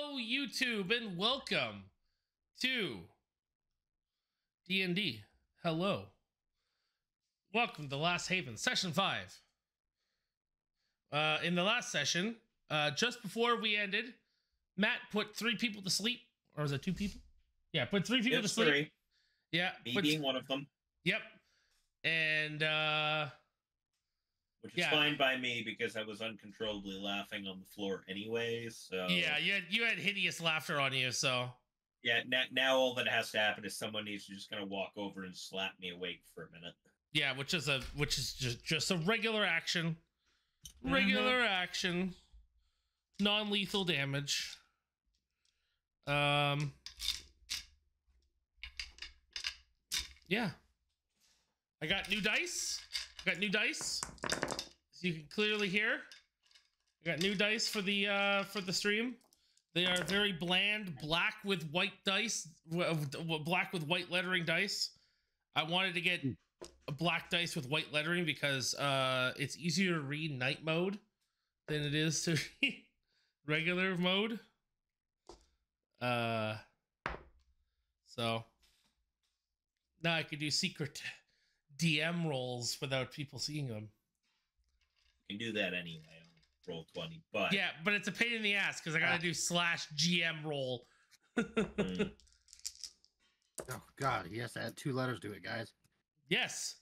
Hello, YouTube, and welcome to D&D. Hello. Welcome to The Last Haven, Session 5. In the last session, just before we ended, Matt put 3 people to sleep. Or is it 2 people? Yeah, put 3 people to sleep. 3. Yeah. Me being one of them. Yep. And, which is fine by me because I was uncontrollably laughing on the floor anyway. So yeah, you had hideous laughter on you. So yeah, now all that has to happen is someone needs to just kind of walk over and slap me awake for a minute. Yeah, which is just a regular action, non-lethal damage. Yeah, I got new dice. So you can clearly hear I got new dice for the stream. They are very bland, black with white dice, black with white lettering dice. I wanted to get a black dice with white lettering because it's easier to read night mode than it is to read regular mode. So now I could do secret DM rolls without people seeing them. You can do that anyway on Roll20, but yeah, but it's a pain in the ass because I gotta do /GM roll. Oh god, he has to add 2 letters to it, guys. Yes.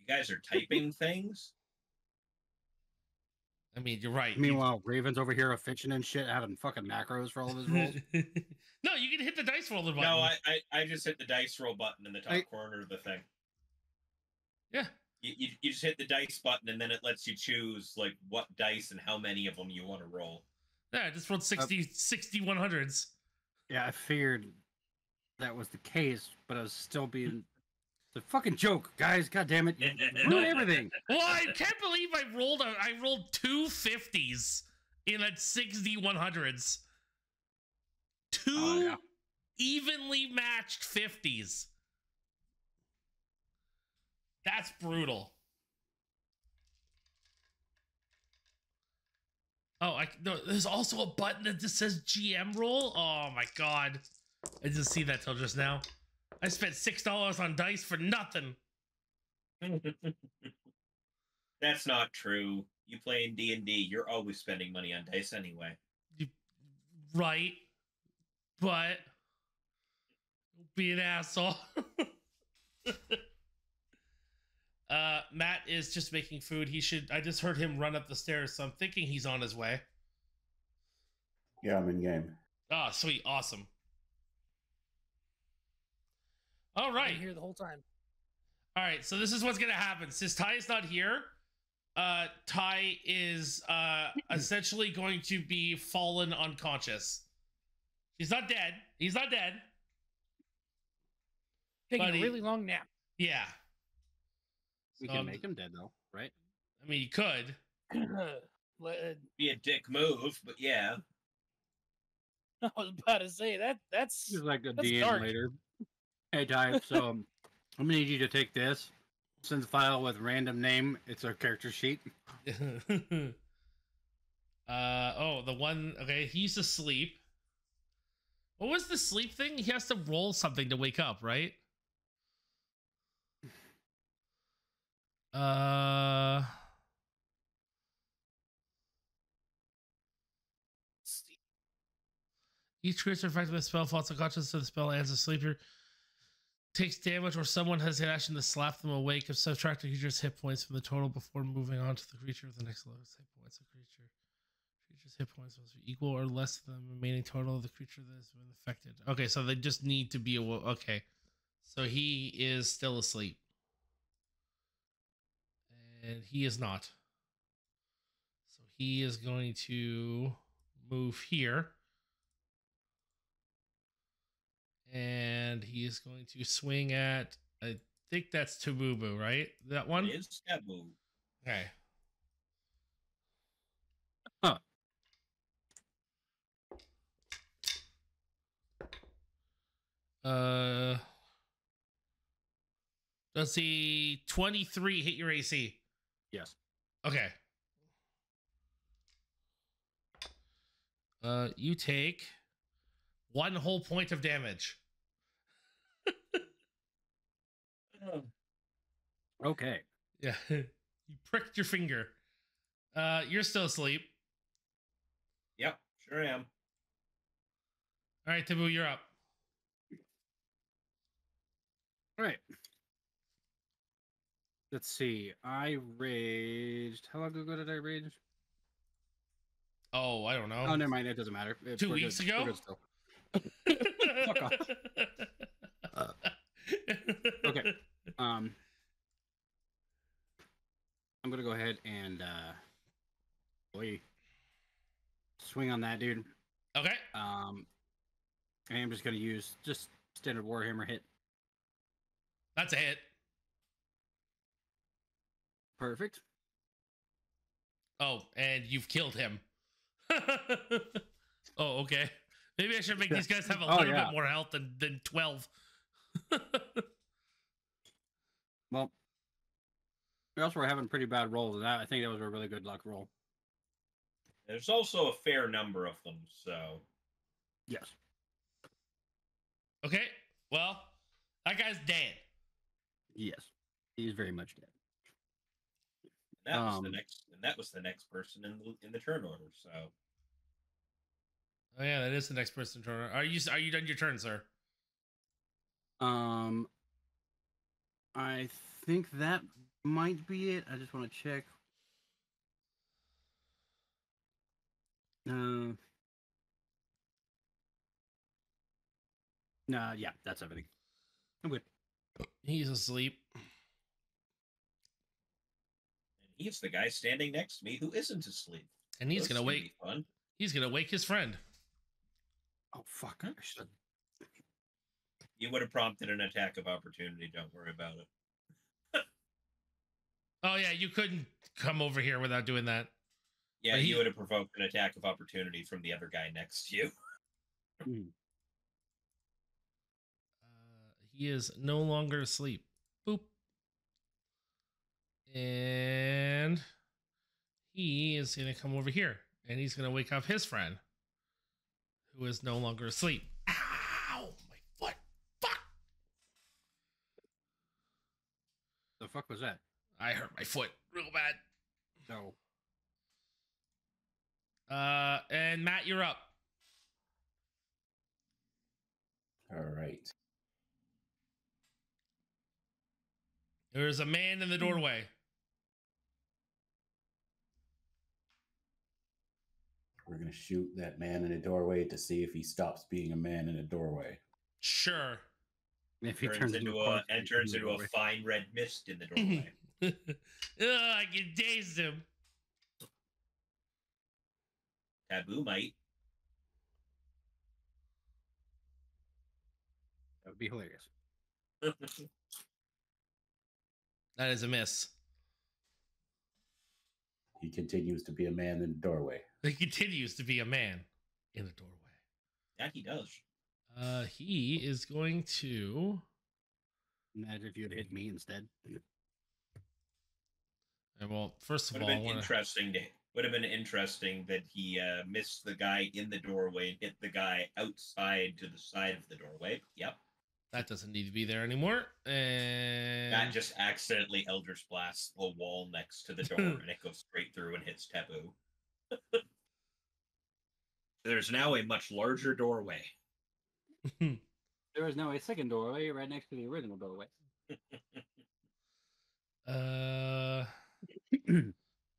You guys are typing things. I mean, you're right. Meanwhile, Raven's over here fishing and shit, having fucking macros for all of his rolls. No, you can hit the dice roll button. No, I just hit the dice roll button in the top corner of the thing. Yeah. You just hit the dice button, and then it lets you choose, like, what dice and how many of them you want to roll. Yeah, I just rolled 60 100s. Yeah, I figured that was the case, but I was still being... It's a fucking joke, guys. God damn it. You ruined everything. Well, I can't believe I rolled 2 50s in a 60 100s. Two evenly matched 50s. That's brutal. Oh, no, there's also a button that just says GM roll. Oh my god. I didn't see that till just now. I spent $6 on dice for nothing. That's not true. You play in D&D, you're always spending money on dice anyway. Right. But be an asshole. Matt is just making food. I just heard him run up the stairs, so I'm thinking he's on his way. Yeah, I'm in game. Ah, sweet, awesome. All right. Here the whole time. All right. So this is what's going to happen. Since Ty is not here, Ty is essentially going to be fallen unconscious. He's not dead. He's not dead. Taking a really long nap. Yeah. We can make him dead though, right? I mean, you could. Be a dick move, but yeah. I was about to say that's just like a DM later. Hey, Ty, so I'm going to need you to take this. Send the file with random name. It's our character sheet. The one... Okay, he's asleep. What was the sleep thing? He has to roll something to wake up, right? Each creature affected by the spell falls unconscious, so the spell ends a sleeper. Takes damage or someone has an action to slap them awake if subtracting creature's hit points from the total before moving on to the creature with the next lowest hit points. Creature's hit points must be equal or less than the remaining total of the creature that has been affected. Okay, so they just need to be awoke. Okay, so he is still asleep. And he is not. So he is going to move here. And he is going to swing at, I think that's Tabooboo, right? That one? It is Tabooboo. Okay. Huh. Let's see. 23 hit your AC. Yes. Okay. You take 1 whole point of damage. Okay. Yeah. You pricked your finger. You're still asleep. Yep, sure am. All right, Taboo, you're up. All right. Let's see. I raged. How long ago did I rage? Oh, I don't know. Oh, never mind. It doesn't matter. 2 weeks ago? Fuck off. Okay. I'm going to go ahead and swing on that dude. Okay. I am just going to use just standard Warhammer hit. That's a hit. Perfect. Oh, and you've killed him. Oh, okay. Maybe I should make these guys have a little bit more health than 12. Well, we also were having pretty bad rolls, and I think that was a really good luck roll. There's also a fair number of them, so... Yes. Okay, well, that guy's dead. Yes, he's very much dead. That was the next person in the turn order. So, oh yeah, that is the next person in turn order. Are you done your turn, sir? I think that might be it. I just want to check. No, yeah, that's everything. I'm good. He's asleep. He's the guy standing next to me who isn't asleep. And he's going to wake. He's going to wake his friend. Oh, fuck. You would have prompted an attack of opportunity. Don't worry about it. Oh, yeah. You couldn't come over here without doing that. Yeah, you would have provoked an attack of opportunity from the other guy next to you. He is no longer asleep. Boop. And he is going to come over here, and he's going to wake up his friend, who is no longer asleep. Ow! My foot! Fuck! The fuck was that? I hurt my foot real bad. No. And Matt, you're up. All right. There's a man in the doorway. We're going to shoot that man in a doorway to see if he stops being a man in a doorway. Sure. If he turns into a fine red mist in the doorway. I can taste him. Taboo might. That would be hilarious. That is a miss. He continues to be a man in the doorway. He continues to be a man in the doorway. Yeah, he does. He is going to... Imagine if you had hit me instead. And well, first of all... Would have been interesting that he missed the guy in the doorway and hit the guy outside to the side of the doorway. Yep. That doesn't need to be there anymore. And that just accidentally Eldritch Blasts the wall next to the door, and it goes straight through and hits Taboo. There's now a much larger doorway. There is now a second doorway right next to the original doorway.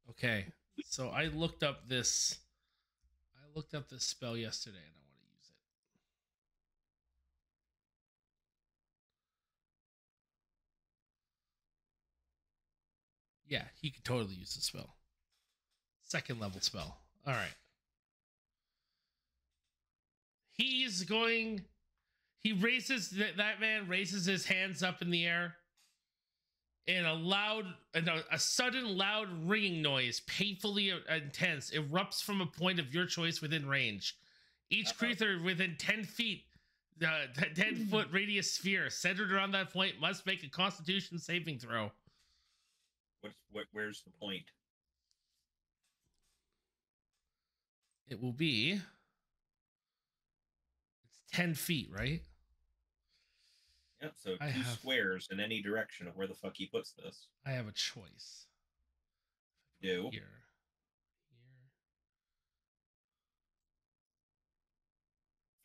Okay. So I looked up this spell yesterday, and I want to use it. Yeah, he could totally use the spell. Second level spell. All right. That man raises his hands up in the air, and a sudden loud ringing noise, painfully intense, erupts from a point of your choice within range. Each creature within 10 foot radius sphere centered around that point must make a Constitution saving throw. Where's the point? It will be 10 feet, right? Yep, so two squares in any direction of where the fuck he puts this. I have a choice. Do. Here.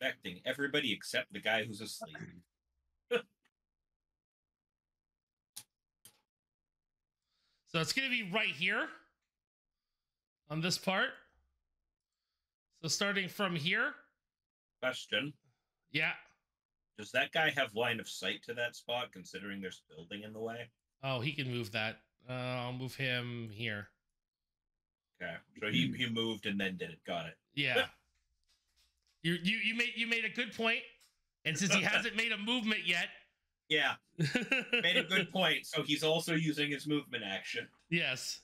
Affecting everybody except the guy who's asleep. So it's going to be right here on this part. So starting from here. Question. Yeah. Does that guy have line of sight to that spot, considering there's a building in the way? Oh, he can move that. I'll move him here. Okay, so he moved and then did it. Got it. Yeah. You made a good point, and since he hasn't made a movement yet. Yeah, made a good point. So he's also using his movement action. Yes.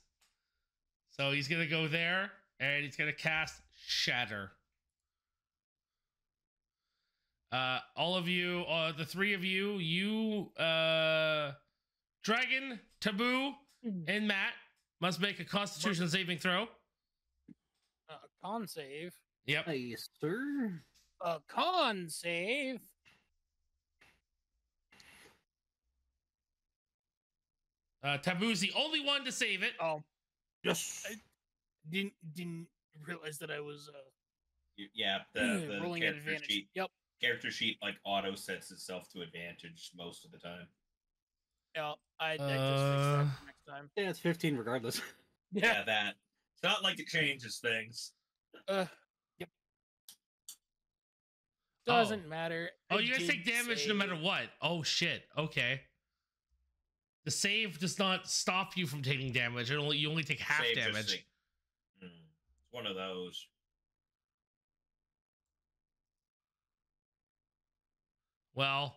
So he's gonna go there, and he's gonna cast Shatter. All of you, the three of you, Dragon, Taboo, and Matt must make a Constitution saving throw. Con save. Yep. Yes, sir. A con save. Taboo's the only one to save it. Oh, yes. I didn't realize that I was. Yeah, the rolling at advantage. Sheet. Yep. Character sheet like auto sets itself to advantage most of the time. Yeah, I just fix that next time. Yeah, it's 15 regardless. Yeah, that. It's not like it changes things. Yep. Doesn't matter. Oh, you guys take damage no matter what. Oh shit. Okay. The save does not stop you from taking damage. It only you take half damage. It's one of those. Well,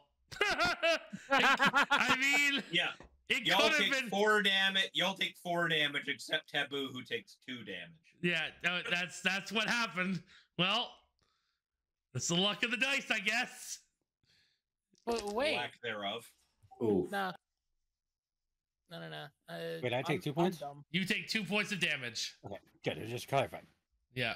I mean, yeah, it y'all take been... 4 damage. Y'all take 4 damage, except Taboo, who takes 2 damage. Yeah, that's what happened. Well, that's the luck of the dice, I guess. But wait, lack thereof. Ooh, nah. No. Wait, I take 2 points. You take 2 points of damage. Okay, good. It just clarified. Yeah.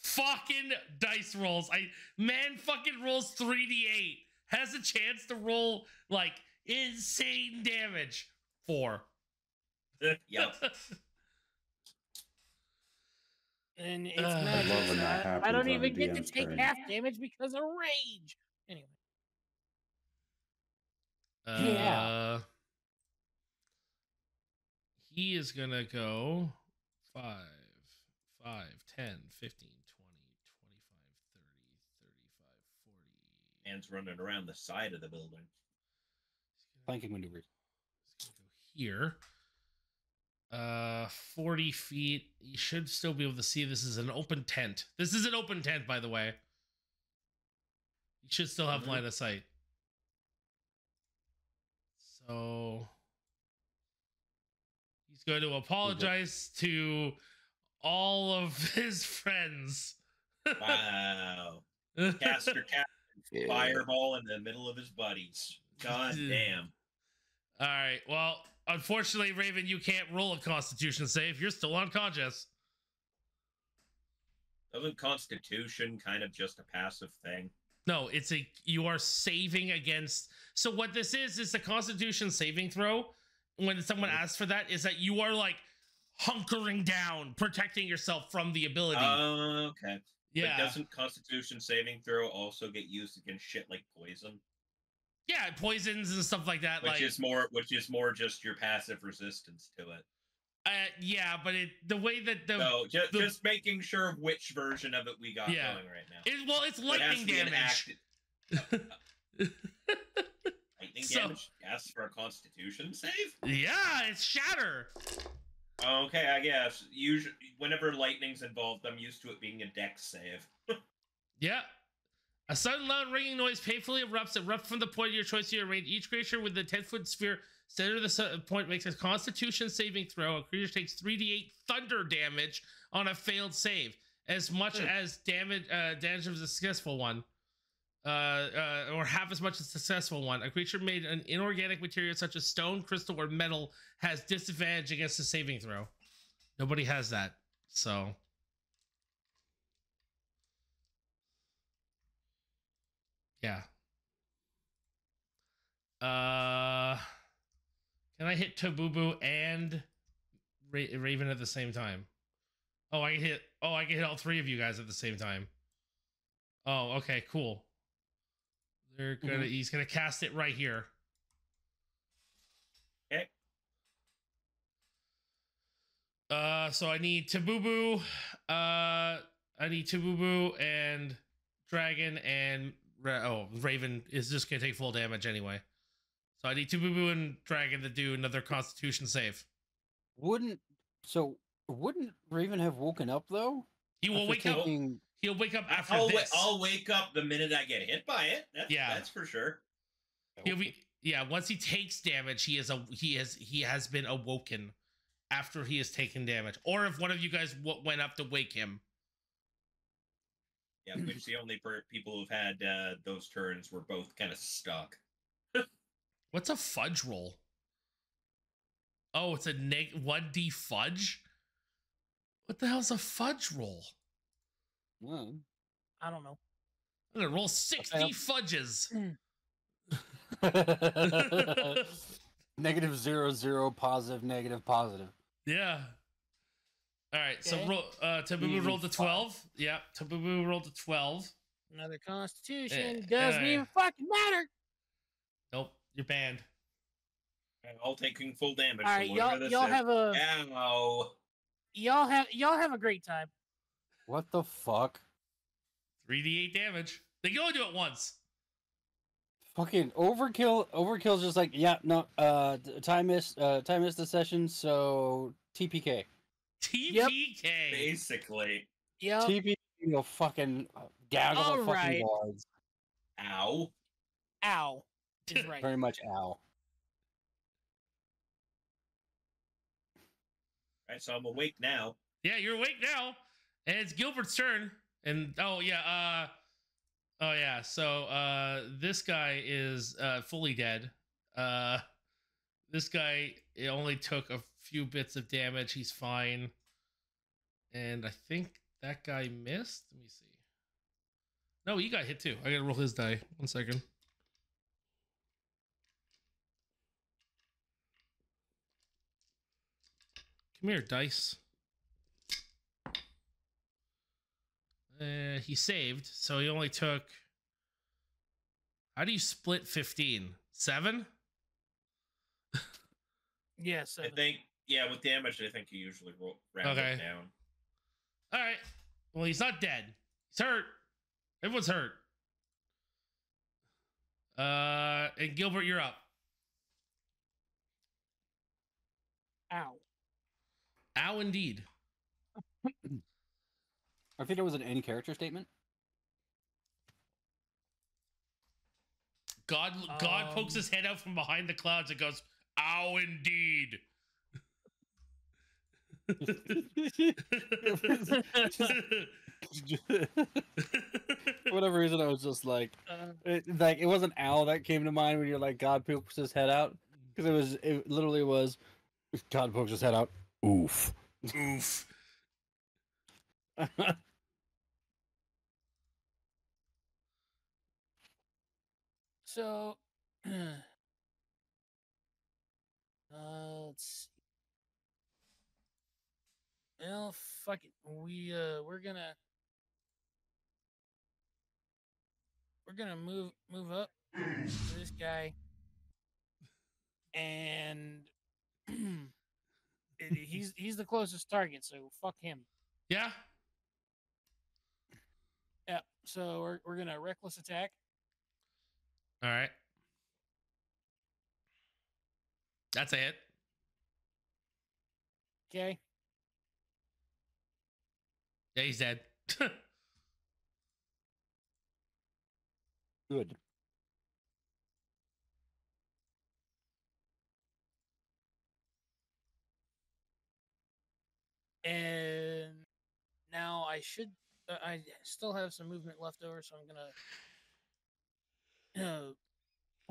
Fucking dice rolls. Man fucking rolls 3d8. Has a chance to roll like insane damage. 4. Yep. And it's magic. I don't even get to take half damage because of rage. Anyway. Yeah. He is gonna go 5, 10, 15. Hands running around the side of the building. Flanking maneuvers. Go here. 40 feet. You should still be able to see. This is an open tent. This is an open tent, by the way. You should still have line of sight. So he's going to apologize to all of his friends. Wow. Caster. Fireball in the middle of his buddies. God damn. All right. Well, unfortunately, Raven, you can't roll a Constitution save. You're still unconscious. Doesn't Constitution kind of just a passive thing? No, it's you are saving against. So what this is the Constitution saving throw. When someone asks for that, is that you are like hunkering down, protecting yourself from the ability. Oh, okay. Yeah. But doesn't Constitution saving throw also get used against shit like poison? Yeah, poisons and stuff like that. Which is more just your passive resistance to it. Yeah, but the way that just making sure which version of it we got going right now. It's lightning damage. Lightning damage asks for a Constitution save? Yeah, it's Shatter. Okay, I guess. Usually, whenever lightning's involved, I'm used to it being a dex save. Yeah. A sudden loud ringing noise painfully erupts. Erupt from the point of your choice to your range. Each creature with the 10-foot sphere center of the point makes a Constitution saving throw. A creature takes 3d8 thunder damage on a failed save, as much as damage of a successful one, or half as much as a successful one. A creature made an inorganic material such as stone, crystal, or metal has disadvantage against the saving throw. Nobody has that, so Yeah. Can I hit Tabooboo and Raven at the same time? Oh, I can hit all three of you guys at the same time. Oh, okay, cool. They're gonna. He's gonna cast it right here. Okay. So I need Tabooboo. I need Tabooboo and Dragon and Raven is just gonna take full damage anyway. So I need Tabooboo and Dragon to do another Constitution save. Wouldn't Raven have woken up though? He will wake up. He'll wake up after this. I'll wake up the minute I get hit by it. That's for sure. He'll be, once he takes damage, he has been awoken after he has taken damage. Or if one of you guys went up to wake him. Yeah, which the only people who've had those turns were both kind of stuck. What's a fudge roll? Oh, it's a -1d fudge? What the hell's a fudge roll? Well, I don't know. I'm gonna roll 60 fudges. -0, 0, +0, -+. Yeah. All right. Okay. So Tabooboo rolled a 12. Yeah, Tabooboo rolled a 12. Another Constitution doesn't even fucking matter. Nope, you're banned. All taking full damage. All right, y'all have a y'all have a great time. What the fuck? 3d8 damage. They can only do it once. Fucking overkill. Overkill's just like, yeah, no, Ty missed the session, so TPK. TPK. Yep. Basically. Yeah. TPK, you know, fucking gaggle of fucking guards. Ow. Ow. Is right. Very much ow. Alright, so I'm awake now. Yeah, you're awake now. And it's Gilbert's turn, and so this guy is fully dead. This guy only took a few bits of damage. He's fine, and I think that guy missed. Let me see. No, he got hit too. I gotta roll his die. One second. Come here, dice. He saved, so he only took. How do you split 15? 7? Yes, I think. Yeah, with damage, I think you usually round it down. All right. Well, he's not dead. He's hurt. Everyone's hurt. And Gilbert, you're up. Ow. Ow, indeed. I think it was an in-character statement. God pokes his head out from behind the clouds and goes, "Ow, indeed." For whatever reason, I was just like, it was an owl that came to mind when you're like, "God pokes his head out," because it literally was, "God pokes his head out." Oof. Oof. So, let's see. Well, fuck it. We're gonna move up to this guy, and he's the closest target, so fuck him. Yeah. Yeah, so we're gonna reckless attack. All right, that's a hit. Okay. Yeah, he's dead. Good. And now I still have some movement left over, so I'm gonna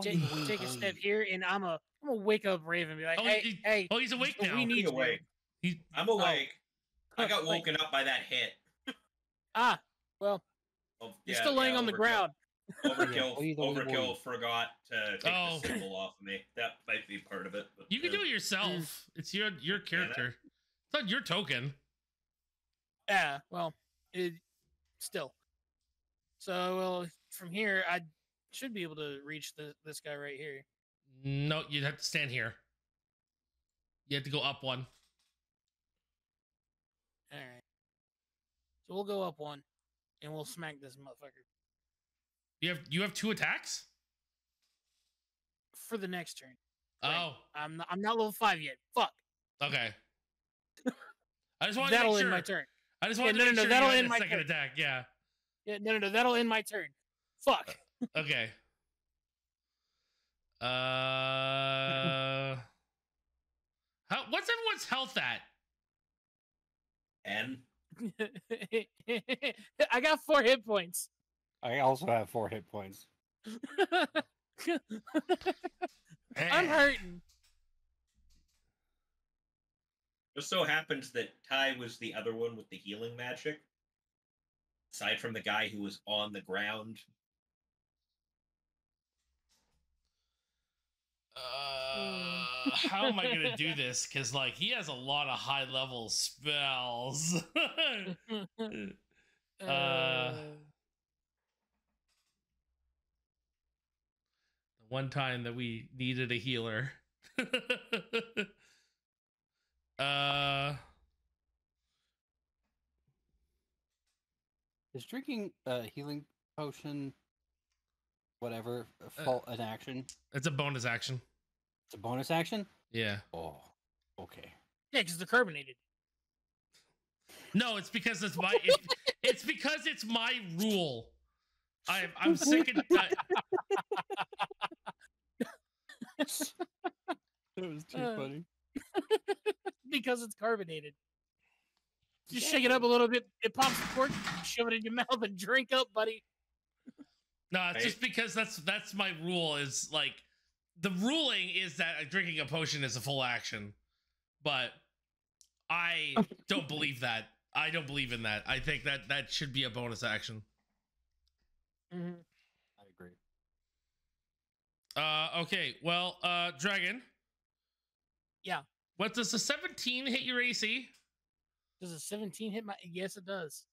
take a step here, and I'm gonna wake up Raven and be like, "Hey, he's awake now. We need awake. I'm awake. I got woken up by that hit." Ah, well, you're still laying on the ground. Overkill forgot to take the symbol off of me. That might be part of it. But you can do it yourself. It's your character. It's not your token. Yeah, well, still. So, well, from here, I should be able to reach this guy right here. No, you'd have to stand here. You have to go up one. All right. So we'll go up one, and we'll smack this motherfucker. You have two attacks for the next turn. Oh, right. I'm not level 5 yet. Fuck. Okay. I just want to make sure. That'll end my turn. I just want to make sure that'll end my second attack. Yeah. Yeah. No. That'll end my turn. Fuck. Okay. What's everyone's health at? N. I got 4 hit points. I also have 4 hit points. I'm hurting. Just so happens that Ty was the other one with the healing magic. Aside from the guy who was on the ground. How am I going to do this? Because, like, he has a lot of high-level spells. The one time that we needed a healer. Is drinking a healing potion, whatever, an action? It's a bonus action. It's a bonus action? Yeah. Oh, okay. Yeah, because they're carbonated. No, it's because it's my... it's because it's my rule. I'm sick and... That was too funny. Because it's carbonated. Just shake it up a little bit. It pops the cork, shove it in your mouth, and drink up, buddy. No, it's just because that's my rule is, like... The ruling is that drinking a potion is a full action, but I don't believe that. I don't believe in that. I think that should be a bonus action. Mm-hmm. I agree. Okay, well, Dragon. Yeah. What does a 17 hit your AC? Does a 17 hit my? Yes, it does.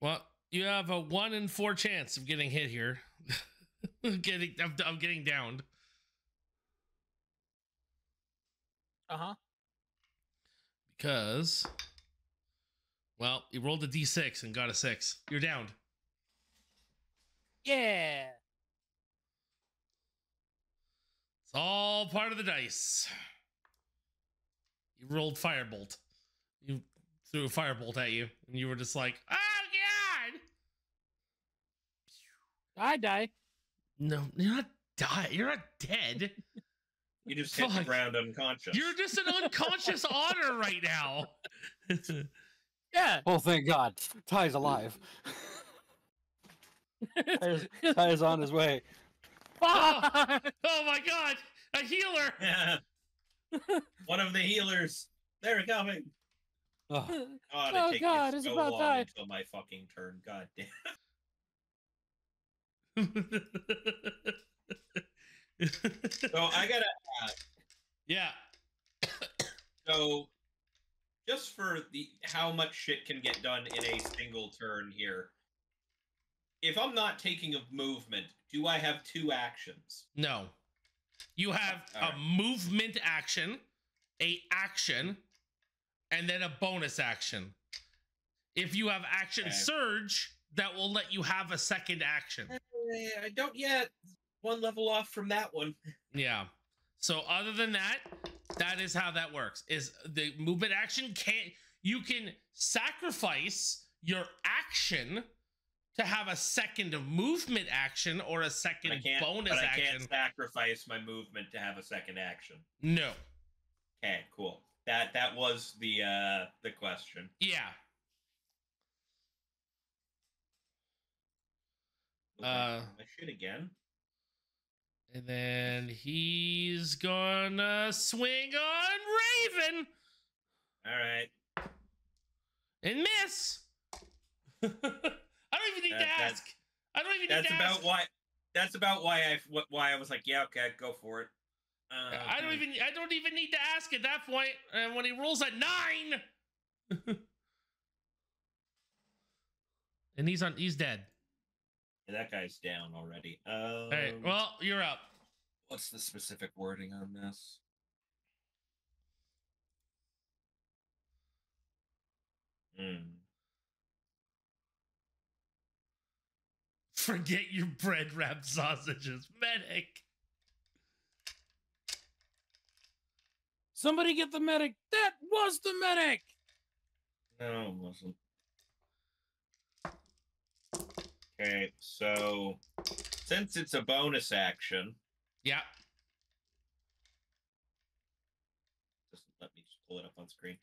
Well. You have a 1 in 4 chance of getting hit here. I'm getting downed. Uh-huh. Because, well, you rolled a D6 and got a 6. You're downed. Yeah. It's all part of the dice. You rolled firebolt. You threw a firebolt at you, and you were just like, ah! I die. No, you're not die. You're not dead. You just hit the ground unconscious. You're just an unconscious otter right now. Yeah. Well, thank God. Ty's alive. Ty's on his way. Oh my God. A healer. Yeah. One of the healers. They're coming. Oh, God. It takes so long until my fucking turn. God damn. So I gotta add, yeah. So just for how much shit can get done in a single turn here. If I'm not taking a movement, do I have 2 actions? No, you have movement action, a action, and then a bonus action. If you have action surge, that will let you have a second action. I don't yet. 1 level off from that one. Yeah. So other than that, that is how that works. Is the movement action you can sacrifice your action to have a second movement action or a second bonus action. I can't sacrifice my movement to have a second action. No. Okay, cool. That was the question. Yeah. My shit again. And then he's gonna swing on Raven. All right. And miss. I don't even need to ask. I don't even need to ask. That's about why. That's about why I was like, yeah, okay, go for it. I don't even need to ask at that point. And when he rolls at 9, and he's on, he's dead. Yeah, that guy's down already. All right, well, you're up. What's the specific wording on this? Forget your bread wrapped sausages, medic. Somebody get the medic. That was the medic. No, it wasn't. Okay, so since it's a bonus action. Yeah. Just let me just pull it up on screen.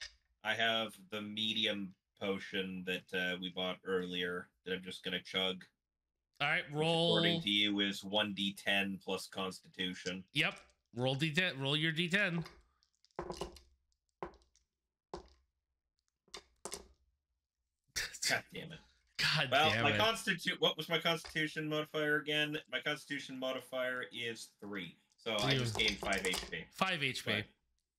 I have the medium potion that we bought earlier that I'm just going to chug. All right, roll. Which according to you is 1d10 plus Constitution. Yep. Roll d10. Roll your d10. God damn it. God damn it. Well, my constitution. What was my constitution modifier again? My constitution modifier is 3. So I just gained 5 HP. 5 HP.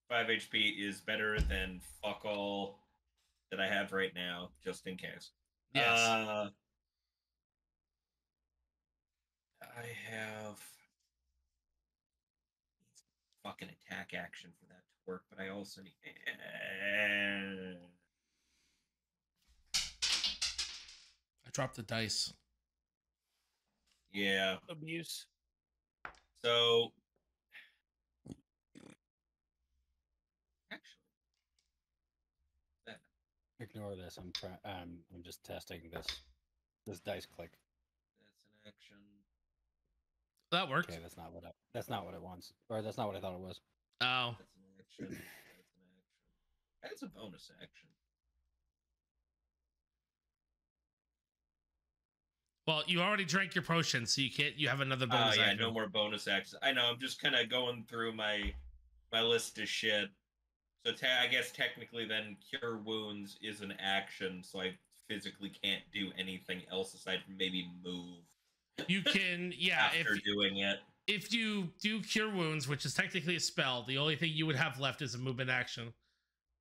But 5 HP is better than fuck all that I have right now, just in case. Yes. I have fucking attack action for that to work, but I also need. I dropped the dice. Yeah. Abuse. So. Actually. That. Ignore this. I'm trying. I'm just testing this dice click. That's an action. That worked. Okay, that's not what it wants, or that's not what I thought it was. Oh. That's an action. That's an action. That's a bonus action. Well, you already drank your potion, so you can't. You have another bonus. Oh yeah, action. No more bonus actions. I know. I'm just kind of going through my list of shit. So I guess technically, then cure wounds is an action, so I physically can't do anything else aside from maybe move. You can, yeah. After doing it, if you do cure wounds, which is technically a spell, the only thing you would have left is a movement action.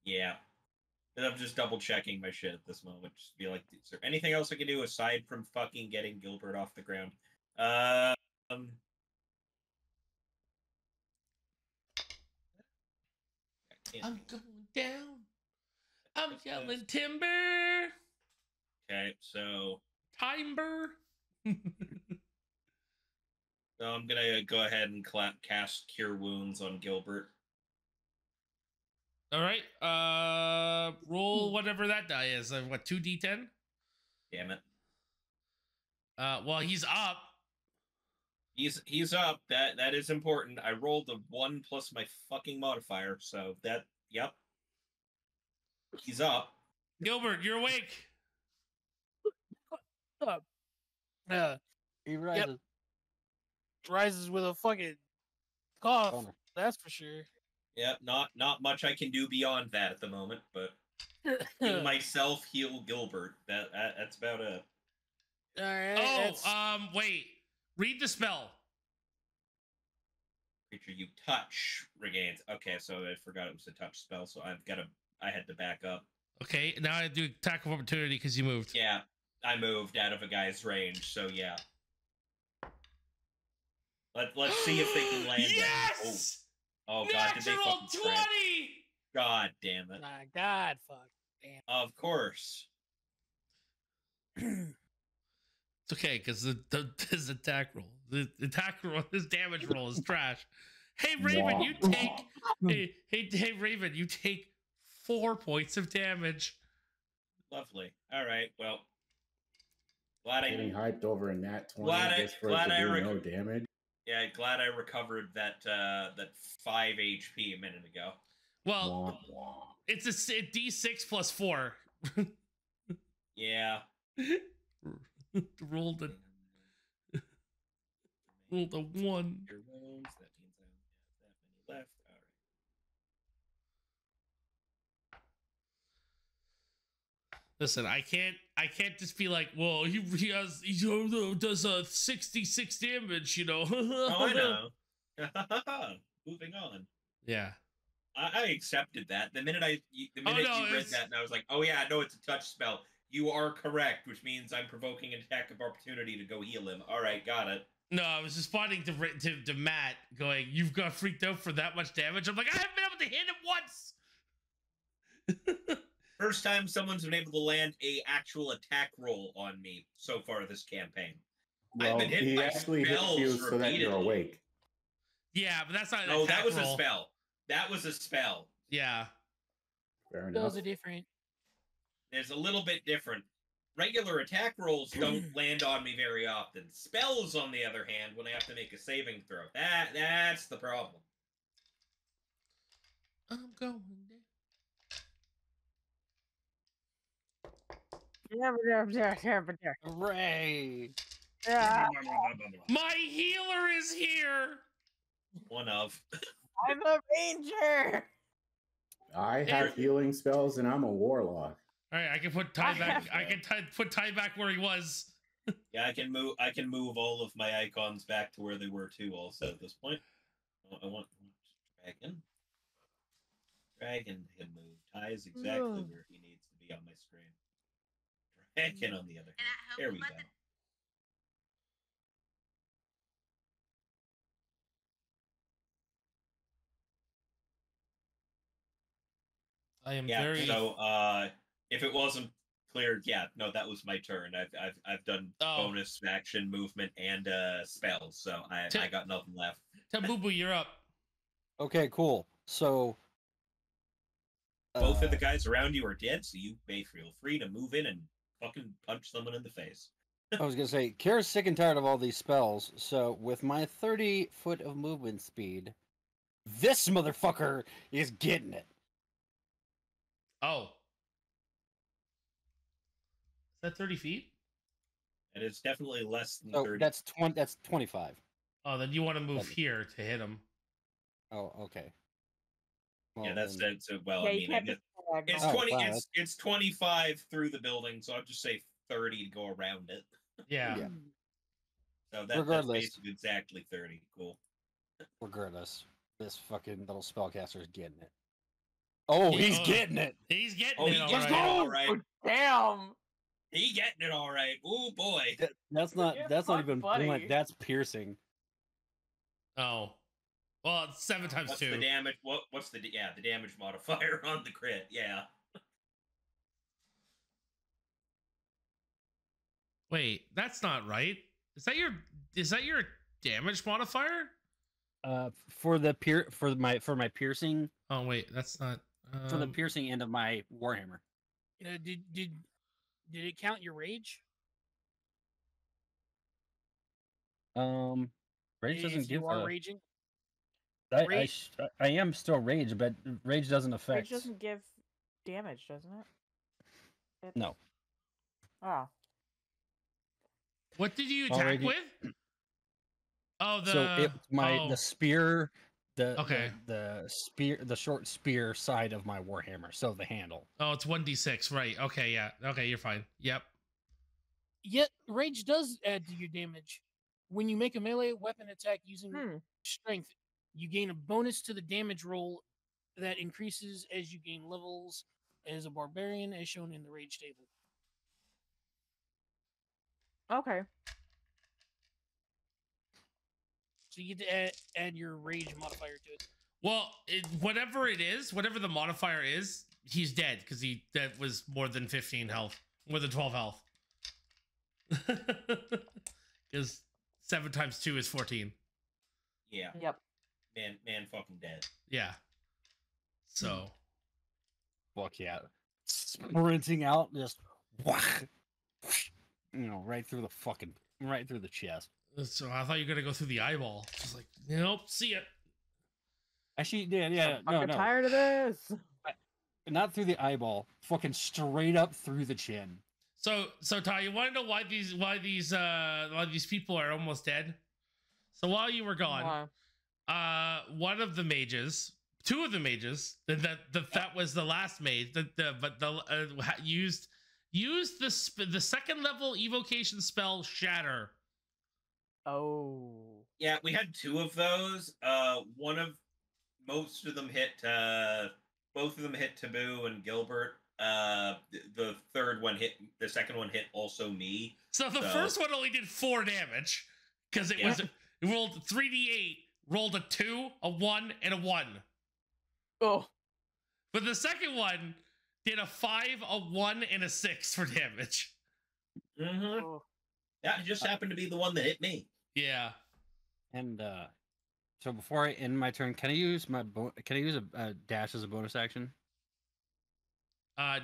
Yeah, and I'm just double checking my shit at this moment. Just be like, is there anything else I can do aside from fucking getting Gilbert off the ground? I'm going down. I'm yelling timber. Okay, so timber. So I'm gonna go ahead and cast Cure Wounds on Gilbert. All right, roll whatever that die is. What, 2d10? Damn it. Well, he's up. He's up. That is important. I rolled a 1 plus my fucking modifier, so that yep. He's up. Gilbert, you're awake. Up. He rises. Yep. Rises with a fucking cough. Oh, that's for sure. Yeah, not much I can do beyond that at the moment, but heal myself, heal Gilbert. That's about it. All right. Oh, wait. Read the spell. Creature you touch regains. Okay, so I forgot it was a touch spell, so I had to back up. Okay, now I do attack of opportunity because you moved. Yeah. I moved out of a guy's range, so yeah. Let's see if they can land. Yes! Oh, God, did they fucking 20! Crack? God damn it. My God, fuck. Damn. Of course. It's okay, because his attack roll. The attack roll, his damage roll is trash. Hey, Raven, you take... hey, Raven, you take 4 points of damage. Lovely. All right, well... Getting hyped over in that 20. Glad I do no damage. Yeah, glad I recovered that 5 HP a minute ago. Well, it's a D6 plus 4. Yeah. Rolled a 1. Your wounds. That means I don't have that many left. All right. Listen, I can't just be like, well, he does 66 damage, you know. Oh, I know. Moving on. Yeah. I accepted that the minute you read that, and I was like, oh yeah, I know it's a touch spell. You are correct, which means I'm provoking an attack of opportunity to go heal him. All right, got it. No, I was responding to Matt going, you've got freaked out for that much damage. I'm like, I haven't been able to hit him once. First time someone's been able to land a actual attack roll on me so far this campaign. Well, I've been hit by spells repeatedly. So that you're awake. Yeah, but that's not an attack roll. A spell. That was a spell. Yeah. Fair enough. Those are different. There's a little bit different. Regular attack rolls don't land on me very often. Spells, on the other hand, when I have to make a saving throw. That's the problem. I'm going there. Hooray! Yeah. My healer is here! One of. I'm a ranger! I have healing spells and I'm a warlock. All right, I can put Ty back. I can put Ty back where he was. Yeah, I can move all of my icons back to where they were too. Also, at this point, I want Dragon can move. Ty is exactly where he needs to be on my screen. Dragon, on the other hand, there we go. I am very. So, if it wasn't clear, yeah, no, that was my turn. I've done bonus action, movement, and spells, so I got nothing left. Tabooboo, you're up. Okay, cool. So both of the guys around you are dead, so you may feel free to move in and fucking punch someone in the face. I was gonna say, Kira's sick and tired of all these spells, so with my 30-foot of movement speed, this motherfucker is getting it. Oh. Is that 30 feet? And it's definitely less than 30. That's 25. Oh, then you want to move here to hit him. Oh, okay. Well, yeah, it's 25 through the building, so I'll just say 30 to go around it. Yeah. Yeah. So that's basically exactly 30. Cool. Regardless, this fucking little spellcaster is getting it. Oh, he's getting it. He's getting it. All right. Damn. He getting it all right. Oh boy. That's not even blunt. That's piercing. Oh. Well, it's 7 times 2. The damage? What's the the damage modifier on the crit? Yeah. Wait, that's not right. Is that your damage modifier? For my piercing. Oh wait, that's not for the piercing end of my warhammer. Did it count your rage? Rage doesn't give. You are raging. I am still rage, but rage doesn't affect. Rage doesn't give damage, doesn't it? No. Oh. What did you attack with? Oh, the spear. The short spear side of my warhammer, so the handle. Oh, it's 1d6, right? Okay, yeah. Okay, you're fine. Yep. Yet rage does add to your damage. When you make a melee weapon attack using strength, you gain a bonus to the damage roll that increases as you gain levels as a barbarian, as shown in the rage table. Okay. So you get to add your rage modifier to it. Well, whatever the modifier is, he's dead because that was more than 15 health, more than 12 health. Because 7 times 2 is 14. Yeah. Yep. Man, fucking dead. Yeah. So. Fuck yeah. Sprinting out, just right through the chest. So I thought you were gonna go through the eyeball. Just like, nope, see it. Actually, yeah, I'm tired of this. Not through the eyeball, fucking straight up through the chin. So Ty, you want to know why these people are almost dead? So while you were gone, one of the mages, two of the mages, that was the last mage, but used Use the second level evocation spell Shatter. Oh. Yeah, we had two of those. Most of them hit. Both of them hit Taboo and Gilbert. The third one hit. The second one hit also me. So the first one only did 4 damage because it was it rolled 3d8, rolled a 2, a 1, and a 1. Oh. But the second one did a 5, a 1, and a 6 for damage. Mm-hmm. Oh. That just happened to be the one that hit me. Yeah. And so before I end my turn, can I use my can I use a dash as a bonus action?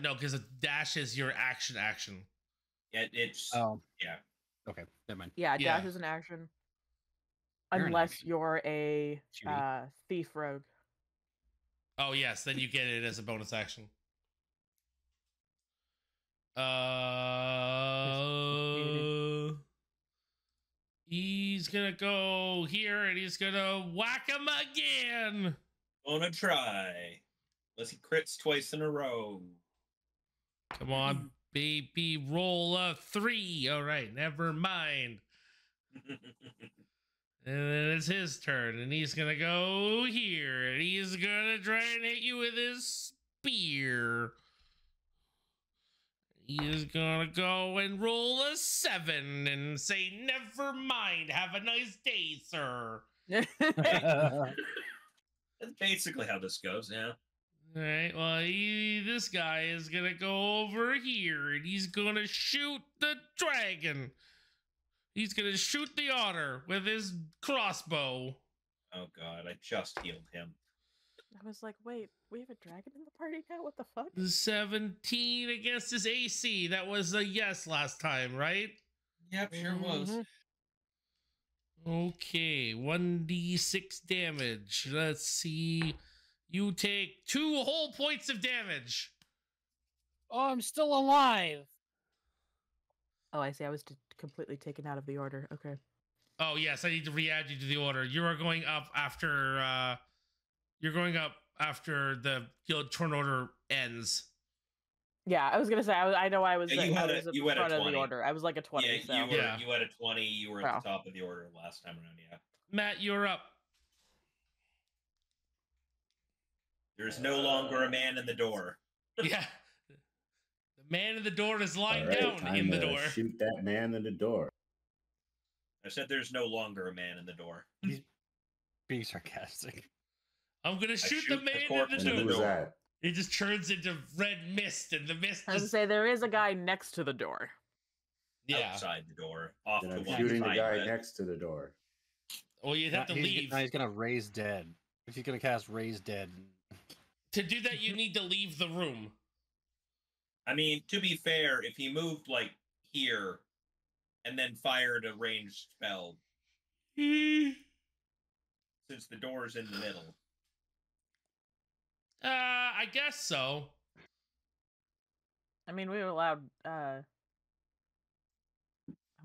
No, because a dash is your action. Yeah. Okay, never mind. Yeah, dash is an action. Unless you're a thief rogue. Oh yes, then you get it as a bonus action. He's gonna go here and he's gonna whack him again. Gonna try. Unless he crits twice in a row. Come on, baby, roll a 3. All right, never mind. And then it's his turn, and he's gonna go here, and he's gonna try and hit you with his spear. He's gonna go and roll a 7 and say, never mind, have a nice day, sir. That's basically how this goes, yeah. All right, well, this guy is gonna go over here, and he's gonna shoot the dragon. He's going to shoot the otter with his crossbow. Oh, God. I just healed him. I was like, wait, we have a dragon in the party now? What the fuck? 17 against his AC. That was a yes last time, right? Yep, sure was. Okay, 1d6 damage. Let's see. You take 2 whole points of damage. Oh, I'm still alive. Oh, I see. I was completely taken out of the order. Okay. Oh yes, I need to re-add you to the order. You are going up after. You're going up after the guild turn order ends. Yeah, I was gonna say. I know I was. Yeah, you had a 20. I was like a 20. Yeah, so. You had a 20. You were at the top of the order last time around. Yeah. Matt, you're up. There's no longer a man in the door. Yeah. Man in the door is lying down in the door. Shoot that man in the door. I said there's no longer a man in the door. He's being sarcastic. I'm going to shoot the man in the door. It just turns into red mist, and the mist. I was going to say, there is a guy next to the door. Yeah. Outside the door. Off to one side. Shooting the guy next to the door. Well, you'd have to leave. Now he's going to raise dead. If he's going to cast raise dead. To do that, you need to leave the room. I mean, to be fair, if he moved, like, here, and then fired a ranged spell, since the door's in the middle. I guess so. I mean, we were allowed, I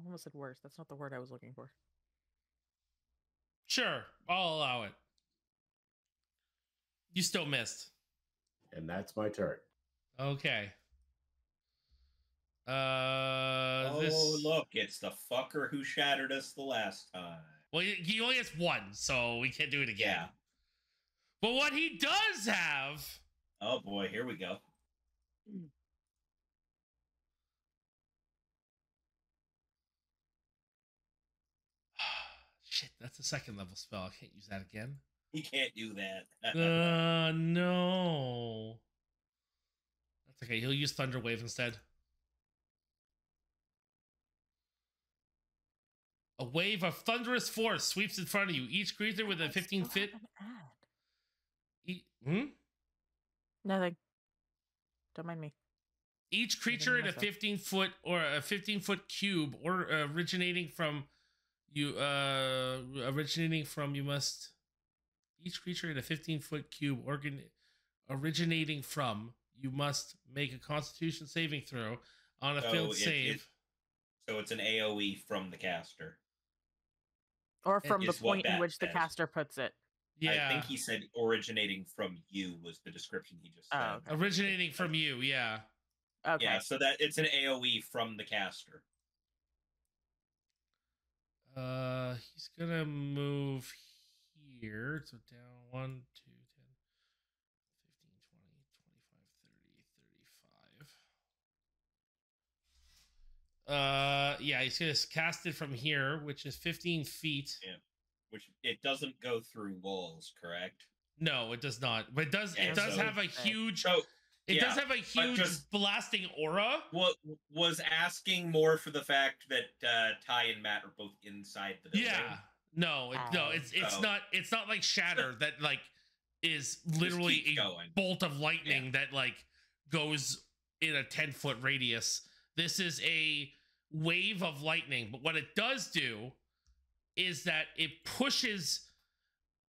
almost said worse. That's not the word I was looking for. Sure, I'll allow it. You still missed. And that's my turn. Okay. Look, it's the fucker who shattered us the last time. Well, he only has 1, so we can't do it again. Yeah. But what he does have... Oh, boy, here we go. Shit, that's a second level spell. I can't use that again. You can't do that. No. That's okay. He'll use Thunder Wave instead. A wave of thunderous force sweeps in front of you. Each creature with a 15-foot... Nothing. Don't mind me. Each creature in a 15-foot or a 15-foot cube or Each creature in a 15-foot cube originating from you must make a Constitution saving throw on a failed save. So it's an AoE from the caster. Or from the point in which the caster puts it. Yeah. I think he said originating from you was the description he just said. Originating from you, yeah. Okay. Yeah, so that it's an AoE from the caster. He's gonna move here. So down 1, 2, 10, 15, 20, 25, 30, 35. Yeah, he's gonna cast it from here, which is 15 feet. Yeah. Which it doesn't go through walls, correct? No, it does not. But it does. Yeah, it does so, have a huge. So, it yeah, does have a huge just, blasting aura. Well, was asking more for the fact that Ty and Matt are both inside the building. Yeah. No, it's not. It's not like Shatter that like is literally a bolt of lightning that like goes in a 10-foot radius. This is a wave of lightning. But what it does do is that it pushes.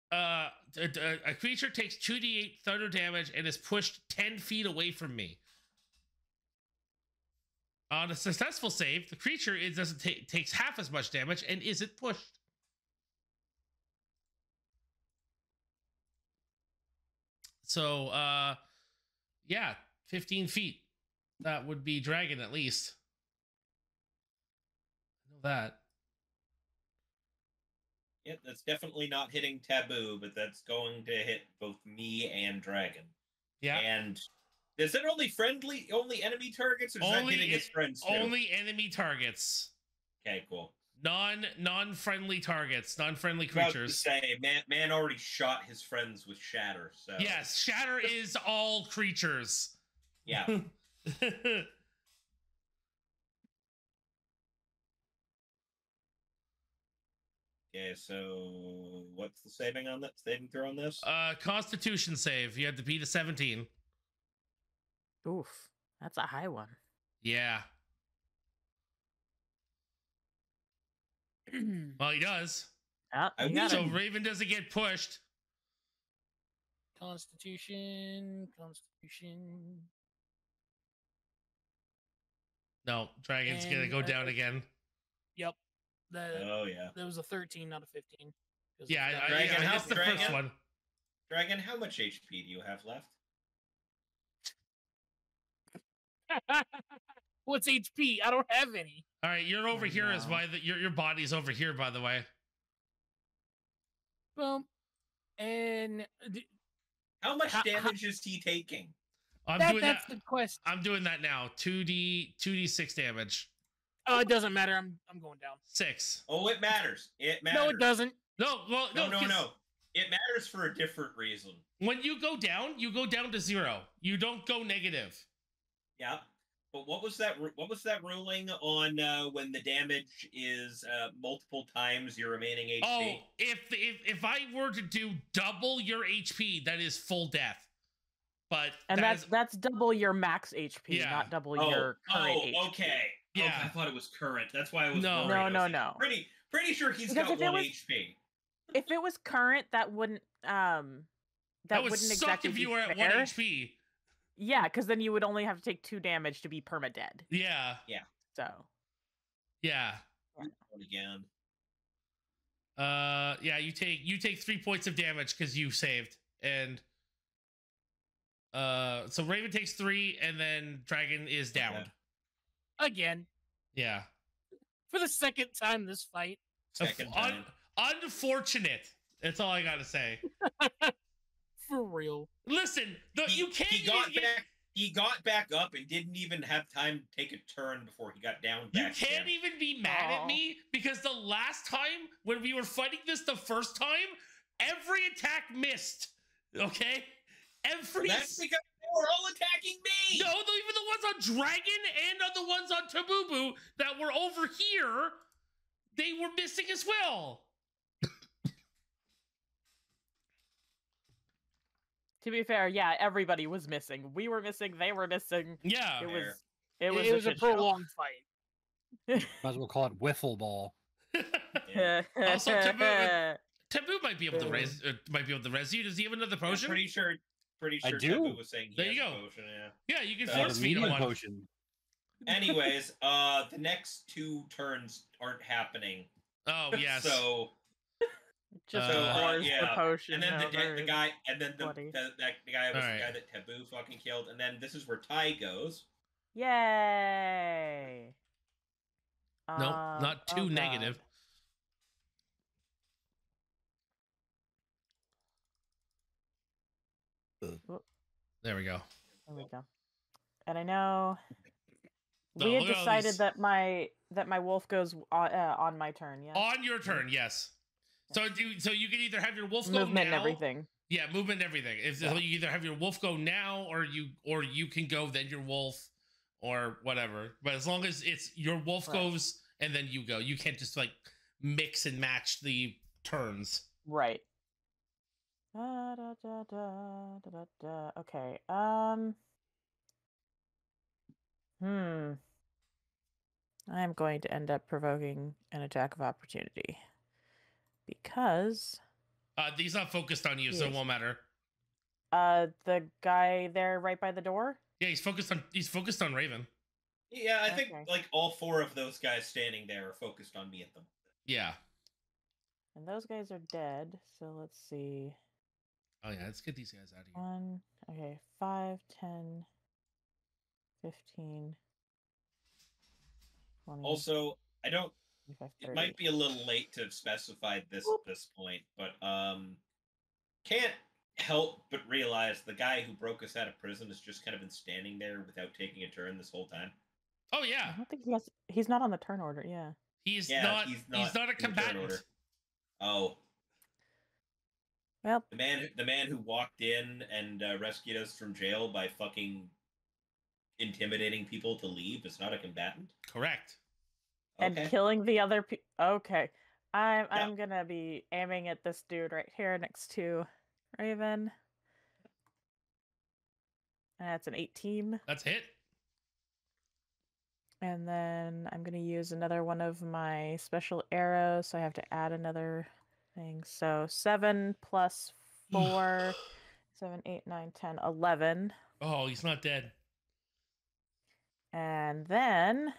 A creature takes 2d8 thunder damage and is pushed 10 feet away from me. On a successful save, the creature takes half as much damage and isn't pushed. So, yeah, 15 feet. That would be Dragon at least. I know that. Yep, that's definitely not hitting Taboo, but that's going to hit both me and Dragon. Yeah. And is it only friendly, only enemy targets, or is that hitting his friends too? Only enemy targets. Okay, cool. Non-friendly targets, non-friendly creatures. I was about to say, man already shot his friends with Shatter, so... Yes, Shatter is all creatures. Yeah. Okay, so what's the saving on that? Saving throw on this? Constitution save. You had to beat a 17. Oof, that's a high one. Yeah. Well, he does. Oh, so Raven doesn't get pushed. Constitution. No, Dragon's gonna go down again. Yep. There was a 13, not a 15. Yeah, Dragon, I guess the first one. Dragon, how much HP do you have left? What's HP? I don't have any. All right, you're over here. Is why your body's over here, by the way. Well, and how much damage is he taking? That's the question. I'm doing that now. 2d6 damage. Oh, it doesn't matter. I'm going down. 6. Oh, it matters. It matters. No, it doesn't. No, well, no. It matters for a different reason. When you go down to 0. You don't go negative. Yeah, but what was that? What was that ruling on when the damage is multiple times your remaining HP? Oh, if I were to do double your HP, that is full death. But that's double your max HP, not double your current HP. Oh, okay. Yeah, I thought it was current. That's why I was no. Pretty sure he's got 1 HP. If it was current, that wouldn't that would wouldn't suck exactly if you were at 1 HP. Yeah, because then you would only have to take 2 damage to be permadead. Yeah. Yeah. So. Yeah. Again. Yeah, you take 3 points of damage because you saved, and so Raven takes 3, and then Dragon is down. Okay. Again. Yeah. For the second time this fight. Second time. Unfortunate. That's all I gotta say. For real. Listen, you can't... He got back up and didn't even have time to take a turn before he got down back. You can't even be mad at me, because the last time when we were fighting this the first time, every attack missed. Okay? That's because they were all attacking me! No, even the ones on Dragon and on the ones on Tabooboo that were over here, they were missing as well. To be fair, yeah, everybody was missing. We were missing, they were missing. Yeah. It was a prolonged fight. Might as well call it wiffle ball. Yeah. Also, Taboo might be able to res you. Does he have another potion? I'm pretty sure Taboo was saying he has a potion, yeah. Yeah, you can force feed him one. Anyways, the next 2 turns aren't happening. Oh, yes. So just the potion. And then the guy that Taboo fucking killed, and then this is where Ty goes. Yay! No, not too negative. There we go. There we go. And I know we had decided that my wolf goes on my turn. Yeah. On your turn, yes. So you can either have your wolf go now, and everything. Yeah, movement and everything. If so you either have your wolf go now, or you can go then your wolf, or whatever. But as long as it's your wolf goes and then you go, you can't just like mix and match the turns. Right. Okay. I'm going to end up provoking an attack of opportunity because he's not focused on you, so it won't matter. The guy there right by the door? Yeah, he's focused on Raven. Yeah, I think like all four of those guys standing there are focused on me at the moment. Yeah. And those guys are dead, so let's see. Oh yeah, let's get these guys out of here. 5, 10, 15, 20. Also, I don't... It might be a little late to have specified this at this point, but can't help but realize the guy who broke us out of prison has just kind of been standing there without taking a turn this whole time. Oh yeah, I don't think he's not on the turn order. Yeah, he's not a combatant. Oh, well, the man who walked in and rescued us from jail by fucking intimidating people to leave is not a combatant. Correct. And killing the other people. Okay. I'm going to be aiming at this dude right here next to Raven. And that's an 18. That's hit. And then I'm going to use another one of my special arrows. So I have to add another thing. So 7 plus 4, 7, 8, 9, 10, 11. Oh, he's not dead. And then...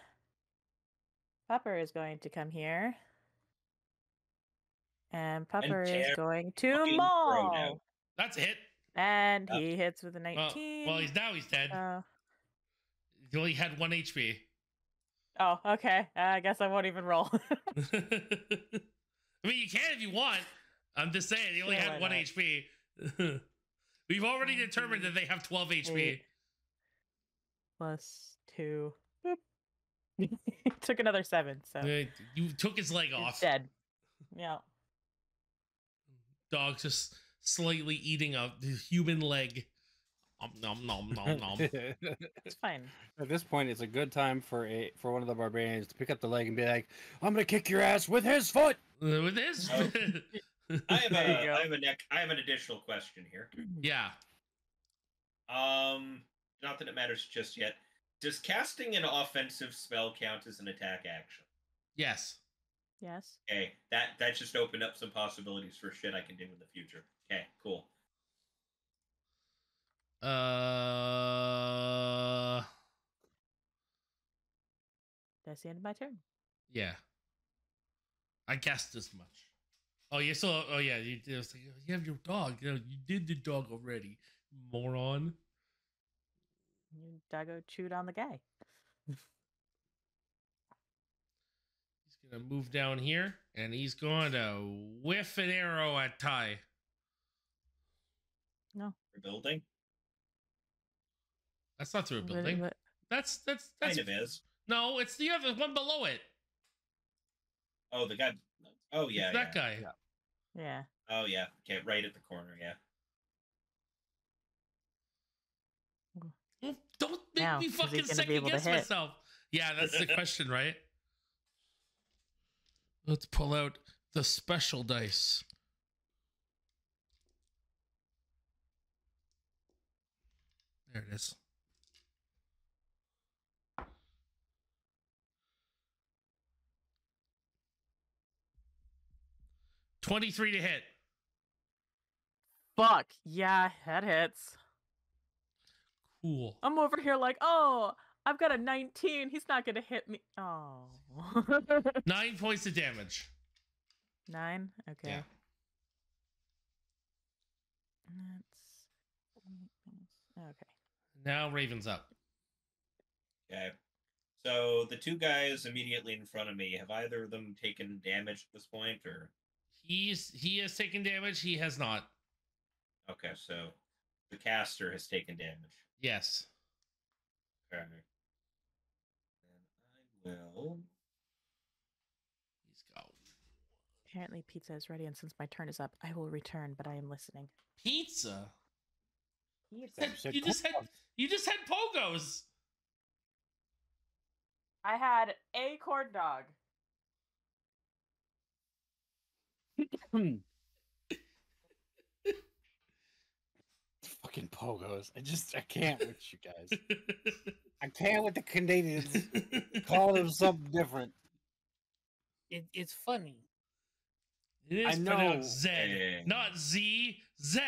Pupper is going to come here. And Pupper is going to maul. That's a hit. And he hits with a 19. Well, he's dead. He only had 1 HP. Oh, okay. I guess I won't even roll. I mean, you can if you want. I'm just saying, he only had 1 HP. We've already determined that they have 12 HP. Plus 2. Boop. Took another 7, so you took his leg off. He's dead. Yeah. Dog just slightly eating a human leg. Nom nom nom nom. It's fine. At this point, it's a good time for one of the barbarians to pick up the leg and be like, "I'm gonna kick your ass with his foot." With his. Oh. I have an additional question here. Yeah. Not that it matters just yet. Does casting an offensive spell count as an attack action? Yes. Yes. Okay, that just opened up some possibilities for shit I can do in the future. Okay, cool. That's the end of my turn. Yeah. I guessed as much. Oh, yeah. So, oh yeah, you have your dog. You did the dog already, moron. You doggo chewed on the guy. He's going to move down here, and he's going to whiff an arrow at Ty. No. Through a building? That's not through a building. That's kind of is. No, it's the other one below it. Oh, the guy. Oh, yeah. It's that guy. Yeah. Oh, yeah. Okay, right at the corner, yeah. Don't make me fucking second guess myself. Yeah, that's the question, right? Let's pull out the special dice. There it is. – 23 to hit. Fuck. Yeah, that hits. Cool. I'm over here like, oh, I've got a 19. He's not gonna hit me. Oh. 9 points of damage. 9. Okay. Yeah. That's okay. Now Raven's up. Okay. So the two guys immediately in front of me, have either of them taken damage at this point, or? He has taken damage. He has not. Okay, so the caster has taken damage. Yes. Okay. Then I will. He's gone. Apparently pizza is ready, and since my turn is up, I will return, but I am listening. Pizza? You just had pogos. I had a corn dog. Fucking pogos. I can't with you guys. I can't with the Canadians. Call them something different. It's funny. It is pronounced Z, not Z. Z.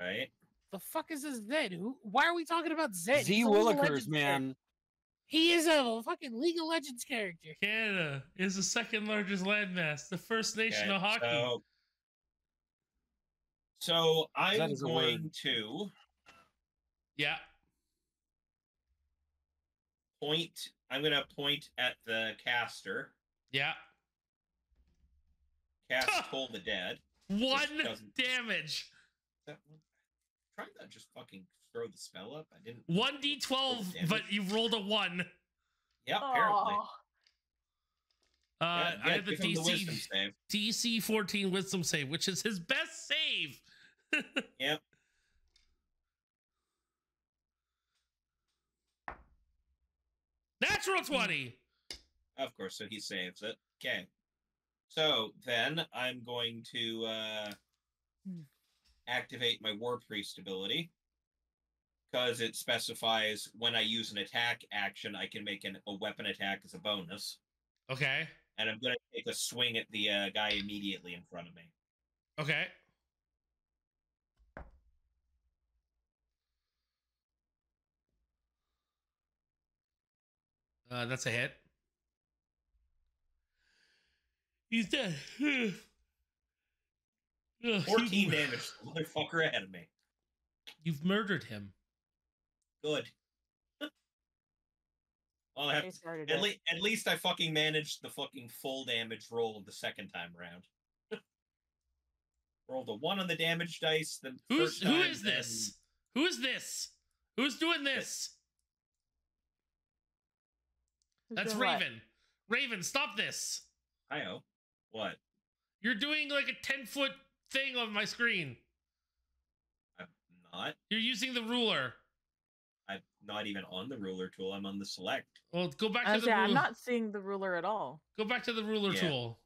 Right? The fuck is this Z? Why are we talking about Z? Z Willikers, man. He is a fucking League of Legends character. Canada is the second largest landmass, the first nation of hockey. So I'm going to point. I'm going to point at the caster. Yeah. Cast Toll the Dead. One damage. That one. Try to just fucking throw the spell up. I didn't. 1d12, but you rolled a 1. Yeah, apparently. I have the DC 14 wisdom save, which is his best save. Yep. Natural 20. Of course, so he saves it. Okay. So then I'm going to activate my War Priest ability, because it specifies when I use an attack action, I can make a weapon attack as a bonus. Okay. And I'm going to take a swing at the guy immediately in front of me. Okay. That's a hit. He's dead. 14 damage, motherfucker, ahead of me. You've murdered him. Good. Well, at least I fucking managed the fucking full damage roll of the second time round. Rolled a 1 on the damage dice. Then who is this? Who is this? Who's doing this? That's Raven. What? Raven, stop this. I-oh. What? You're doing like a 10-foot thing on my screen. I'm not. You're using the ruler. I'm not even on the ruler tool. I'm on the select. Well, go back to the ruler. I'm not seeing the ruler at all. Go back to the ruler tool.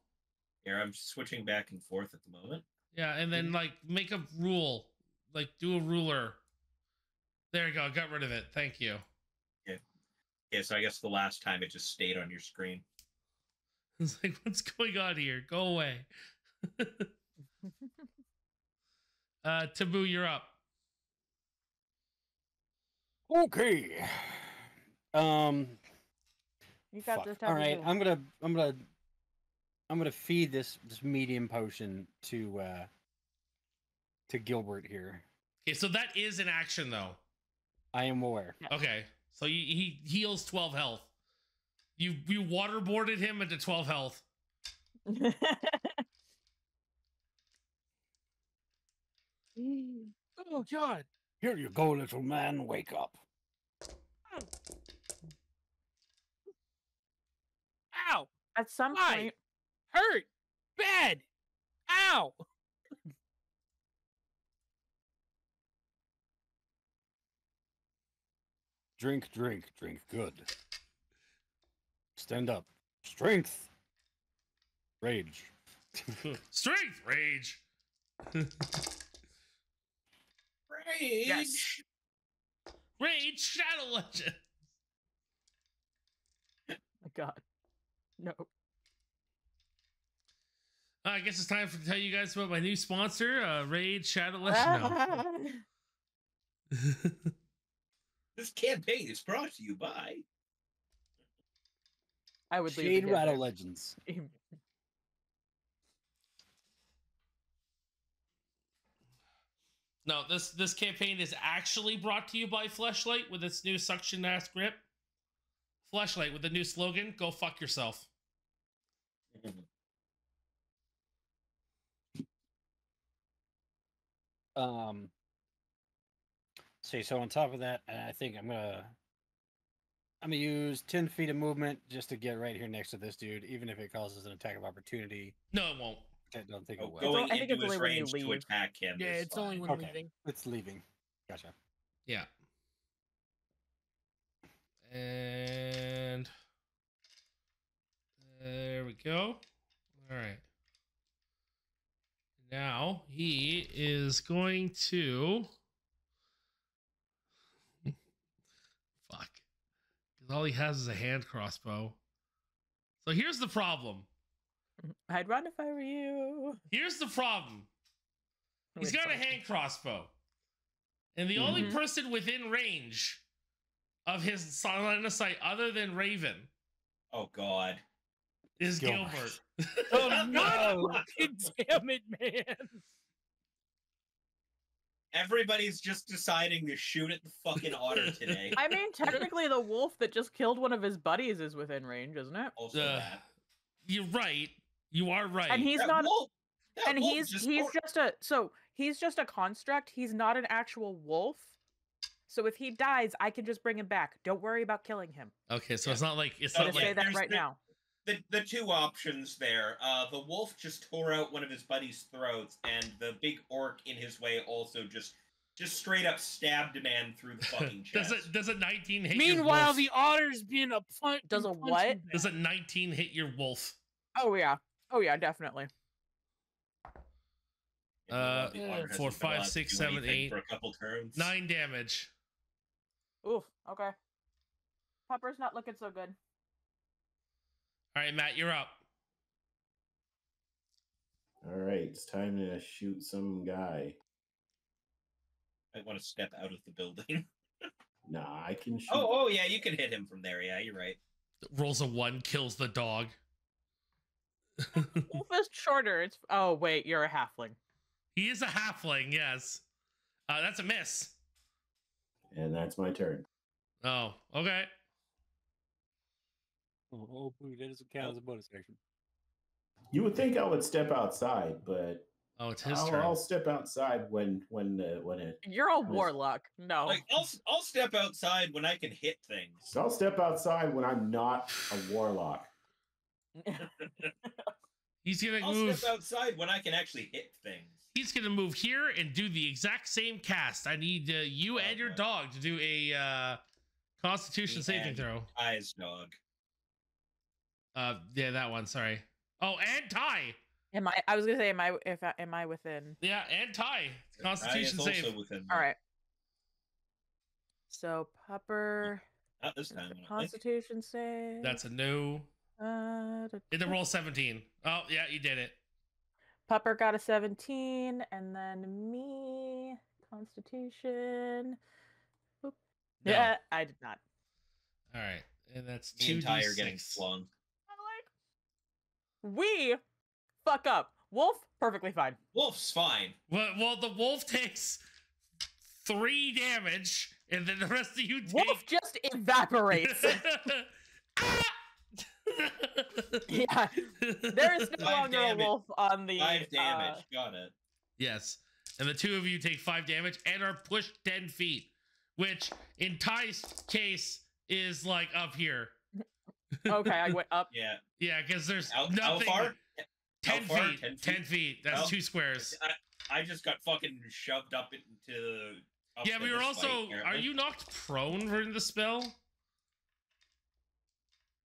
Here, I'm switching back and forth at the moment. Yeah, and then like make a rule. Like do a ruler. There you go. Got rid of it. Thank you. Yeah. Yeah, so I guess the last time it just stayed on your screen. It's like, what's going on here? Go away. Taboo, you're up. Okay. You got this. All right, I'm gonna feed this medium potion to Gilbert here. Okay, so that is an action, though. I am aware. Okay, so he heals 12 health. You waterboarded him into 12 health. Oh, God. Here you go, little man. Wake up. Ow. At some point. Hurt. Bad. Ow. Drink, drink, drink. Good. Stand up. Strength. Rage. Strength. Rage. Rage. Yes. Rage. Shadow Legend. Oh my God. No. I guess it's time to tell you guys about my new sponsor, Rage Shadow Legend. This campaign is brought to you by Shade Rattle Legends. No, this campaign is actually brought to you by Fleshlight with its new suction ass grip. Fleshlight with the new slogan, go fuck yourself. See, so on top of that, I think I'm gonna use 10 feet of movement just to get right here next to this dude, even if it causes an attack of opportunity. No, it won't. I don't think it will. Going into his range to attack him. Yeah, it's only when leaving. It's leaving. Gotcha. Yeah. And there we go. All right. Now he is going to. Fuck. Because all he has is a hand crossbow. So here's the problem. I'd run if I were you. Here's the problem. He's got a hand crossbow. And the only person within range of his line of sight other than Raven. Oh, God. Is Gilbert. Oh, no. Damn it, man. Everybody's just deciding to shoot at the fucking otter today. I mean, technically, the wolf that just killed one of his buddies is within range, isn't it? Also that. You're right. You are right. And he's that not. Wolf, and he's just a construct. He's not an actual wolf. So if he dies, I can just bring him back. Don't worry about killing him. Okay, so it's not like say that right now. The two options there. The wolf just tore out one of his buddy's throats, and the big orc in his way also just straight up stabbed a man through the fucking chest. Does a 19 hit? Meanwhile, the otter's being a punt. Does a what? Does a 19 hit your wolf? Oh yeah. Oh yeah, definitely. 4, 5, 6, 7, 8 for a couple turns. 9 damage. Oof. Okay. Pepper's not looking so good. All right, Matt, you're up. All right, it's time to shoot some guy. I want to step out of the building. Nah, I can shoot. Oh, yeah, you can hit him from there. Yeah, you're right. Rolls a 1, kills the dog. Wolf is shorter. It's oh wait, you're a halfling. He is a halfling, yes. That's a miss. And that's my turn. Oh, okay. Oh, that doesn't count as a bonus action. You would think I would step outside, but it's his turn. I'll step outside when it. You're a warlock. No, like, I'll step outside when I can hit things. So I'll step outside when I'm not a warlock. He's gonna move. Step outside when I can actually hit things. He's gonna move here and do the exact same cast. I need you and your dog to do a Constitution saving throw. Ty's dog. Yeah, that one. Sorry. Oh, and Ty. Am I? I was gonna say, am I? Am I within? Yeah, and Ty. Constitution save. All right. So Pupper. Not this time. Constitution save. That's a no. Did roll 17? Oh yeah, you did it. Pupper got a 17, and then me Constitution. Oop. No. Yeah, I did not. All right, and that's the entire getting flung. Like, we fuck up. Wolf perfectly fine. Wolf's fine. Well, the wolf takes 3 damage, and then the rest of you. Wolf just evaporates. Yeah, there is no longer a wolf on the 5 damage. Got it. Yes, and the two of you take 5 damage and are pushed 10 feet, which in Ty's case is like up here. Okay, I went up. Yeah, because there's nothing. How far? 10 feet. 10 feet. That's 2 squares. I just got fucking shoved up into. Yeah, we were also. Are you knocked prone during the spell?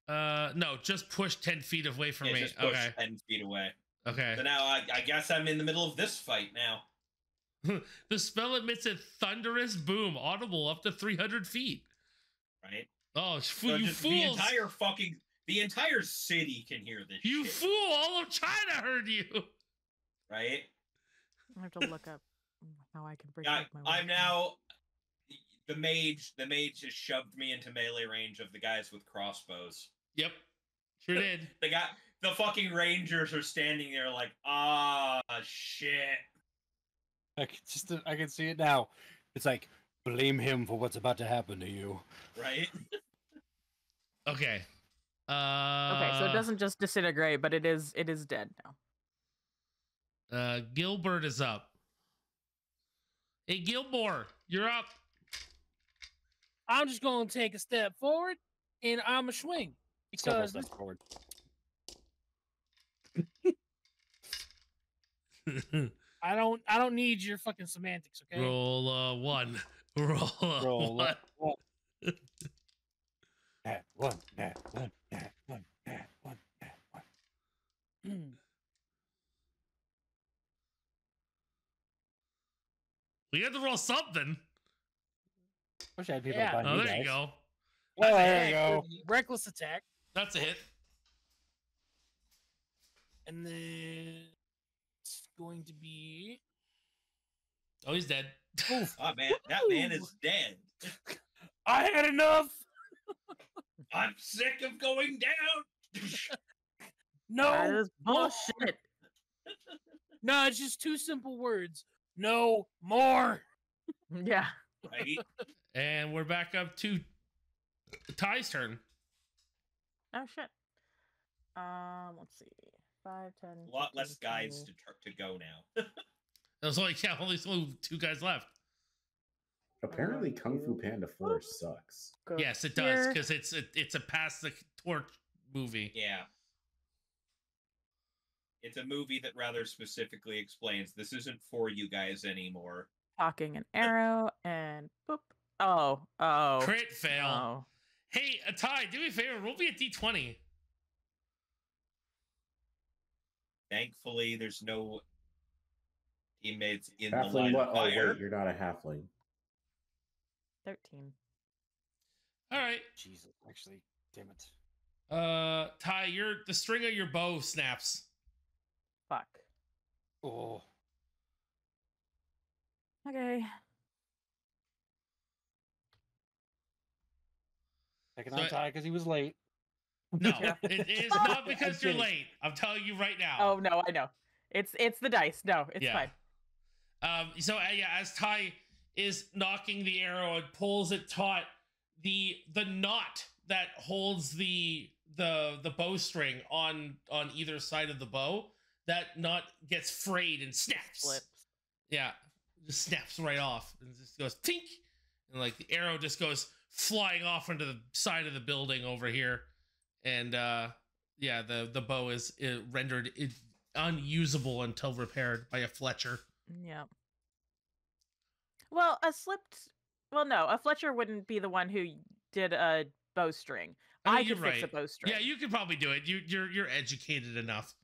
No, just push 10 feet away from me. Just push 10 feet away. Okay. So now I guess I'm in the middle of this fight now. The spell emits a thunderous boom, audible up to 300 feet. Right. Oh, so you fools! The entire city can hear this. You fool! All of China heard you. Right. I have to look up how I can bring back my. I'm now. The mage just shoved me into melee range of the guys with crossbows. Yep. Sure did. The fucking rangers are standing there like, ah, shit. I can see it now. It's like, blame him for what's about to happen to you. Right? Okay. Okay, so it doesn't just disintegrate, but it is dead now. Gilbert is up. Hey, Gilmore, you're up. I'm just going to take a step forward, and I'm a swing. Because step forward. I don't need your fucking semantics, okay? Roll one. Roll one. That one, that one, that one, that one, that one. We had to roll something. Wish I had people to find you guys. There you go. Oh, there you go. Reckless attack. That's a hit. And then it's going to be. Oh, he's dead. Oh, man. That man is dead. I had enough. I'm sick of going down. No, that is bullshit. No, it's just two simple words. No more. Yeah. Right. And we're back up to Ty's turn. Oh shit. Let's see. 5, 10. A lot 15, less guys 20. to go now. That's like yeah, only two guys left. Apparently, Kung Fu Panda 4 sucks. Go yes, it does, because it's a pass the torch movie. Yeah, it's a movie that rather specifically explains this isn't for you guys anymore. Cocking an arrow and boop. Oh, crit fail. Oh. Hey, Ty, do me a favor. Roll me a d20. Thankfully, there's no teammates in halfling, the line of fire. Oh, wait, you're not a halfling. 13. All right. Jesus, actually, damn it. Ty, the string of your bow snaps. Fuck. Oh. Okay. Taking on Ty because he was late. No, it is not because you're late. I'm telling you right now. Oh no, I know. It's the dice. No, it's fine. As Ty is knocking the arrow and pulls it taut, the knot that holds the bowstring on either side of the bow, that knot gets frayed and snaps. Flips. Yeah, just snaps right off and just goes tink, and like the arrow just goes flying off into the side of the building over here, and the bow is rendered unusable until repaired by a Fletcher. Yeah. Well, a Fletcher wouldn't be the one who did a bowstring. I could fix a bowstring. Yeah, you could probably do it. You're educated enough.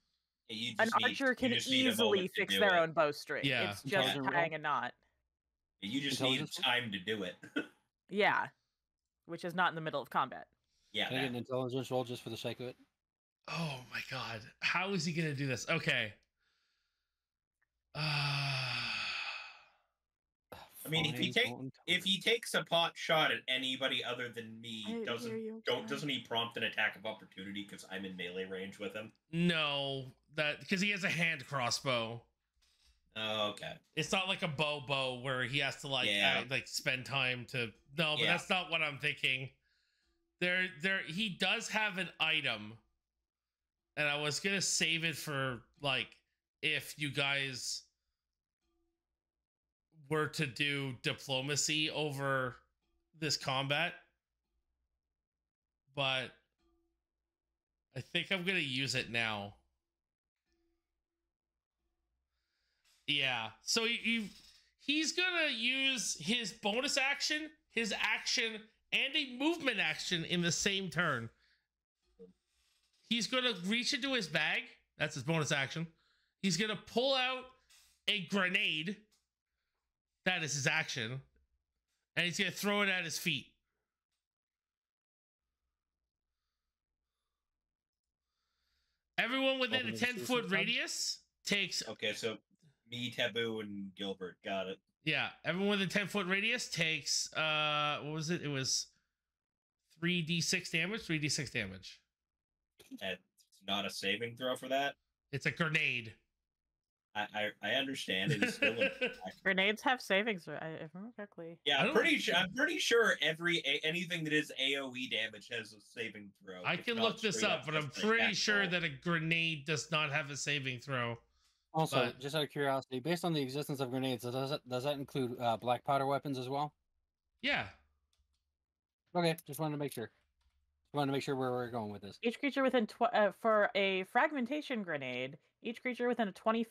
Yeah, An archer can easily fix their own bowstring. Yeah. It's just tying a knot. You just need time to do it. Yeah, which is not in the middle of combat. Yeah. Can I get an intelligence roll just for the sake of it? Oh my god, how is he gonna do this? Okay. I mean, if he takes a pot shot at anybody other than me, doesn't he prompt an attack of opportunity because I'm in melee range with him? No, because he has a hand crossbow. Oh, okay. It's not like a bow where he has to spend time to. No, but that's not what I'm thinking. He does have an item, and I was gonna save it for if you guys were to do diplomacy over this combat, but I think I'm gonna use it now. Yeah, so he's gonna use his bonus action, his action, and a movement action in the same turn. He's gonna reach into his bag. That's his bonus action. He's gonna pull out a grenade. That is his action. And he's going to throw it at his feet. Everyone within a 10-foot radius takes... Okay, so me, Taboo, and Gilbert. Got it. Yeah, everyone within a 10-foot radius takes... what was it? It was 3d6 damage? 3d6 damage. That's not a saving throw for that? It's a grenade. I understand it is still grenades have savings, if I remember correctly. Yeah, I'm pretty sure anything that is AOE damage has a saving throw. I can look this up, but I'm pretty sure that a grenade does not have a saving throw. Also, just out of curiosity, based on the existence of grenades, does that include black powder weapons as well? Yeah. Okay, just wanted to make sure. I want to make sure where we're going with this. Each creature within for a fragmentation grenade, each creature within a 20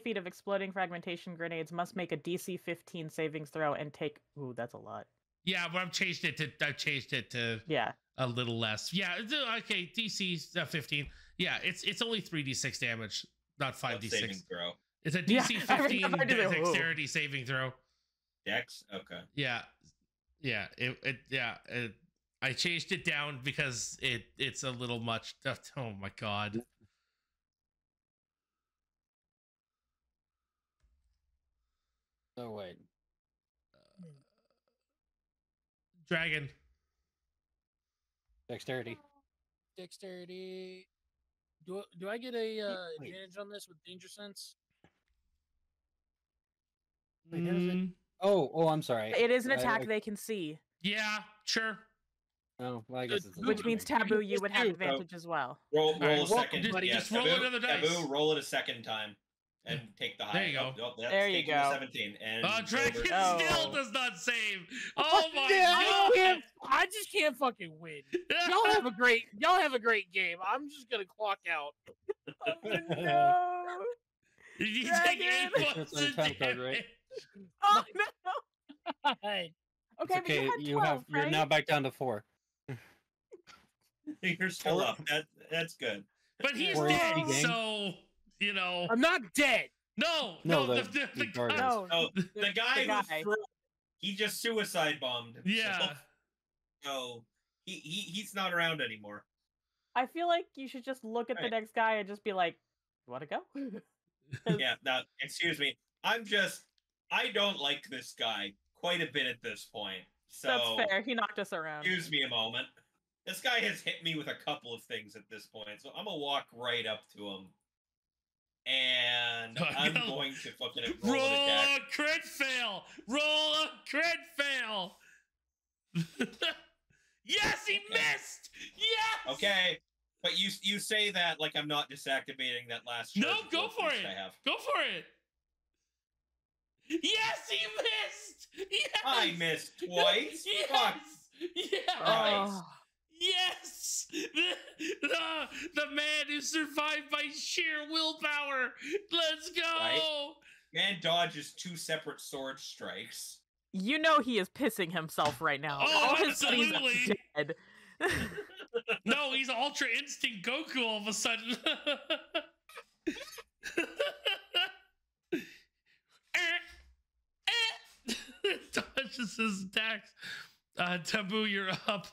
feet of exploding fragmentation grenades must make a DC 15 savings throw and take. Ooh, that's a lot. Yeah, but I've changed it to yeah, a little less. Yeah, okay, DC 15. Yeah, it's only 3d6 damage, not 5d6. Saving throw. It's a DC 15 dexterity saving throw. Dex. Okay. Yeah, yeah. I changed it down because it's a little much. Oh my god. Oh wait. Dragon. Dexterity. Do I get a advantage on this with danger sense? Wait, oh, I'm sorry. It is an attack they can see. Yeah, sure. Oh, well, I guess it's which means Taboo, you would have advantage as well. Roll a second. Just roll another dice. Taboo, roll it a second time and take the high. There you go. There you go. 17. And Dragon still does not save. Oh my god! I just can't fucking win. Y'all have a great game. I'm just gonna clock out. Oh, no. You take 8 points of damage. Oh no! Okay, but you have 12, right? You're now back down to 4. You're still up. That's good. But he's dead, so you know. I'm not dead. No, the guy who he just suicide bombed himself. Yeah. So he's not around anymore. I feel like you should just look at the next guy and just be like, "You want to go?" Yeah. No, excuse me. I don't like this guy quite a bit at this point. So that's fair. He knocked us around. Excuse me a moment. This guy has hit me with a couple of things at this point, so I'm gonna walk right up to him, and I'm going to fucking roll an attack. A crit fail. Roll a crit fail. Yes, he missed. Yes. Okay, but you say that like I'm not disactivating that last. No, go for it. Go for it. Yes, he missed. Yes. I missed twice. Yes. Fuck. Yes. Oh. Yes. The man who survived by sheer willpower. Let's go. Right. Man dodges 2 separate sword strikes. You know he is pissing himself right now. Oh, all absolutely. His dead. No, he's Ultra Instinct Goku all of a sudden. Dodges his attacks. Taboo, you're up.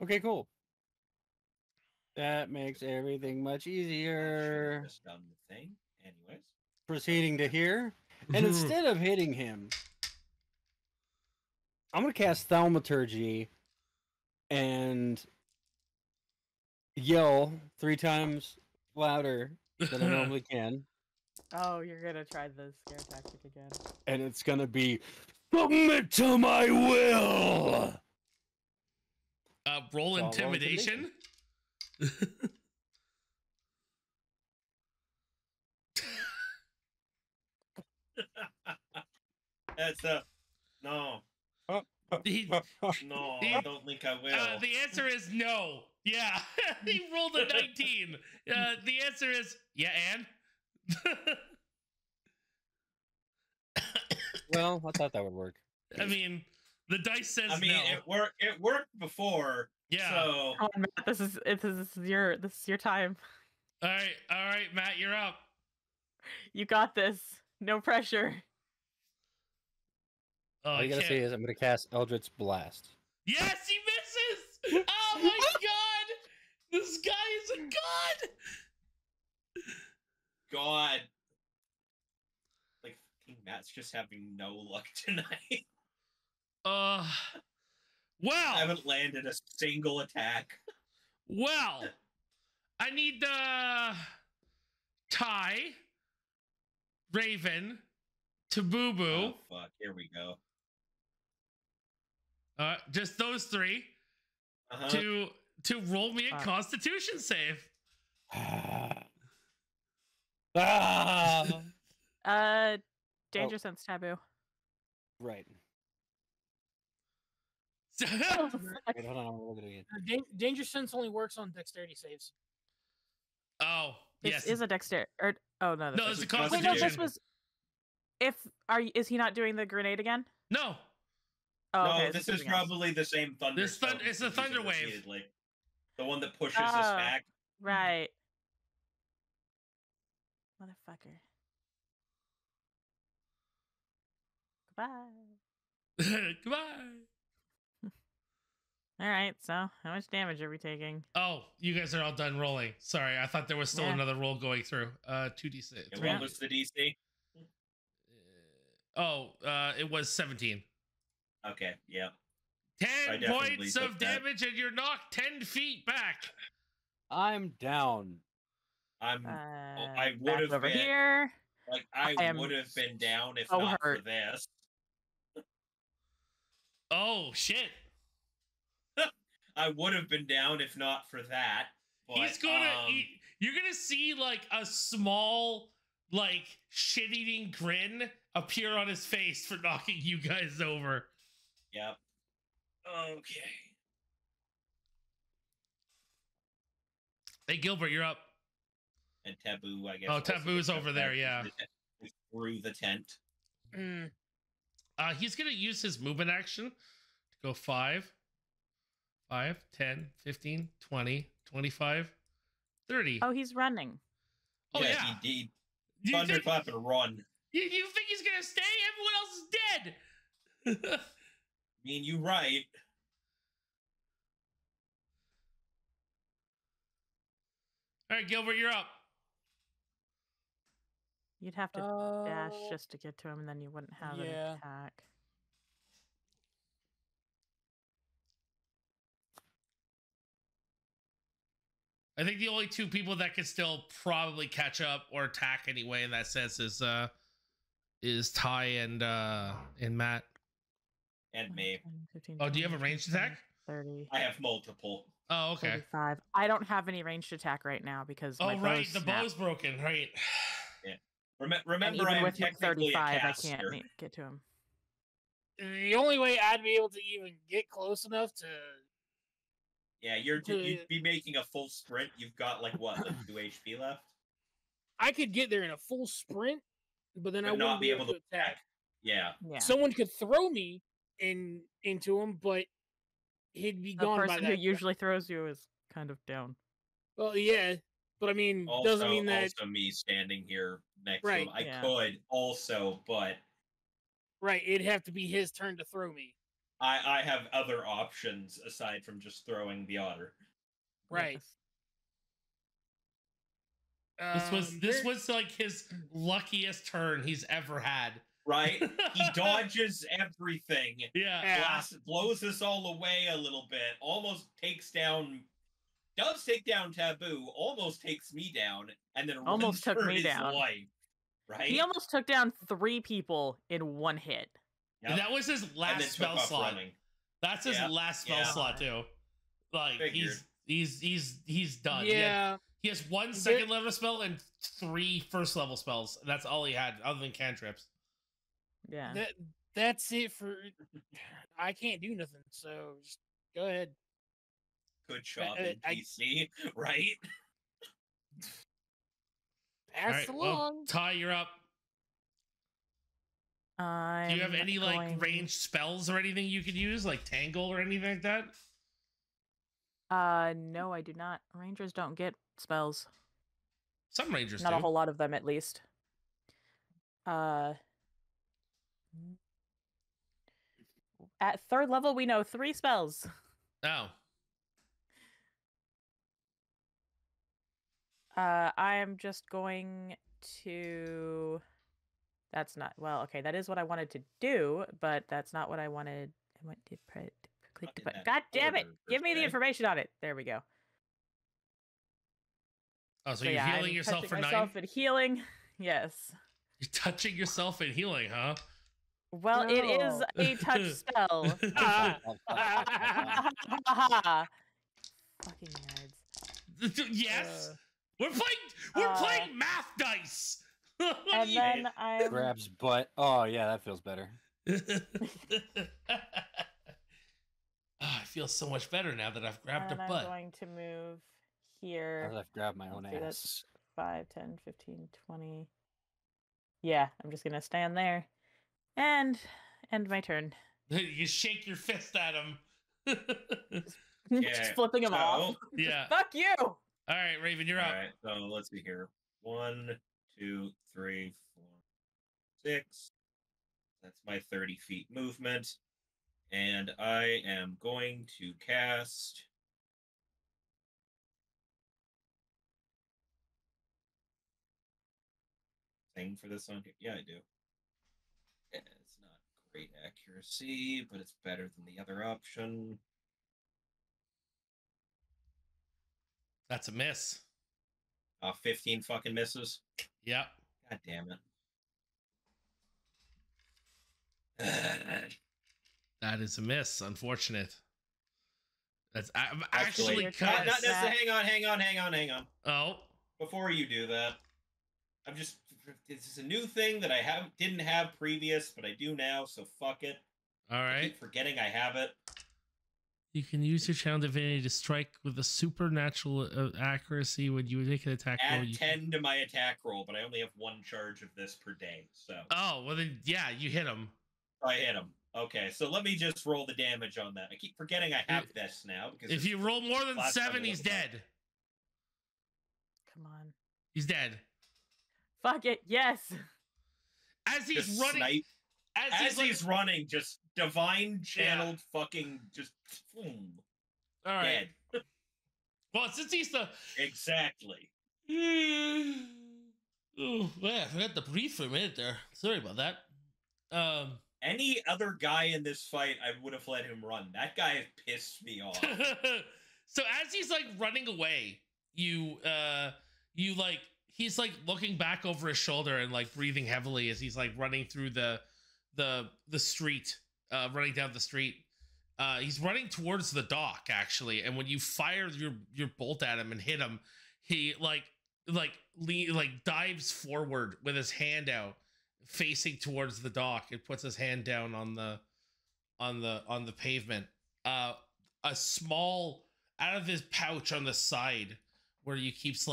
Okay, cool. That makes everything much easier. Just done the thing, anyways. Proceeding to here, and instead of hitting him, I'm gonna cast Thaumaturgy and yell 3 times louder than I normally can. Oh, you're gonna try the scare tactic again. And it's gonna be submit to my will. Roll intimidation. That's no. No, I don't think I will. The answer is no. Yeah, he rolled a 19. The answer is yeah, and. Well, I thought that would work. I mean, the dice says no. It worked before. Yeah. So oh, Matt, this is your time. All right, Matt, you're up. You got this. No pressure. Oh, all you gotta say is I'm gonna cast Eldritch Blast. Yes, he misses. Oh my god, this guy is a god. God, like fucking Matt's just having no luck tonight. Well, I haven't landed a single attack. Well, I need Ty, Raven, Tabooboo. Oh, fuck. Here we go. Just those three to roll me a Constitution save. Danger sense taboo. Right. Oh, wait, hold on, I'm gonna look at it again. Danger sense only works on dexterity saves. Oh, yes. This is a dexterity. Oh no. No, it's a Constitution. Wait, no, this was. Is he not doing the grenade again? No. Oh, no, okay, this is probably the same thunder. It's a thunder wave, the one that pushes us back. Right, motherfucker. Goodbye. Goodbye. All right. So, how much damage are we taking? Oh, you guys are all done rolling. Sorry, I thought there was still another roll going through. 2d6. What was the DC? It was 17. Okay, yeah. 10 points of damage and you're knocked 10 feet back. I'm down. I would have been here. Like I would have been down if not for this. Oh shit. I would have been down if not for that. But, he's gonna you're gonna see like a small like shit-eating grin appear on his face for knocking you guys over. Yep. Okay. Hey, Gilbert, you're up. And Taboo, I guess. Oh, Taboo's over there, yeah. Through the tent. Mm. He's going to use his movement action to go 5, 10, 15, 20, 25, 30. Oh, he's running. Oh, yes, yeah. Indeed. Thunderclap and run. You think he's going to stay? Everyone else is dead. I mean, you're right. All right, Gilbert, you're up. You'd have to dash just to get to him, and then you wouldn't have an attack. I think the only two people that could still probably catch up or attack anyway in that sense is Ty and Matt. And me. 15, oh, do you have a ranged attack? 30. I have multiple. Oh, okay. 35. I don't have any ranged attack right now because my bow's the bow's broken, right? Yeah. Remember, I'm technically a caster. I can't get to him. The only way I'd be able to even get close enough to. Yeah, you'd be making a full sprint. You've got like what, like 2 HP left? I could get there in a full sprint, but then I wouldn't be able to attack. Yeah. Someone could throw me into him, but he'd be gone by that. The person who usually throws you is kind of down. Well, yeah, but I mean, also, doesn't mean that. Also, me standing here next to him, I could also, but it'd have to be his turn to throw me. I have other options aside from just throwing the otter. Right. This was like his luckiest turn he's ever had. Right? He dodges everything. Yeah. Blows us all away a little bit. Almost takes down... Does take down Taboo. Almost takes me down. And then almost took me down. Life, right? He almost took down 3 people in 1 hit. Yep. And that was his last spell slot. Running. That's his last spell slot, too. Like, he's done. Yeah. He has 1 second level spell and 3 first level spells. That's all he had, other than cantrips. Yeah, that's it for. I can't do nothing, so just go ahead. Good job, NPC. Right. Pass along. Well, Ty, you're up. Do you have any like ranged spells or anything you could use, like Tangle or anything like that? No, I do not. Rangers don't get spells. Some rangers, not a whole lot of them, at least. At 3rd level, we know 3 spells. Oh. I'm just going to... That's not... Well, okay, that is what I wanted to do, but that's not what I wanted... I went to click the button. God damn it! Give me the information on it. There we go. Oh, so you're healing yourself for 9? I'm touching myself and healing, yes. You're touching yourself and healing, huh? Well, no. It is a touch spell. Fucking nerds. Yes! We're playing math dice! And then I grabs butt. Oh, yeah, that feels better. Oh, I feel so much better now that I've grabbed a butt. I'm going to move here. I've grabbed my own ass. That's 5, 10, 15, 20. Yeah, I'm just going to stand there and end my turn. You shake your fist at him. Just flipping him off. Yeah. Fuck you. All right, Raven, you're up. All right, so let's see here. 1, 2, 3, 4, 6. That's my 30 feet movement. And I am going to cast thing for this on here. Yeah, I do. Yeah, it's not great accuracy, but it's better than the other option. That's a miss. 15 fucking misses. Yep. God damn it. That is a miss. Unfortunate. That's actually cut. Hang on. Oh. Before you do that, I'm just. This is a new thing that I didn't have previous, but I do now. So fuck it. All right. I keep forgetting I have it. You can use your channel divinity to strike with a supernatural accuracy when you make an attack roll. Add 10 to my attack roll, but I only have 1 charge of this per day. So. Oh well, then yeah, you hit him. I hit him. Okay, so let me just roll the damage on that. I keep forgetting I have this now. Because if you roll more than 7, he's dead. Come on. He's dead. Fuck it, yes. As he's just running... Snipe. As he's running, just divine channeled fucking just... Boom, all right. Dead. Well, since he's the... Exactly. Oh, man, I forgot to breathe for a minute there. Sorry about that. Any other guy in this fight, I would have let him run. That guy pissed me off. So as he's like running away, he's like looking back over his shoulder and like breathing heavily as he's like running through the street, running down the street. He's running towards the dock actually, and when you fire your bolt at him and hit him, he like dives forward with his hand out, facing towards the dock. It puts his hand down on the pavement. A small out of his pouch on the side where he keeps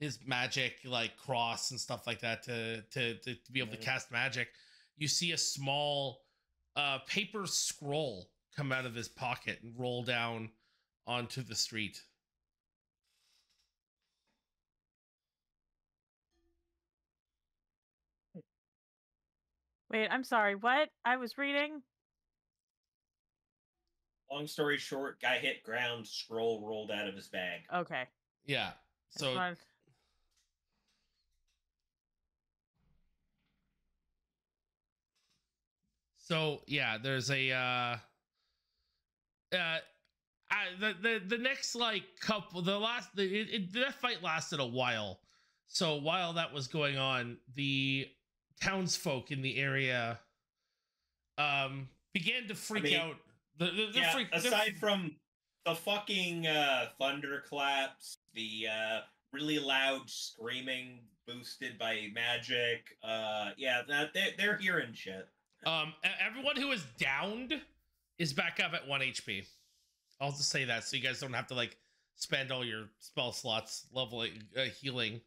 his magic cross and stuff like that to be able to cast magic. You see a small paper scroll come out of his pocket and roll down onto the street. Wait, I'm sorry, what? I was reading? Long story short, guy hit ground, scroll rolled out of his bag. Okay. Yeah, so... So, yeah, there's a... the next, couple... That fight lasted a while. So while that was going on, the... townsfolk in the area began to freak out. Aside from the fucking thunderclaps, the really loud screaming boosted by magic, they're hearing shit. Everyone who is downed is back up at 1 HP. I'll just say that so you guys don't have to spend all your spell slots leveling healing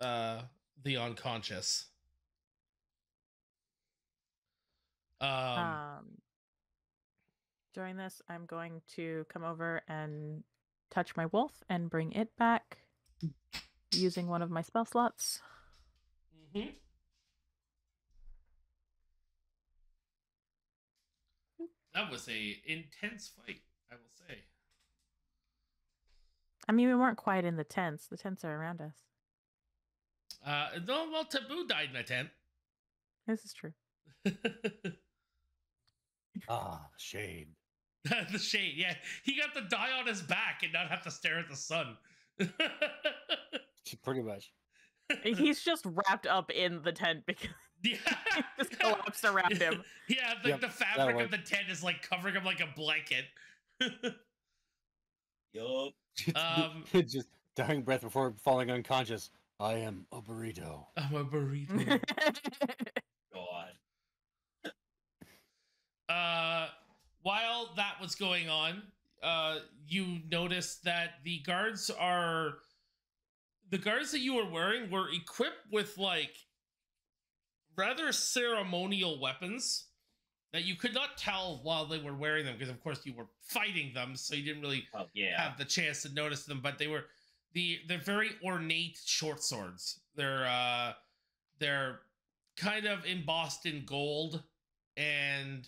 the unconscious. During this, I'm going to come over and touch my wolf and bring it back using one of my spell slots. Mm-hmm. That was an intense fight, I will say. I mean, we weren't quite in the tents. The tents are around us. Well, Taboo died in a tent. This is true. Shade. The shade, yeah. He got to die on his back and not have to stare at the sun. Pretty much. He's just wrapped up in the tent because it just collapsed around him. Yeah, the fabric of the tent is like covering him like a blanket. Yup. Just dying breath before falling unconscious. I am a burrito. I'm a burrito. God. While that was going on, you notice that the guards are... The guards that you were wearing were equipped with, like, rather ceremonial weapons that you could not tell while they were wearing them, because, of course, you were fighting them, so you didn't really have the chance to notice them, but they were... They're very ornate short swords. They're kind of embossed in gold, and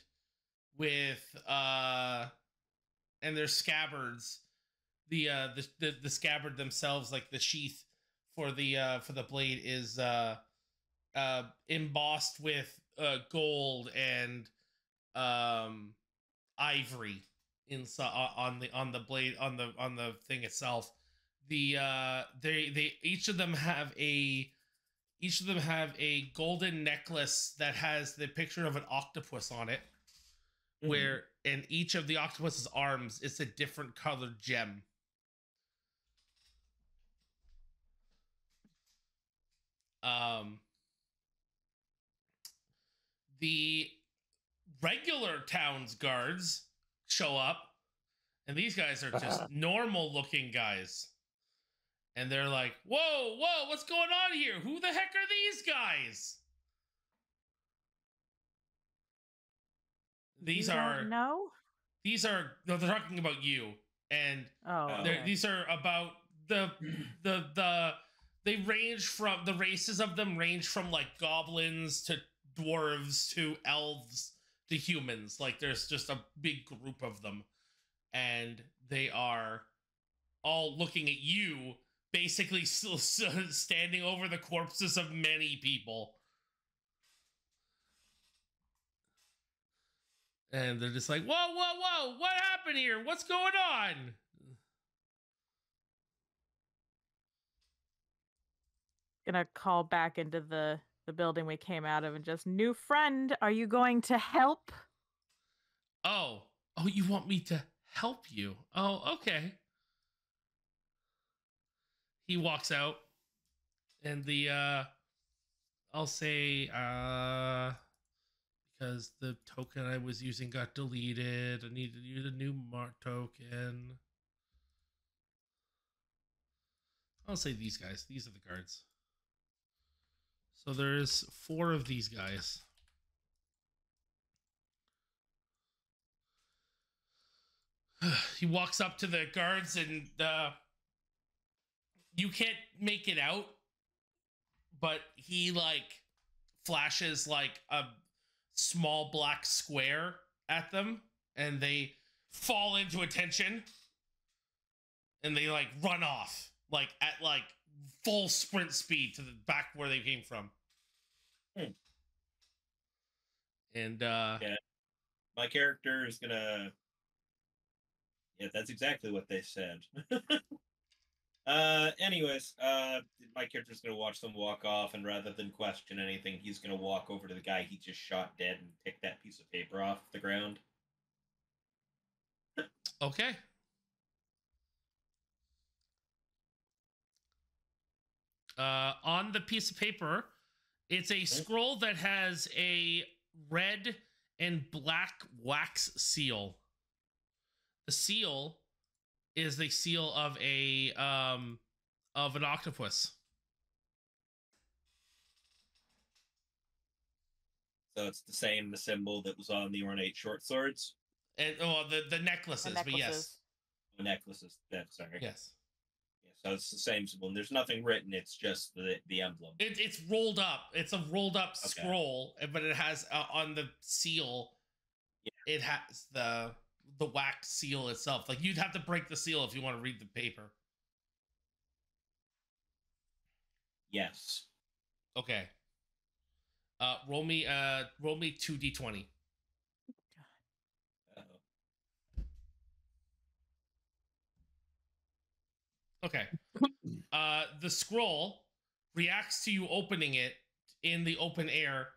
with and their scabbards. The scabbard themselves, like the sheath for the blade, is embossed with gold and ivory on the blade on the thing itself. Each of them have a golden necklace that has the picture of an octopus on it, where in each of the octopus's arms it's a different colored gem. The regular town's guards show up, and these guys are just normal looking guys. And they're like, whoa, whoa, what's going on here? Who the heck are these guys? No, they're talking about you. And these are about they range from, the races of them range from like goblins to dwarves to elves to humans. Like there's just a big group of them. And they are all looking at you, basically still standing over the corpses of many people. And they're just like, whoa, whoa, whoa, what happened here? What's going on? Gonna call back into the building we came out of and just, new friend, are you going to help? Oh, you want me to help you? Oh, okay. He walks out, and the, I'll say, because the token I was using got deleted, I need to use a new token. I'll say these guys. These are the guards. So there's 4 of these guys. He walks up to the guards, and, you can't make it out, but he like flashes like a small black square at them, and they fall into attention, and they like run off like at like full sprint speed to the back where they came from. And my character is gonna, that's exactly what they said. Anyways, my character's gonna watch them walk off, and rather than question anything, he's gonna walk over to the guy he just shot dead and pick that piece of paper off the ground. Okay. On the piece of paper, it's a scroll that has a red and black wax seal. The seal is the seal of a of an octopus. So it's the same symbol that was on the ornate short swords, and the necklaces. But yes, the necklaces. Yes. Yeah, so it's the same symbol. And there's nothing written. It's just the emblem. It's rolled up. It's a rolled up scroll, but it has on the seal. Yeah. It has the wax seal itself. Like, you'd have to break the seal if you want to read the paper. Yes. Okay. Roll me 2d20. Okay. The scroll reacts to you opening it in the open air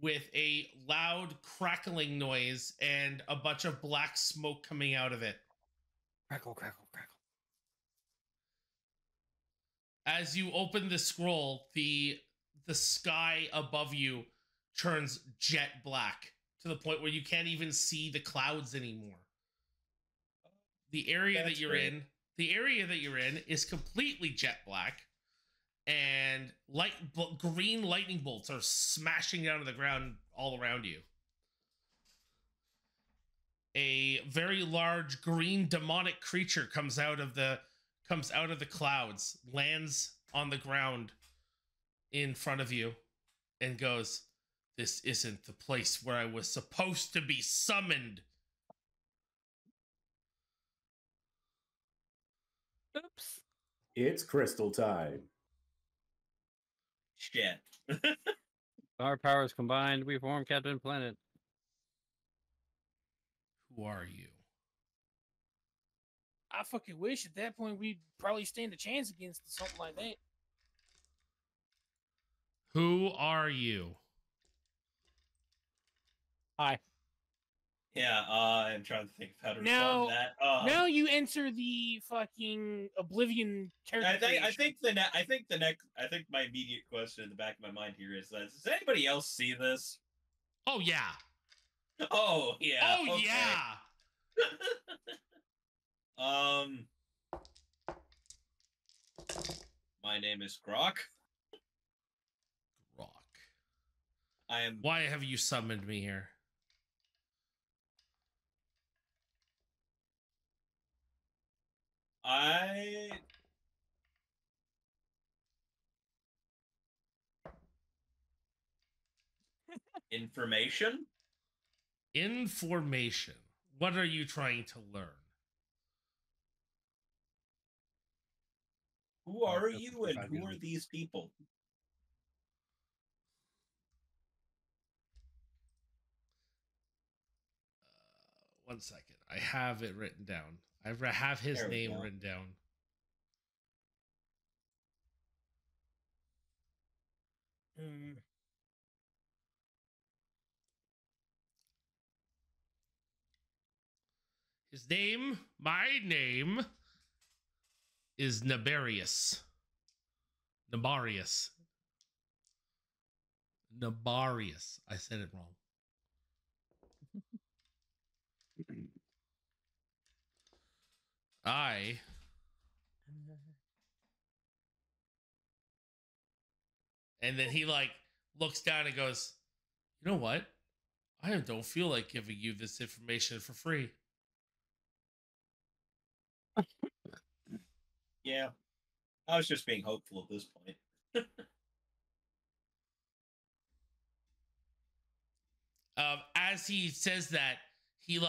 with a loud crackling noise and a bunch of black smoke coming out of it. Crackle, crackle, crackle. As you open the scroll, the sky above you turns jet black to the point where you can't even see the clouds anymore. The area that you're in is completely jet black, and green lightning bolts are smashing down to the ground all around you. A very large green demonic creature comes out of the clouds, lands on the ground in front of you, and goes, "This isn't the place where I was supposed to be summoned." Oops. It's crystal time. Shit. Our powers combined, we form Captain Planet. Who are you? I fucking wish at that point we'd probably stand a chance against something like that. Who are you? Hi. Yeah, I'm trying to think of how to respond to that. Now you enter the fucking Oblivion territory. I think my immediate question in the back of my mind here is: does anybody else see this? Oh yeah. Oh yeah. Oh okay. Yeah. My name is Grok. Grok. I am. Why have you summoned me here? Information. What are you trying to learn? Who are you and who are these people? One second. I have it written down. I have his name written down. My name is Nabarius. Nabarius. I said it wrong. I and then he looks down and goes, "You know what? I don't feel like giving you this information for free." Yeah, I was just being hopeful at this point. As he says that, he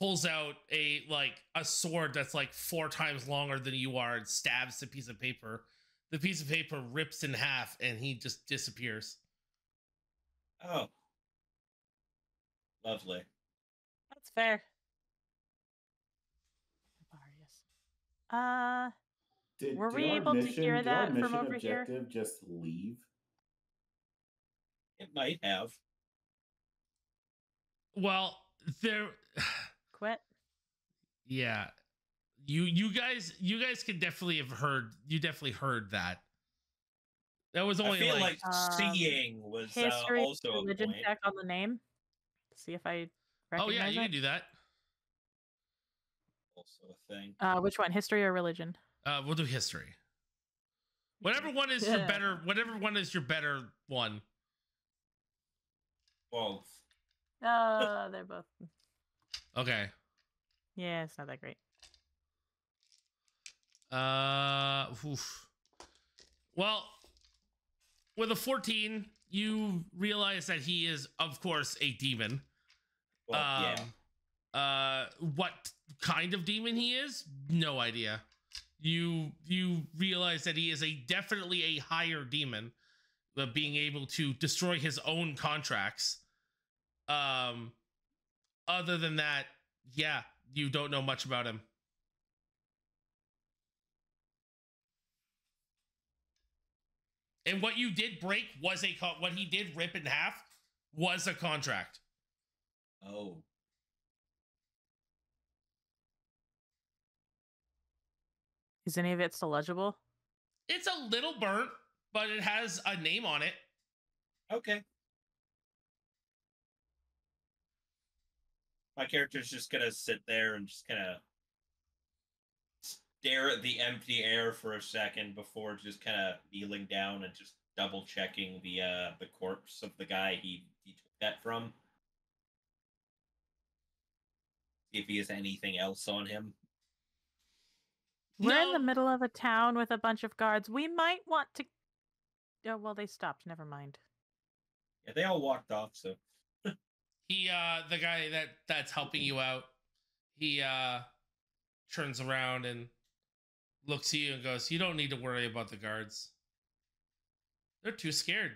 pulls out a sword that's 4 times longer than you are and stabs the piece of paper. The piece of paper rips in half and he just disappears. Oh. Lovely. That's fair. Were we able to hear that from over here? Just leave. It might have. Well, there quit. Yeah. You guys can definitely have heard. You definitely heard that. That was only seeing was history, also religion check on the name. See if I recognize it. Oh yeah, you can do that. Also a thing. Which one? History or religion? We'll do history. Whatever one is your better. Whatever one is your better one. Both. They're both. Okay. Yeah, it's not that great. Oof. Well, with a 14, you realize that he is, of course, a demon. Well, yeah. What kind of demon he is? No idea. You realize that he is definitely a higher demon, but being able to destroy his own contracts. Other than that, yeah, you don't know much about him. And what you did break was a what he did rip in half was a contract. Oh. Is any of it still legible? It's a little burnt, but it has a name on it. Okay. My character's just gonna sit there and just kind of stare at the empty air for a second before just kind of kneeling down and just double checking the corpse of the guy he took that from. See if he has anything else on him. We're in the middle of a town with a bunch of guards. We might want to. Oh well, they stopped. Never mind. Yeah, they all walked off. So he, the guy that's helping you out, he turns around and looks at you and goes, "You don't need to worry about the guards. They're too scared."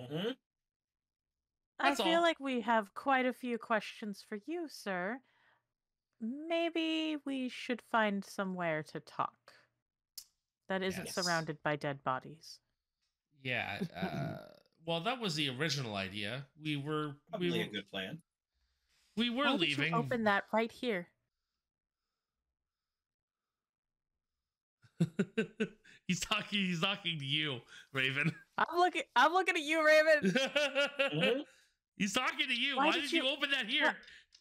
Mm-hmm. I feel like we have quite a few questions for you, sir. Maybe we should find somewhere to talk that isn't surrounded by dead bodies. Yeah. Well, that was the original idea. Probably a good plan. We were leaving. Why don't you open that right here? He's talking to you, Raven. I'm looking at you, Raven. He's talking to you. Why did you open that here?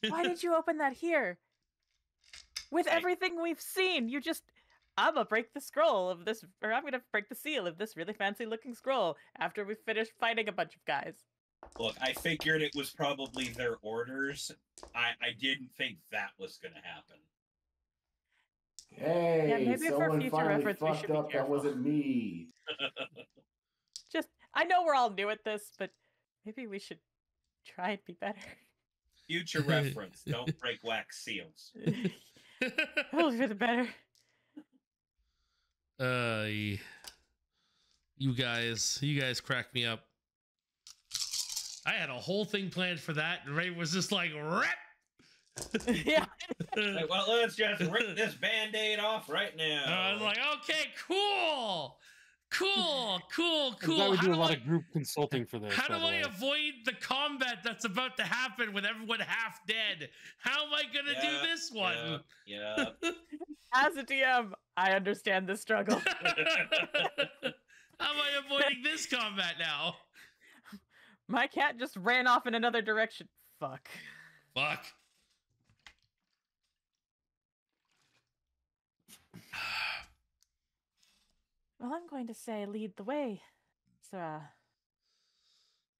Why did you open that here? With everything we've seen, you just... I'm gonna break the scroll of this, or I'm gonna break the seal of this really fancy looking scroll after we finish fighting a bunch of guys. Look, I figured it was probably their orders. I didn't think that was gonna happen. Hey, yeah, maybe someone for future reference, we should be careful. That wasn't me. Just, I know we're all new at this, but maybe we should try and be better. Future reference, don't break wax seals. Oh, for the better. You guys cracked me up. I had a whole thing planned for that, and Ray was just like, "Rip!" Yeah. Like, well, let's just rip this band-aid off right now. I was like, "Okay, cool." That would do a lot of group consulting for this. How do I avoid the combat that's about to happen with everyone half dead? How am I gonna do this one? Yeah. As a DM, I understand the struggle. How am I avoiding this combat now? My cat just ran off in another direction. Fuck. Well, I'm going to say lead the way, Sarah.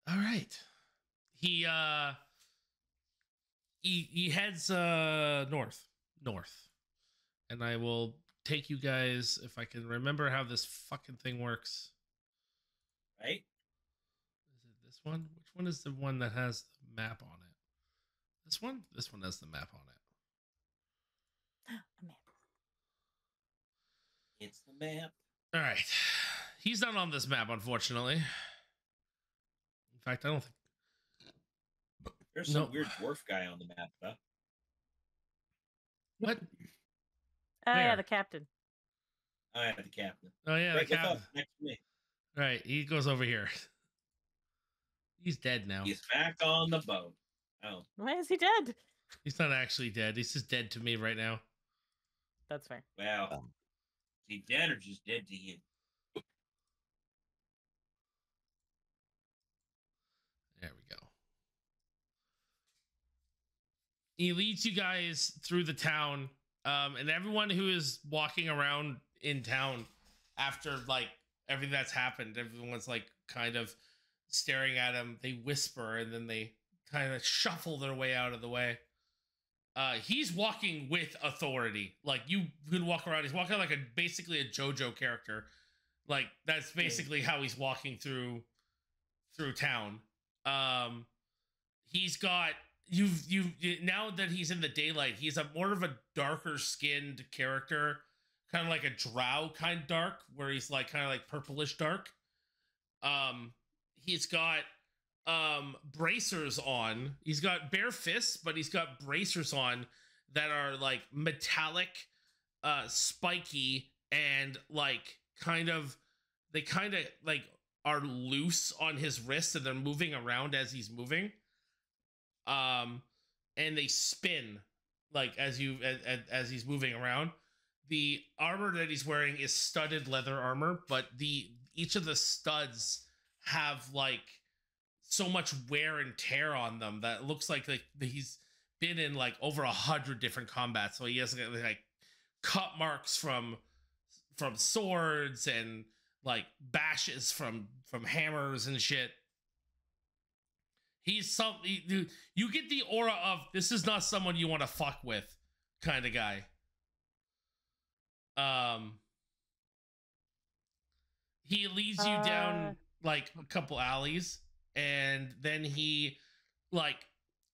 All right. He heads north. And I will take you guys, if I can remember how this fucking thing works. Right? Is it this one? Which one is the one that has the map on it? This one? This one has the map on it. A map. It's the map. All right. He's not on this map, unfortunately. In fact, I don't think... There's some weird dwarf guy on the map, huh? What? Oh, yeah, the captain. Oh, yeah, the captain. Oh, yeah, the captain. Next to me. Right, he goes over here. He's dead now. He's back on the boat. Oh. Why is he dead? He's not actually dead. He's just dead to me right now. That's fair. Wow. Is he dead or just dead to you? There we go. He leads you guys through the town. And everyone who is walking around in town after, like, everything that's happened, everyone's, like, kind of staring at him. They whisper, and then they kind of shuffle their way out of the way. He's walking with authority. Like, you can walk around. He's walking like basically a JoJo character. Like, that's basically how he's walking through town. He's got... You've now that he's in the daylight, he's a more of a darker skinned character, kind of like a drow kind of dark, where he's like kind of like purplish dark. He's got bracers on. He's got bare fists, but he's got bracers on that are like metallic, spiky, and like kind of like are loose on his wrist, and they're moving around as he's moving. And they spin like as he's moving around. The armor that he's wearing is studded leather armor, but each of the studs have like so much wear and tear on them that it looks like he's been in like over 100 different combats. So he has like cut marks from swords and like bashes from hammers and shit. He's you get the aura of this is not someone you want to fuck with kind of guy. He leads you down like a couple alleys, and then he like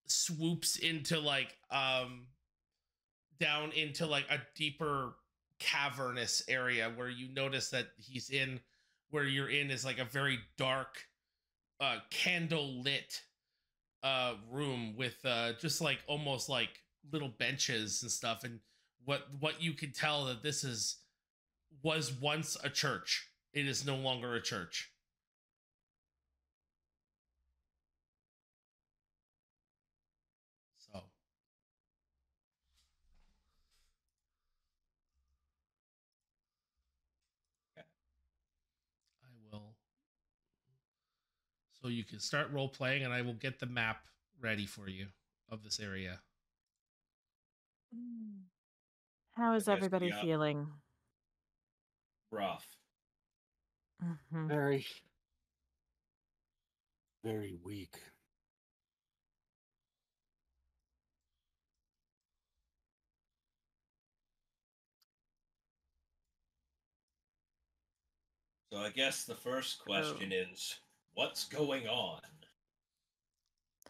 swoops into like down into like a deeper cavernous area where you notice that you're in is like a very dark candle lit room with just like almost like little benches and stuff, and what you can tell that this was once a church. It is no longer a church. So. Okay. So you can start role playing, and I will get the map ready for you of this area. How is everybody feeling? Rough. Mm-hmm. Very, very weak. So I guess the first question is, what's going on?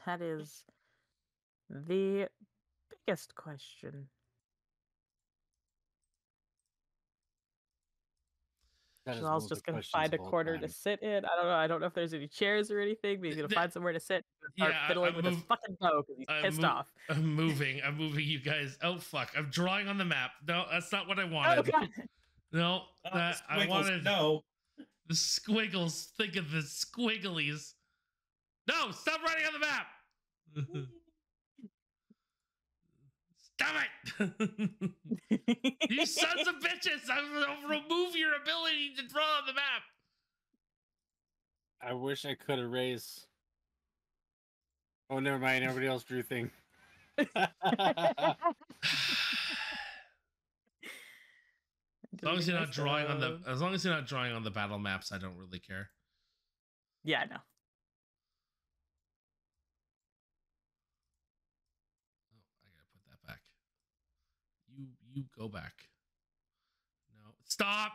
That is the biggest question. Janelle's just gonna find a corner to sit in. I don't know. I don't know if there's any chairs or anything, but he's gonna find somewhere to sit and start fiddling with his fucking bow because he's pissed off. I'm moving you guys. Oh fuck. I'm drawing on the map. No, that's not what I wanted. Oh, no, I wanted the squiggles. Think of the squigglies. No, stop writing on the map. Damn it! You sons of bitches! I'll remove your ability to draw on the map. I wish I could erase. Oh, never mind. Everybody else drew thing. As long as you're not drawing on the battle maps, I don't really care. Yeah, I know. You go back. No, stop.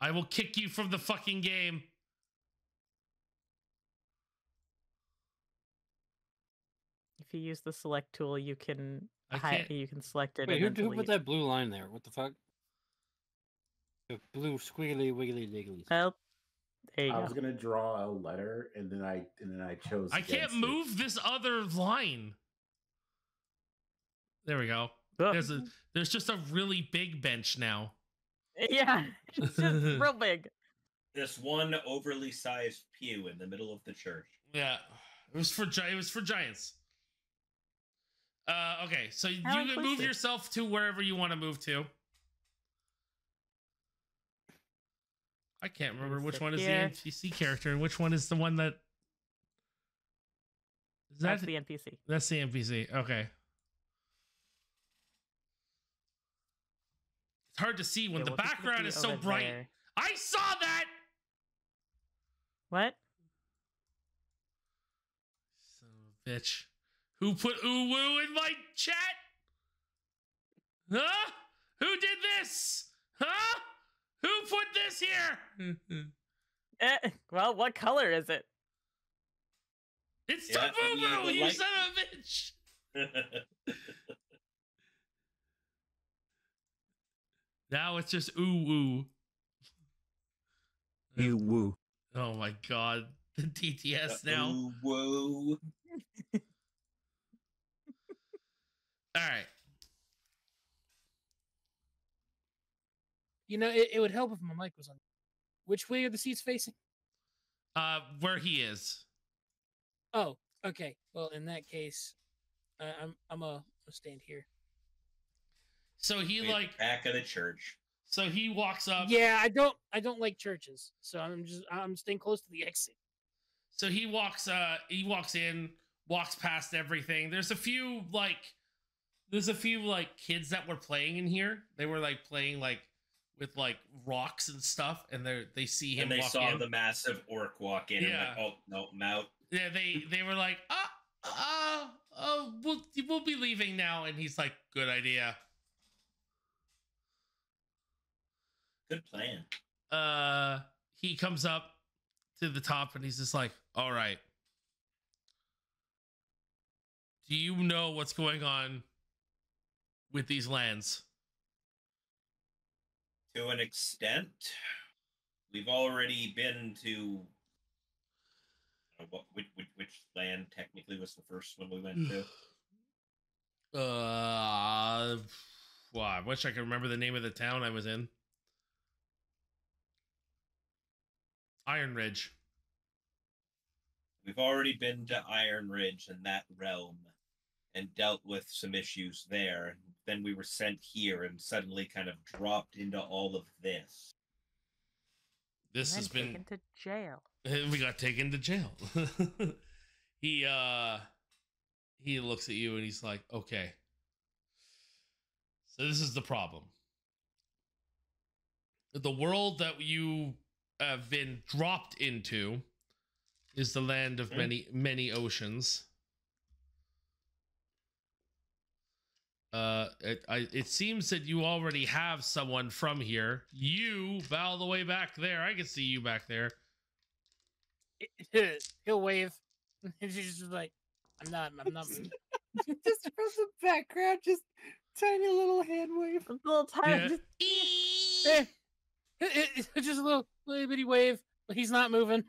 I will kick you from the fucking game. If you use the select tool, you can select it. Wait, who put that blue line there? What the fuck? The blue squiggly wiggly wiggly. Help. There you go. I was gonna draw a letter, and then I chose. I can't move this other line. There we go. There's just a really big bench now. Yeah, it's just real big. This one overly sized pew in the middle of the church. Yeah, it was for giants. Okay, so you can move yourself to wherever you want to move to. I can't remember which one is the NPC character and which one is the one that. That's the NPC. That's the NPC. Okay. Hard to see when the background is so bright there. I saw that. What? Son of a bitch. Who put uwu in my chat? Huh? Who did this? Huh? Who put this here? Well, what color is it? It's Tabooboo, you son of a bitch. Now it's just ooh woo. Ooh woo. Oh my god. The DTS now. Ooh woo. Alright. You know, it would help if my mic was on. Which way are the seats facing? Where he is. Oh, okay. Well, in that case, I'm gonna stand here. So he like back of the church. So he walks up. Yeah, I don't like churches. So I'm staying close to the exit. So he walks. He walks in. Walks past everything. There's a few kids that were playing in here. They were like playing like with like rocks and stuff, and they see him. And they saw the massive orc walk in. Yeah. And like, oh no, I'm out. Yeah, they were like, we'll be leaving now. And he's like, good idea. Good plan. He comes up to the top and he's just like, all right. Do you know what's going on with these lands? To an extent. We've already been to... Which land technically was the first one we went to? Well, I wish I could remember the name of the town I was in. Iron Ridge. We've already been to Iron Ridge and that realm and dealt with some issues there. Then we were sent here and suddenly kind of dropped into all of this. This has been taken to jail. We got taken to jail. He looks at you and he's like, okay. So this is the problem. The world that you have been dropped into is the land of many, many oceans. It seems that you already have someone from here. You bow the way back there. I can see you back there. He'll wave. She's just like, I'm not. Just from the background, just tiny little hand wave. A little tiny. Yeah. Just a little bitty wave, but he's not moving.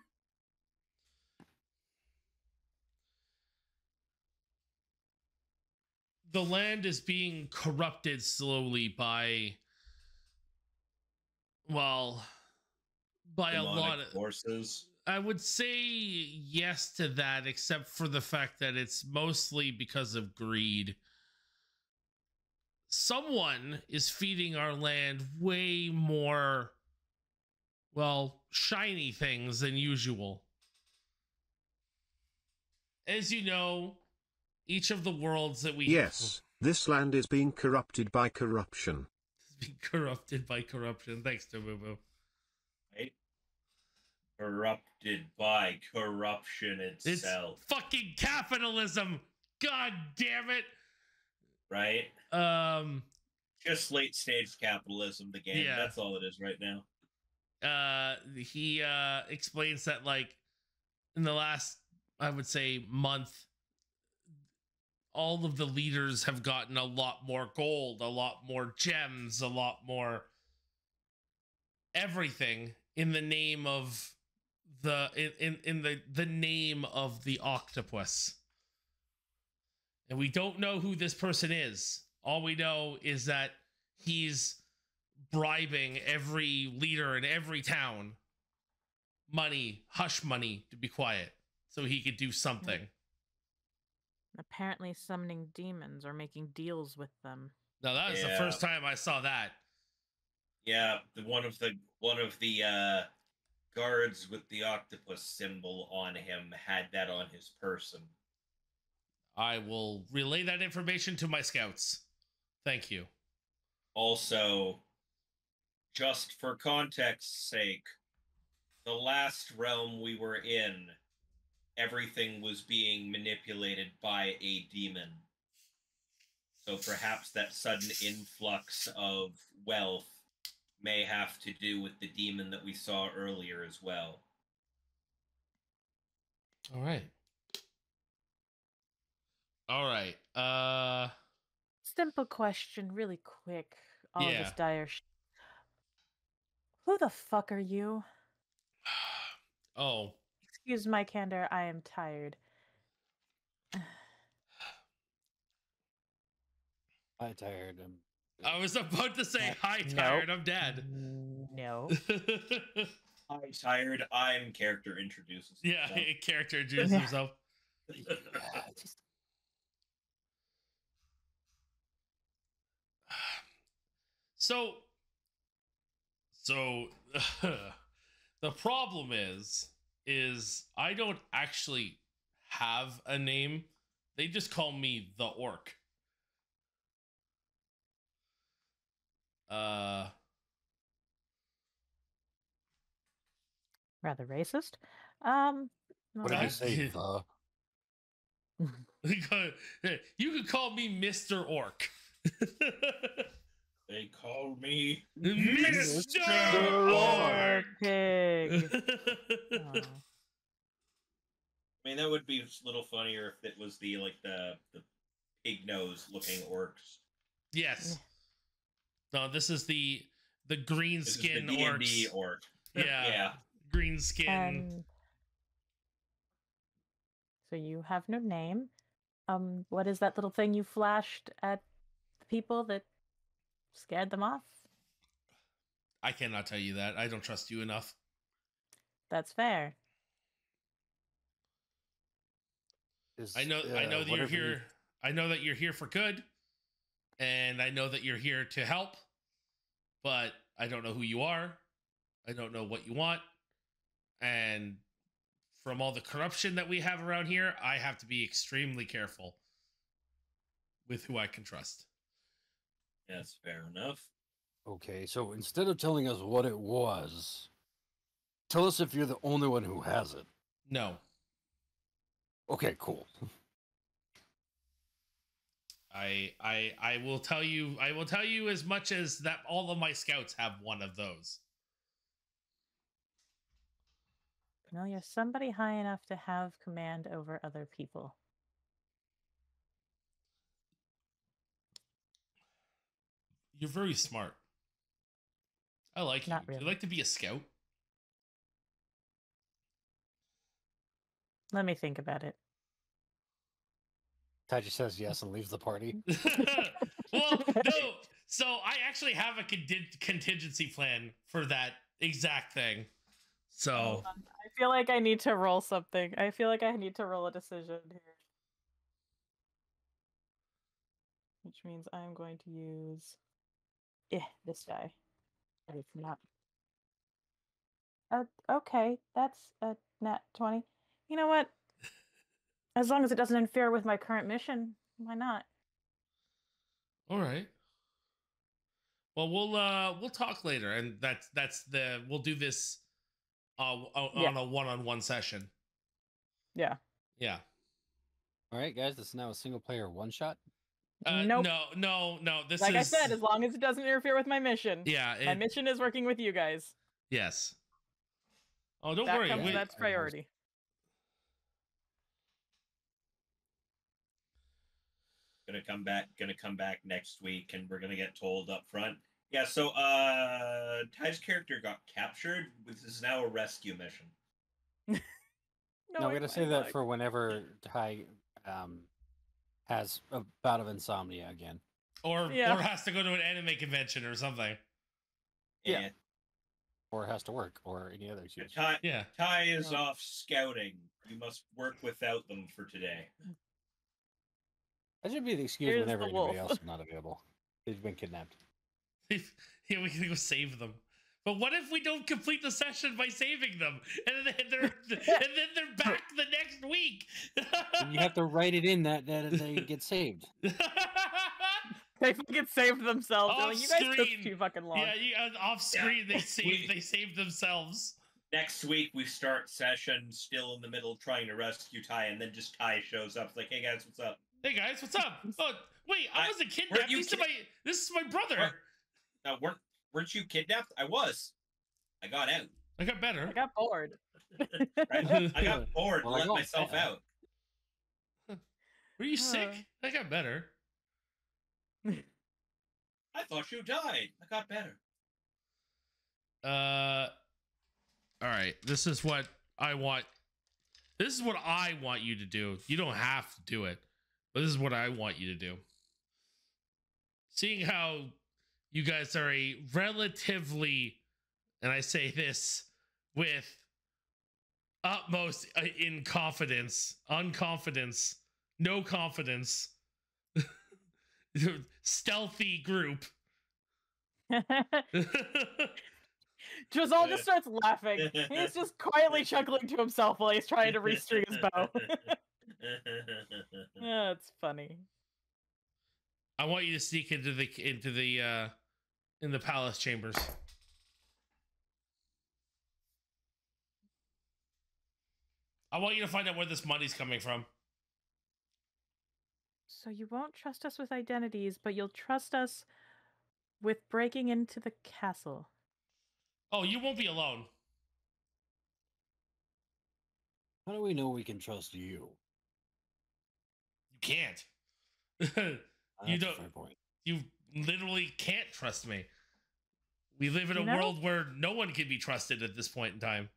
The land is being corrupted slowly by demonic a lot of forces. I would say yes to that, except for the fact that it's mostly because of greed. Someone is feeding our land way more, shiny things than usual. As you know, each of the worlds that we... Yes, this land is being corrupted by corruption. It's being corrupted by corruption. Thanks, Tabooboo. Right? Corrupted by corruption itself. It's fucking capitalism! God damn it! Right? Just late-stage capitalism, the game. Yeah. That's all it is right now. He explains that, in the last, I would say, month... all of the leaders have gotten a lot more gold, a lot more gems, a lot more everything in the name of the in the name of the octopus. And we don't know who this person is. All we know is that he's bribing every leader in every town money, hush money, to be quiet so he could do something. Mm-hmm. Apparently summoning demons or making deals with them. Now that was the first time I saw that. Yeah, one of the guards with the octopus symbol on him had that on his person. I will relay that information to my scouts. Thank you. Also, just for context's sake, the last realm we were in, everything was being manipulated by a demon. So perhaps that sudden influx of wealth may have to do with the demon that we saw earlier as well. All right. All right. Simple question, really quick. This dire shit. Who the fuck are you? Oh. Excuse my candor, I am tired. I'm tired. I'm I was about to say, hi, tired. Nope. I'm dead. No. Hi, tired. I'm character introduces himself. Yeah, character introduces himself. So the problem is I don't actually have a name. They just call me the orc. Rather racist. What did I say? You could call me Mr. Orc. They call me Mr. Orc. Oh. I mean, that would be a little funnier if it was the pig nose looking orcs. Yes. No, this is the green skin D&D orc. Yeah. Green skin. So you have no name. What is that little thing you flashed at the people that scared them off? I cannot tell you that. I don't trust you enough. That's fair. I know that you're here. I know that you're here for good, and I know that you're here to help, but I don't know who you are. I don't know what you want. And from all the corruption that we have around here, I have to be extremely careful with who I can trust. That's fair enough. Okay, so instead of telling us what it was, tell us if you're the only one who has it. No. Okay, cool. I will tell you. I will tell you as much as that all of my scouts have one of those. No, you're somebody high enough to have command over other people. You're very smart. I like you. Really. You like to be a scout. Let me think about it. Ty just says yes and leaves the party. Well, no. So I actually have a contingency plan for that exact thing. So I feel like I need to roll something. I feel like I need to roll a decision here. Which means I'm going to use this die. And it's not. Okay, that's a nat 20. You know what? As long as it doesn't interfere with my current mission, why not? All right. Well, we'll talk later, and we'll do this on a one-on-one session. Yeah. All right, guys. This is now a single-player one-shot. Nope. No. This like is... I said, as long as it doesn't interfere with my mission. Yeah. My mission is working with you guys. Yes. Oh, don't worry. That's priority. Gonna come back next week, and we're gonna get told up front. Yeah, so Ty's character got captured. This is now a rescue mission. No, we're gonna say that for whenever Ty has a bout of insomnia again, or has to go to an anime convention or something. Yeah. Or has to work, or any other excuse. Ty is off scouting. You must work without them for today. That should be the excuse. Here's whenever anybody else is not available. They've been kidnapped. Yeah, we can go save them. But what if we don't complete the session by saving them? And then they're back the next week. You have to write it in that they get saved. They fucking saved themselves. Like, you guys took too fucking long. Yeah, off screen they saved themselves. Next week, we start session still in the middle trying to rescue Ty, and then just Ty shows up. It's like, hey guys, what's up? Oh, wait, I wasn't kidnapped. This is my brother. Weren't you kidnapped? I was. I got out. I got better. I got bored. Right? I got bored. Well, I let myself out. Were you sick? I got better. I thought you died. I got better. All right. This is what I want. This is what I want you to do. You don't have to do it. But this is what I want you to do. Seeing how you guys are a relatively, and I say this with utmost no confidence, stealthy group. Giselle just starts laughing. He's just quietly chuckling to himself while he's trying to restring his bow. Yeah, it's funny. I want you to sneak into the in the palace chambers. I want you to find out where this money's coming from. So you won't trust us with identities, but you'll trust us with breaking into the castle. Oh, you won't be alone. How do we know we can trust you? You can't. You don't. You literally can't trust me. We live in a world where no one can be trusted at this point in time.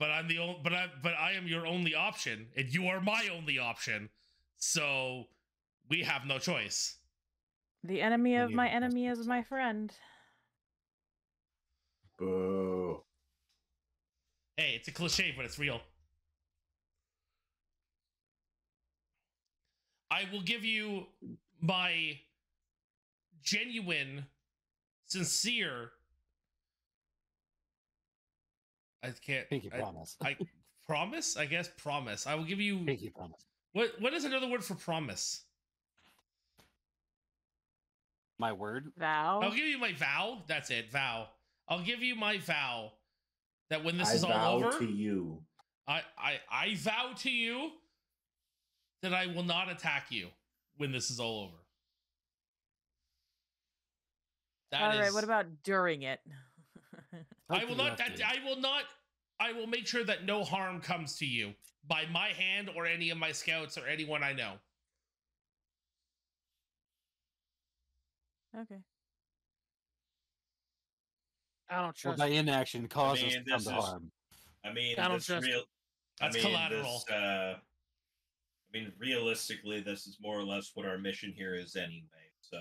But I'm the only. But I am your only option, and you are my only option. So we have no choice. The enemy of my enemy is my friend. Boo. Hey, it's a cliche, but it's real. I will give you my genuine, sincere. I can't. Pinky promise. I promise. I guess promise. I will give you. Pinky promise. What is another word for promise? My word? Vow. I'll give you my vow. That's it. Vow. I'll give you my vow that when this is all over, I vow to you that I will not attack you when this is all over. All right. What about during it? I will not. I will not. I will make sure that no harm comes to you by my hand or any of my scouts or anyone I know. Okay. I don't trust. Well, by inaction causes harm. I mean, I don't trust. That's collateral. This, I mean, realistically, this is more or less what our mission here is anyway. So.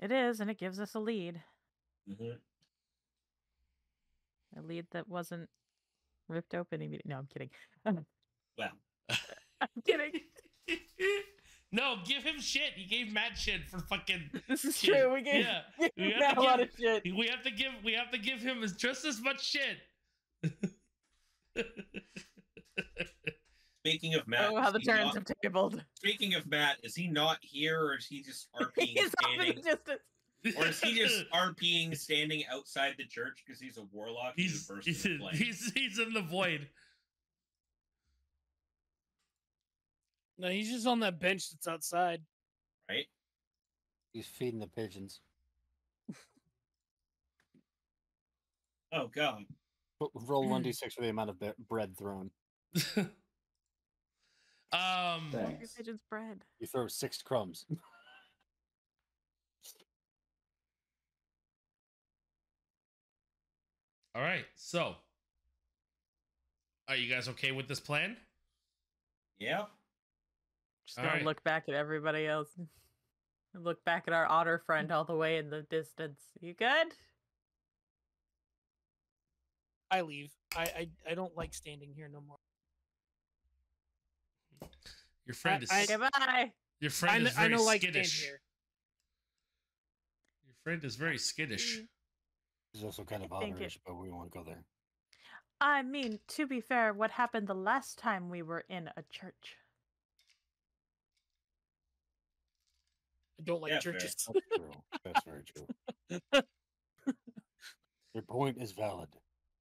It is, and it gives us a lead. Mm-hmm. A lead that wasn't ripped open immediately. No, I'm kidding. Well, I'm kidding. No, give him shit. He gave Matt shit for fucking. This is true. We gave Matt a lot of shit. We have to give him just as much shit. Speaking of Matt, oh, how the turns have tabled. Speaking of Matt, is he not here, or is he just RPing? He's standing? Or is he just RPing standing outside the church because he's a warlock? He's in the void. No, he's just on that bench that's outside. Right? He's feeding the pigeons. Oh, God. Roll 1d6 for the amount of bread thrown. Pigeon's bread. You throw 6 crumbs. All right, so. Are you guys okay with this plan? Yeah. Just gonna look back at everybody else. Look back at our otter friend all the way in the distance. You good? I leave. I don't like standing here no more. Your friend is goodbye. Your friend is very skittish. Your friend is very skittish. He's also kind of otters, but we won't go there. I mean, to be fair, what happened the last time we were in a church? I don't like churches. That's very true. Your point is valid.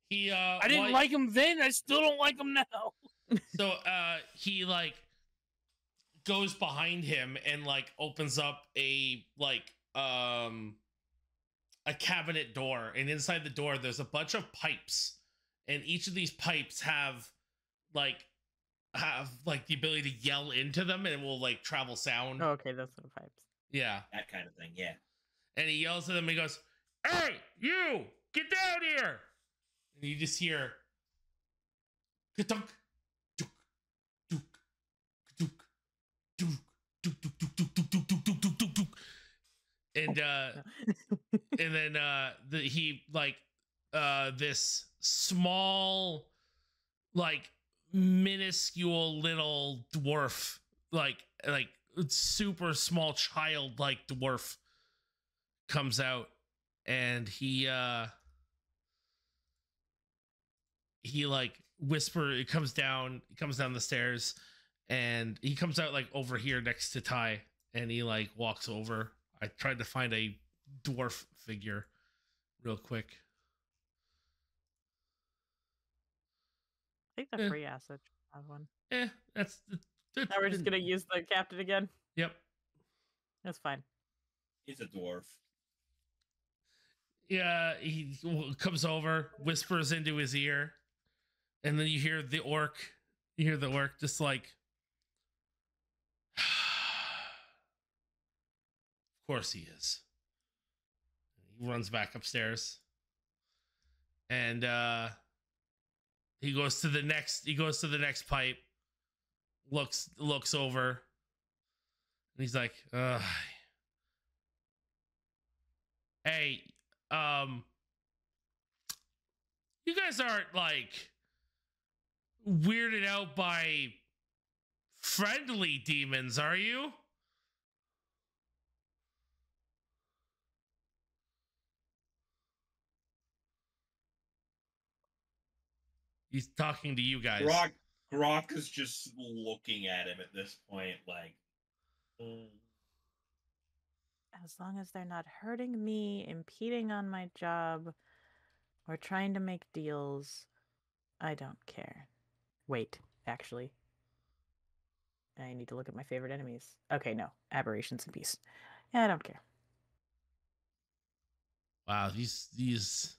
He, I didn't like him then. I still don't like him now. So he like goes behind him and like opens up a a cabinet door, and inside the door there's a bunch of pipes, and each of these pipes have the ability to yell into them, and it will like travel sound. Oh, okay, that's what pipes. Yeah. That kind of thing, yeah. And he yells at them and he goes, "Hey, you! Get down here!" And you just hear... And and then this small, like minuscule little dwarf, like super small child like dwarf comes out, and he like whispers. It comes down the stairs, and he comes out like over here next to Ty, and he like walks over. I tried to find a dwarf figure real quick. I think the free asset has one. Yeah, that's now we're just gonna use the captain again. Yep, that's fine. He's a dwarf. Yeah, he comes over, whispers into his ear, and then you hear the orc. You hear the orc just like, "Of course he is." He runs back upstairs, and he goes to the next. He goes to the next pipe. Looks over, and he's like, "Hey, you guys aren't like weirded out by friendly demons, are you?" He's talking to you guys. Grok is just looking at him at this point, like, as long as they're not hurting me, impeding on my job, or trying to make deals, I don't care. Wait, actually, I need to look at my favorite enemies. Okay, no, aberrations and beasts. Yeah, I don't care. Wow, these.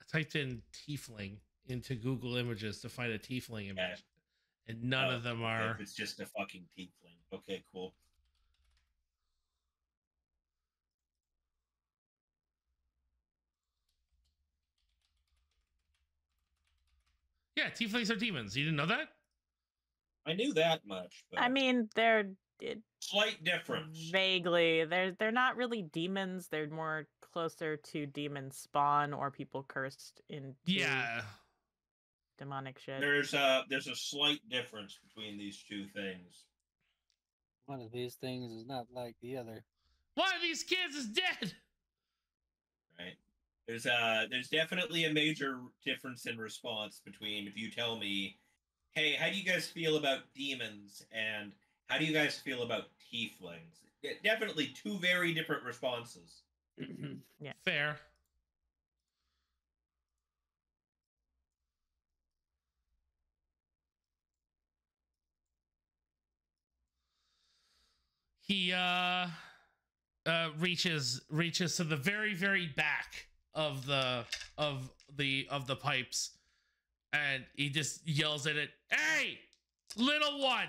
I typed in tiefling into Google Images to find a tiefling image, and none of them are. It's just a fucking tiefling. Okay, cool. Yeah, tieflings are demons. You didn't know that? I knew that much. But I mean, they're slight difference. Vaguely, they're not really demons. They're more closer to demon spawn or people cursed in. Yeah. Demonic shit. There's a slight difference between these two things. One of these things is not like the other. One of these kids is dead. Right. There's definitely a major difference in response between if you tell me, "Hey, how do you guys feel about demons?" and "How do you guys feel about tieflings?" Definitely two very different responses. Yeah. Fair. He reaches to the very, very back of the pipes, and he just yells at it, "Hey, little one,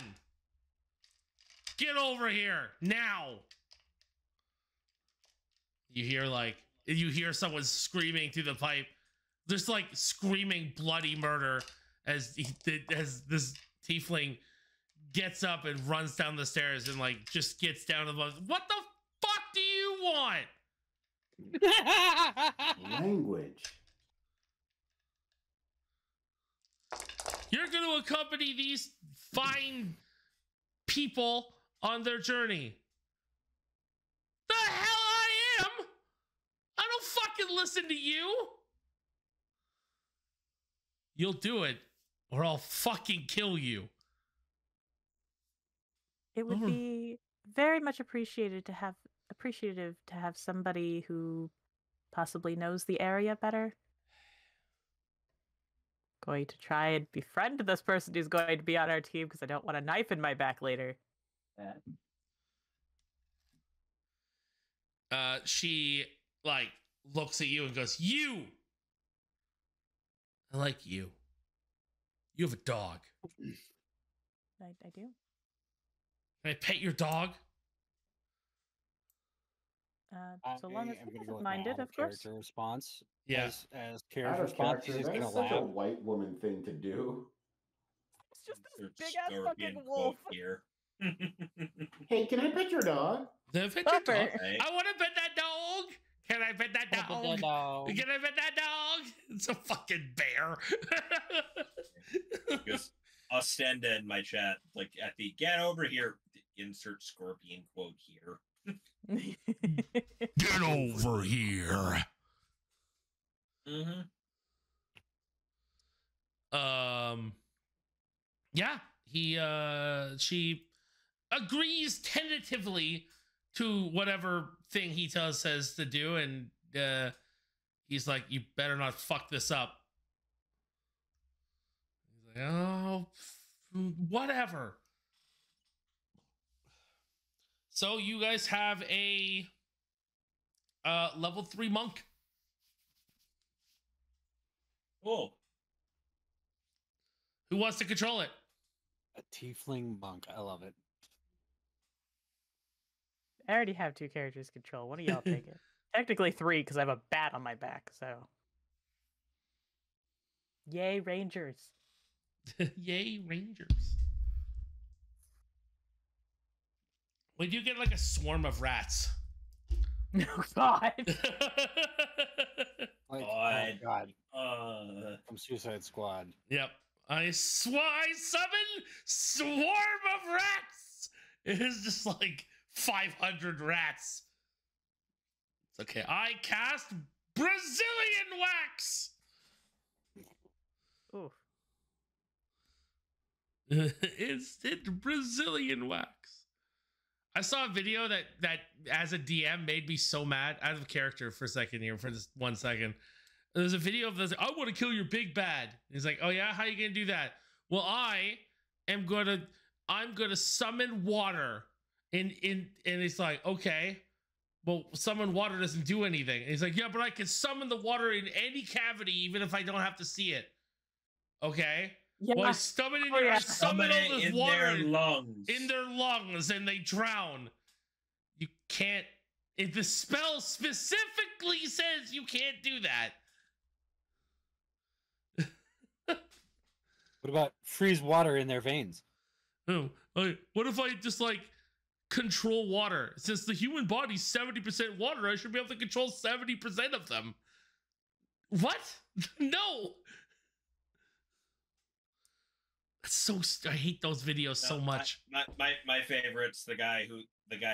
get over here now!" You hear someone screaming through the pipe, just like screaming bloody murder as this tiefling gets up and runs down the stairs and like just gets down to the bottom. "What the fuck do you want?" Language. "You're going to accompany these fine people on their journey." "The hell I am! I don't fucking listen to you." "You'll do it, or I'll fucking kill you." "It would be very much appreciative to have somebody who possibly knows the area better. Going to try and befriend this person who's going to be on our team because I don't want a knife in my back later." She like looks at you and goes, "You, I like you. You have a dog." I do. "Can I pet your dog?" So long as he doesn't mind it, of course. Response. Yes. Yeah. As character response, she's gonna laugh. That's such a white woman thing to do. It's just this big ass fucking wolf here. Hey, can I pet your dog? Can I pet your dog? Right. I want to pet that dog. Can I pet that dog? Can I pet that dog? It's a fucking bear. Ostenda in my chat, like at the get over here. Insert scorpion quote here. Get over here. Mm-hmm. Yeah, she agrees tentatively to whatever thing he says to do, and he's like, "You better not fuck this up." He's like, "Oh, whatever." So you guys have a level 3 monk. Cool. Who wants to control it? A tiefling monk. I love it. I already have 2 characters control. One of y'all take it. Technically 3, because I have a bat on my back. So, yay Rangers! Yay Rangers! We do get like a swarm of rats. No God! Like, oh God! From Suicide Squad. Yep. I summon swarm of rats. It is just like 500 rats. It's okay. I cast Brazilian wax. Oh. It's Brazilian wax. I saw a video that as a DM made me so mad, out of character for a second here, for this 1 second. There's a video of this, I want to kill your big bad. And he's like, oh yeah, how are you gonna do that? Well, I'm gonna summon water. And he's like, okay, well, summon water doesn't do anything. And he's like, yeah, but I can summon the water in any cavity, even if I don't have to see it. Okay. Yeah. Well, I summon in their lungs. In their lungs, and they drown. You can't. The spell specifically says you can't do that. What about freeze water in their veins? Oh, what if I just like control water? Since the human body's 70% water, I should be able to control 70% of them. What? No. So I hate those videos so much. My favorite's the guy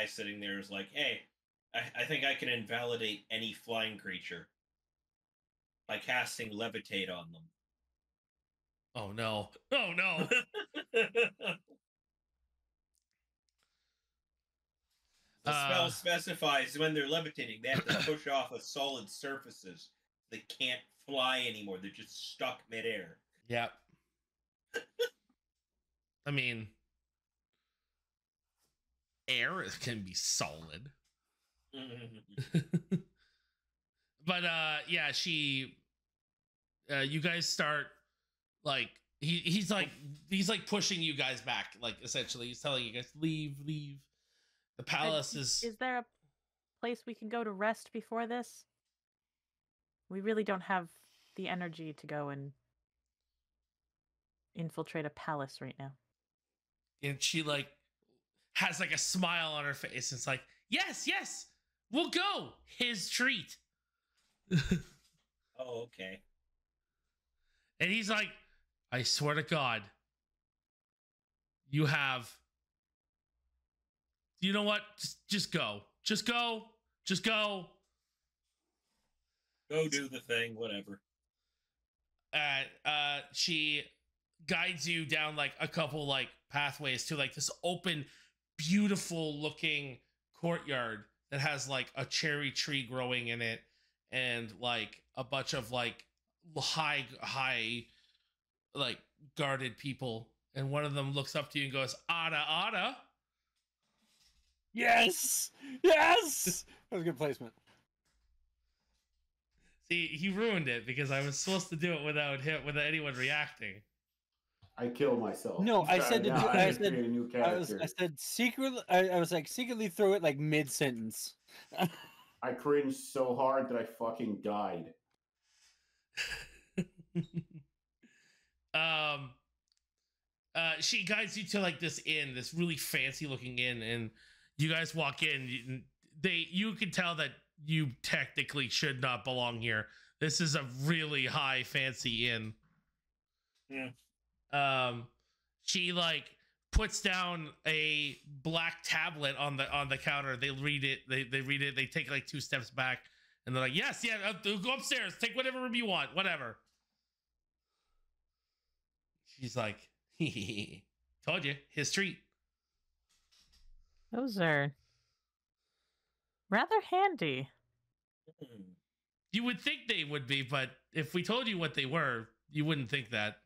sitting there is like, hey, I think I can invalidate any flying creature by casting levitate on them. Oh no! Oh no! The spell specifies when they're levitating, they have to push off of solid surfaces. They can't fly anymore. They're just stuck midair. Yep. I mean, air can be solid. But yeah, you guys start like he's like pushing you guys back, like essentially he's telling you guys leave the palace. Is there a place we can go to rest before this? We really don't have the energy to go and infiltrate a palace right now. And she like has like a smile on her face. It's like, yes, we'll go. His treat. Oh, okay. And he's like, I swear to God, you know what? Just go. Just go. Just go. Go do the thing, whatever. She guides you down like a couple like pathways to like this open, beautiful looking courtyard that has like a cherry tree growing in it, and like a bunch of like high like guarded people, and one of them looks up to you and goes, Ada. Yes, that was a good placement. See, he ruined it because I was supposed to do it without anyone reacting. I killed myself. No, I said to do, I said secretly. I was like secretly through it, like mid sentence. I cringed so hard that I fucking died. she guides you to like this inn, this really fancy looking inn, and you guys walk in. You can tell that you technically should not belong here. This is a really high fancy inn. Yeah. She like puts down a black tablet on the counter. They read it. They read it. They take like two steps back, and they're like, "Yes, yeah, go upstairs. Take whatever room you want, whatever." She's like, "Told you, his treat." Those are rather handy. You would think they would be, but if we told you what they were, you wouldn't think that.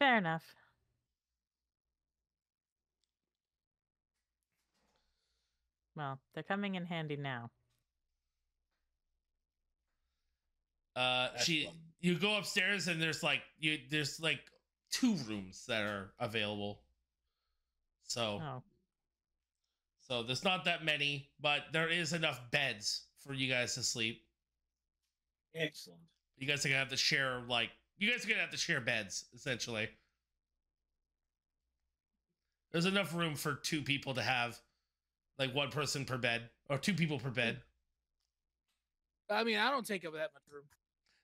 Fair enough. Well, they're coming in handy now. You go upstairs and there's like two rooms that are available. So there's not that many, but there is enough beds for you guys to sleep. Excellent. You guys are gonna have to share beds, essentially. There's enough room for two people to have like one person per bed or two people per bed. I mean, I don't take up that much room.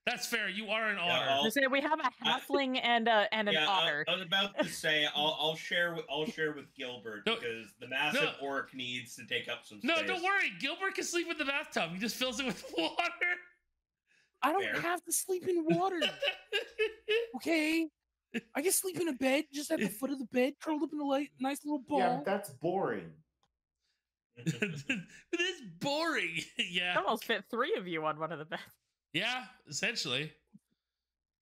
That's fair. You are an otter. We have a halfling and an otter. I was about to say I'll share with Gilbert because the massive orc needs to take up some space. No, don't worry. Gilbert can sleep in the bathtub. He just fills it with water. I don't have to sleep in water. Okay, I can sleep in a bed, just at the foot of the bed, curled up in a nice little ball. Yeah, that's boring. It is boring. Yeah, that almost fit three of you on one of the beds. Yeah, essentially.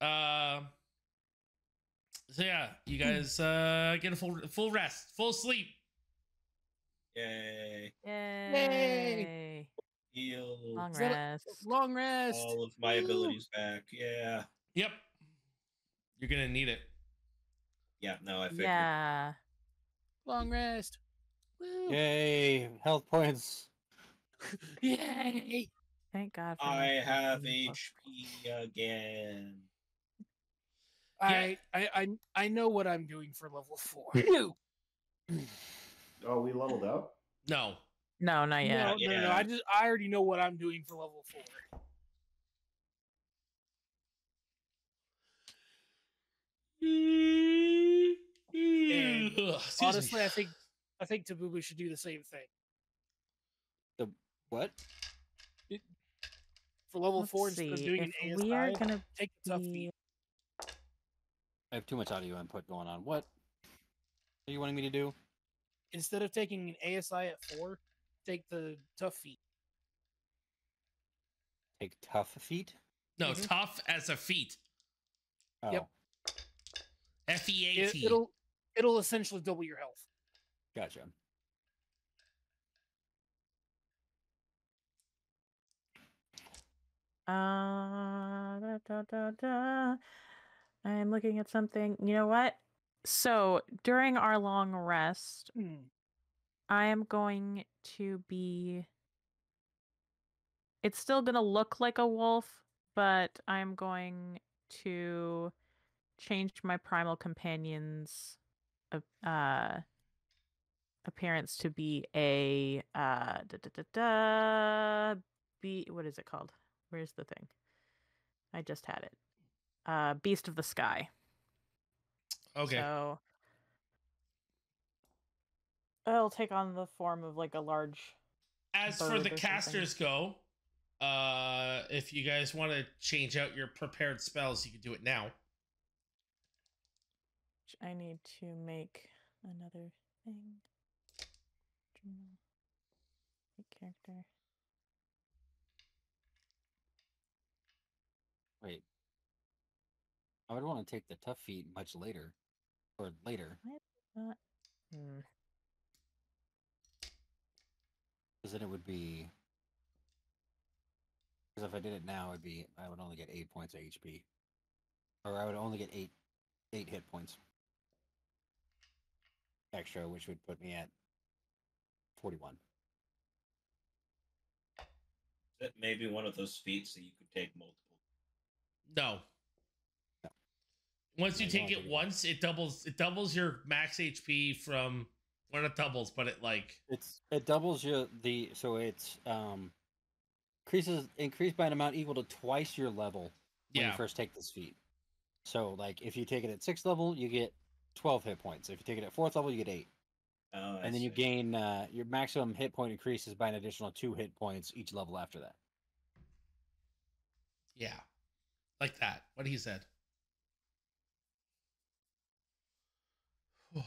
So yeah, you guys get a full rest, full sleep. Yay! Yay! Yay! Long rest. Long rest. All of my abilities back. Yeah. Yep. You're gonna need it. Yeah. No, I figured. Yeah. Long rest. Woo. Yay! Health points. Yay! Thank God. I have HP again. I know what I'm doing for level 4. Oh, we leveled up? No. No, not yet. No. I already know what I'm doing for level 4. And honestly, me. I think Tabooboo should do the same thing. The what? For level 4, instead of doing an ASI, take the tough feet. I have too much audio input going on. What are you wanting me to do? Instead of taking an ASI at 4, take the tough feet. Take tough feet? No, tough as a feat. Oh. Yep. F-E-A-T. It'll essentially double your health. Gotcha. I'm looking at something. You know what? So during our long rest, I am going to be... It's still going to look like a wolf, but I'm going to change my primal companion's appearance to be a... what is it called? Where's the thing? I just had it. Beast of the Sky. Okay. So I'll take on the form of like a large. As for the casters go, if you guys want to change out your prepared spells, you can do it now. I need to make another thing. Character. Wait, I would want to take the tough feet much later, or later. Because then it would be. Because if I did it now, it'd be I would only get 8 points of HP, or I would only get eight hit points extra, which would put me at 41. That may be one of those feats that you could take multiple. No. Once you take it once, it doubles your max HP from, well, not doubles, but it like it doubles your so it's increased by an amount equal to twice your level when you first take this feat. So like if you take it at 6th level, you get 12 hit points. If you take it at 4th level, you get 8. Oh, and then you gain your maximum hit point increases by an additional 2 hit points each level after that. Yeah, like that. What he said. Are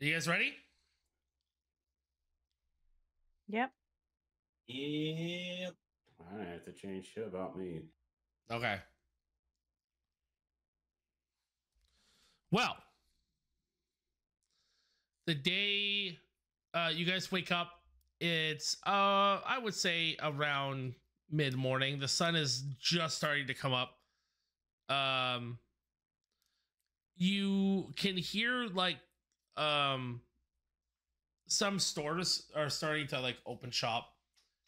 you guys ready? Yep. Yep. I have to change shit about me. Okay. Well, the day you guys wake up, it's I would say around mid-morning. The sun is just starting to come up. You can hear like some stores are starting to like open shop,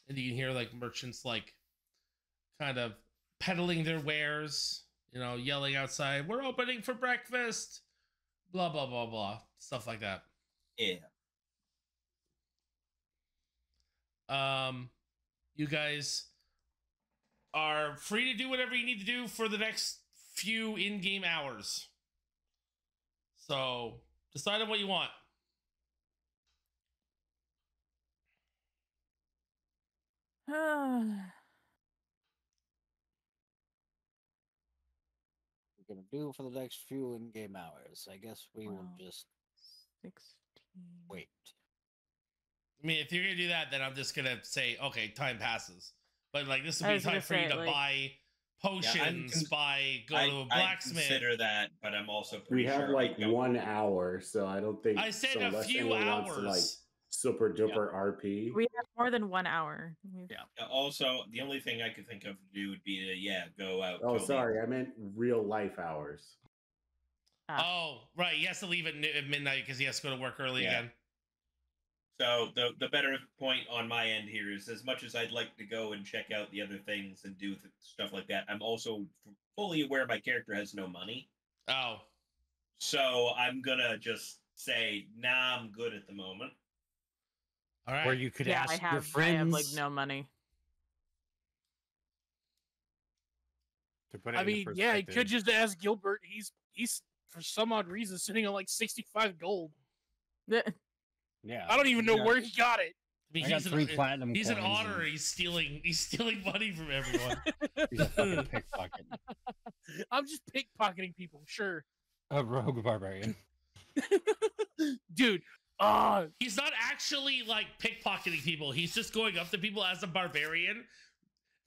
and you can hear like merchants like kind of peddling their wares, you know, yelling outside, "We're opening for breakfast," blah blah blah blah, stuff like that. Yeah. You guys are free to do whatever you need to do for the next few in-game hours. So decide on what you want. We're gonna do for the next few in-game hours. I guess we will just 16. Wait. I mean, if you're gonna do that, then I'm just gonna say, okay, time passes. But like this would be time for you to buy potions, go to a blacksmith. I consider that, but I'm also pretty sure we have like 1 hour, so I don't think I said a few hours. Like super duper RP. We have more than 1 hour. Yeah. Also, the only thing I could think of to do would be to go out. Oh, sorry, I meant real life hours. Oh, right. He has to leave at midnight because he has to go to work early again. So the better point on my end here is, as much as I'd like to go and check out the other things and do stuff like that, I'm also fully aware my character has no money. Oh. So I'm going to just say, nah, I'm good at the moment. All right. Or you could ask your friends. I have, like, no money. To put it you could just ask Gilbert. He's, for some odd reason, sitting on, like, 65 gold. Yeah, I don't even know where he got it. I mean, he's platinum. He's an otter. He's stealing money from everyone. He's a fucking pickpocket. I'm just pickpocketing people. Sure. A rogue barbarian. Dude, he's not actually like pickpocketing people. He's just going up to people as a barbarian,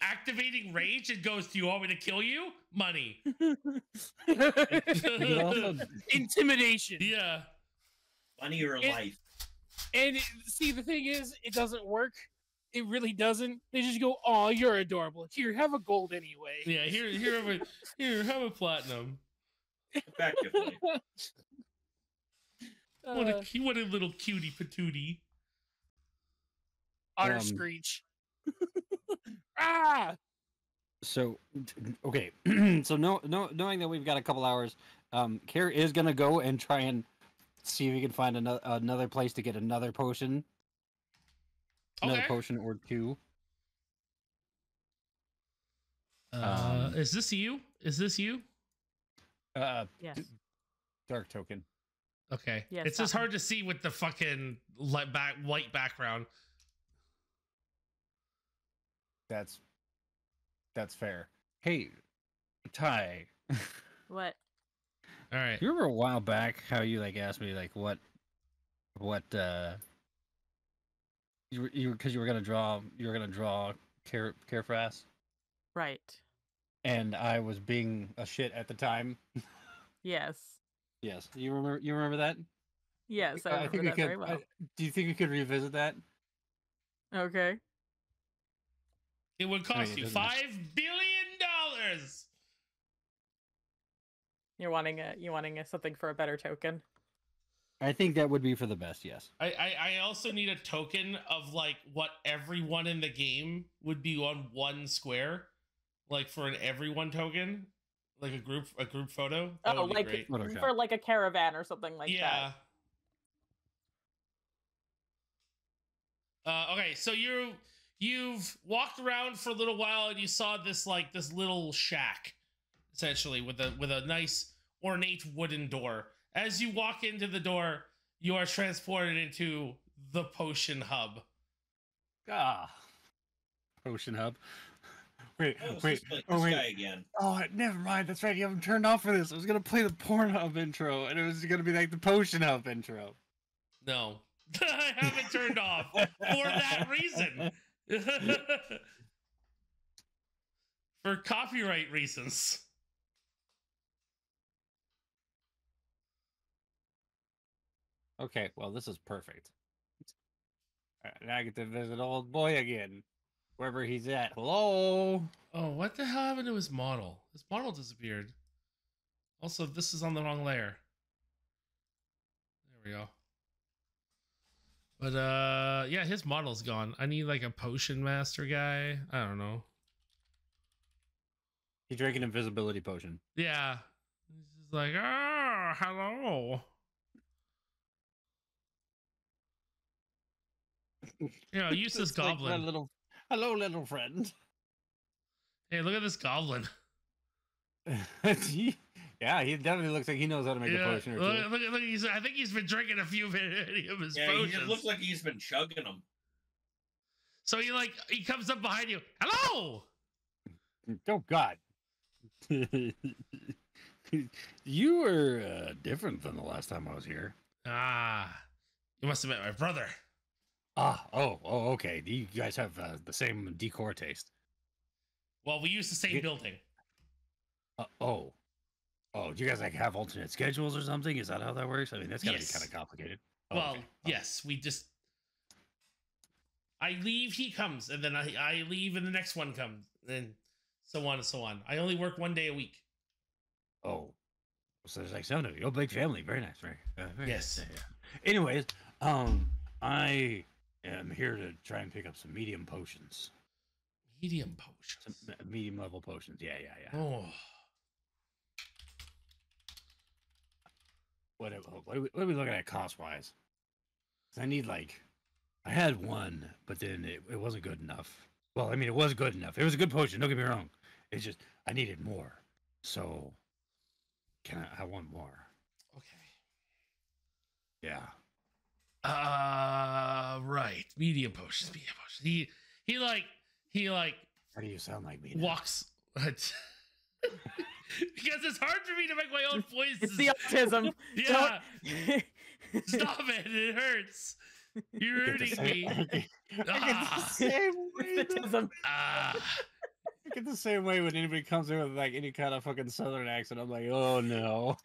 activating rage, and goes, "Do you want me to kill you? Money." Intimidation. Yeah. Money or life. And see, the thing is, it doesn't work. It really doesn't. They just go, "Oh, you're adorable. Here, have a gold anyway." Yeah, here, have a platinum. Effectively. What a little cutie patootie. Otter screech. Ah. So okay, so knowing that we've got a couple hours, Care is gonna go and try and see if we can find another place to get another potion. Another potion or two. Is this you? Is this you? Yes. Dark token. Okay. Yes, it's just hard to see with the fucking white background. That's fair. Hey, Ty. What? All right. You remember a while back how you like asked me like what you were gonna draw care for ass, right? And I was being a shit at the time. Yes. Yes. You remember that? Yes, I remember that very well. Do you think we could revisit that? Okay. It would cost you $5 billion. You're wanting something for a better token. I think that would be for the best, yes. I also need a token of like what everyone in the game would be on one square, like for an everyone token, like a group photo. That would be like great. For like a caravan or something like that. Okay, so you've walked around for a little while and you saw this like this little shack, essentially with a nice ornate wooden door. As you walk into the door, you are transported into the potion hub. Potion hub. Wait. Oh, wait. Guy again. Oh, never mind. That's right. You haven't turned off for this. I was going to play the Pornhub intro, and it was going to be like the potion hub intro. No. I haven't turned off for that reason. For copyright reasons. Okay, well, this is perfect. All right, now I get to visit old boy again, wherever he's at. Hello? Oh, what the hell happened to his model? His model disappeared. Also, this is on the wrong layer. There we go. But, yeah, his model's gone. I need, like, a potion master guy. I don't know. He drank an invisibility potion. Yeah. He's just like, ah, hello. You know, use this goblin. Like hello, little friend. Hey, look at this goblin. He definitely looks like he knows how to make a potion or two. Look, I think he's been drinking a few of his potions. It looks like he's been chugging them. So he comes up behind you. Hello! Oh, God. You were different than the last time I was here. Ah, you must have met my brother. Okay. You guys have the same decor taste. Well, we use the same building. Do you guys like have alternate schedules or something? Is that how that works? I mean, that's gotta be kind of complicated. Yes. We just I leave, he comes, and then I leave, and the next one comes, and so on and so on. I only work one day a week. Oh, so there's like 7 of you. Oh, big family. Very nice, right? Yes. Nice. Yeah. Anyways, I am here to try and pick up some medium potions. Medium potions? Some medium level potions, yeah. Oh. What are we looking at cost-wise? I need, like, I had one, but then it wasn't good enough. Well, I mean, it was good enough. It was a good potion, don't get me wrong. It's just, I needed more. So, I want more. Okay. Yeah. Right. Medium potions. He How do you sound like me now? Walks. Because it's hard for me to make my own voice. It's the autism. Yeah. Stop it. It hurts. You're hurting me. I get the same way when anybody comes in with like any kind of fucking southern accent. I'm like, oh no.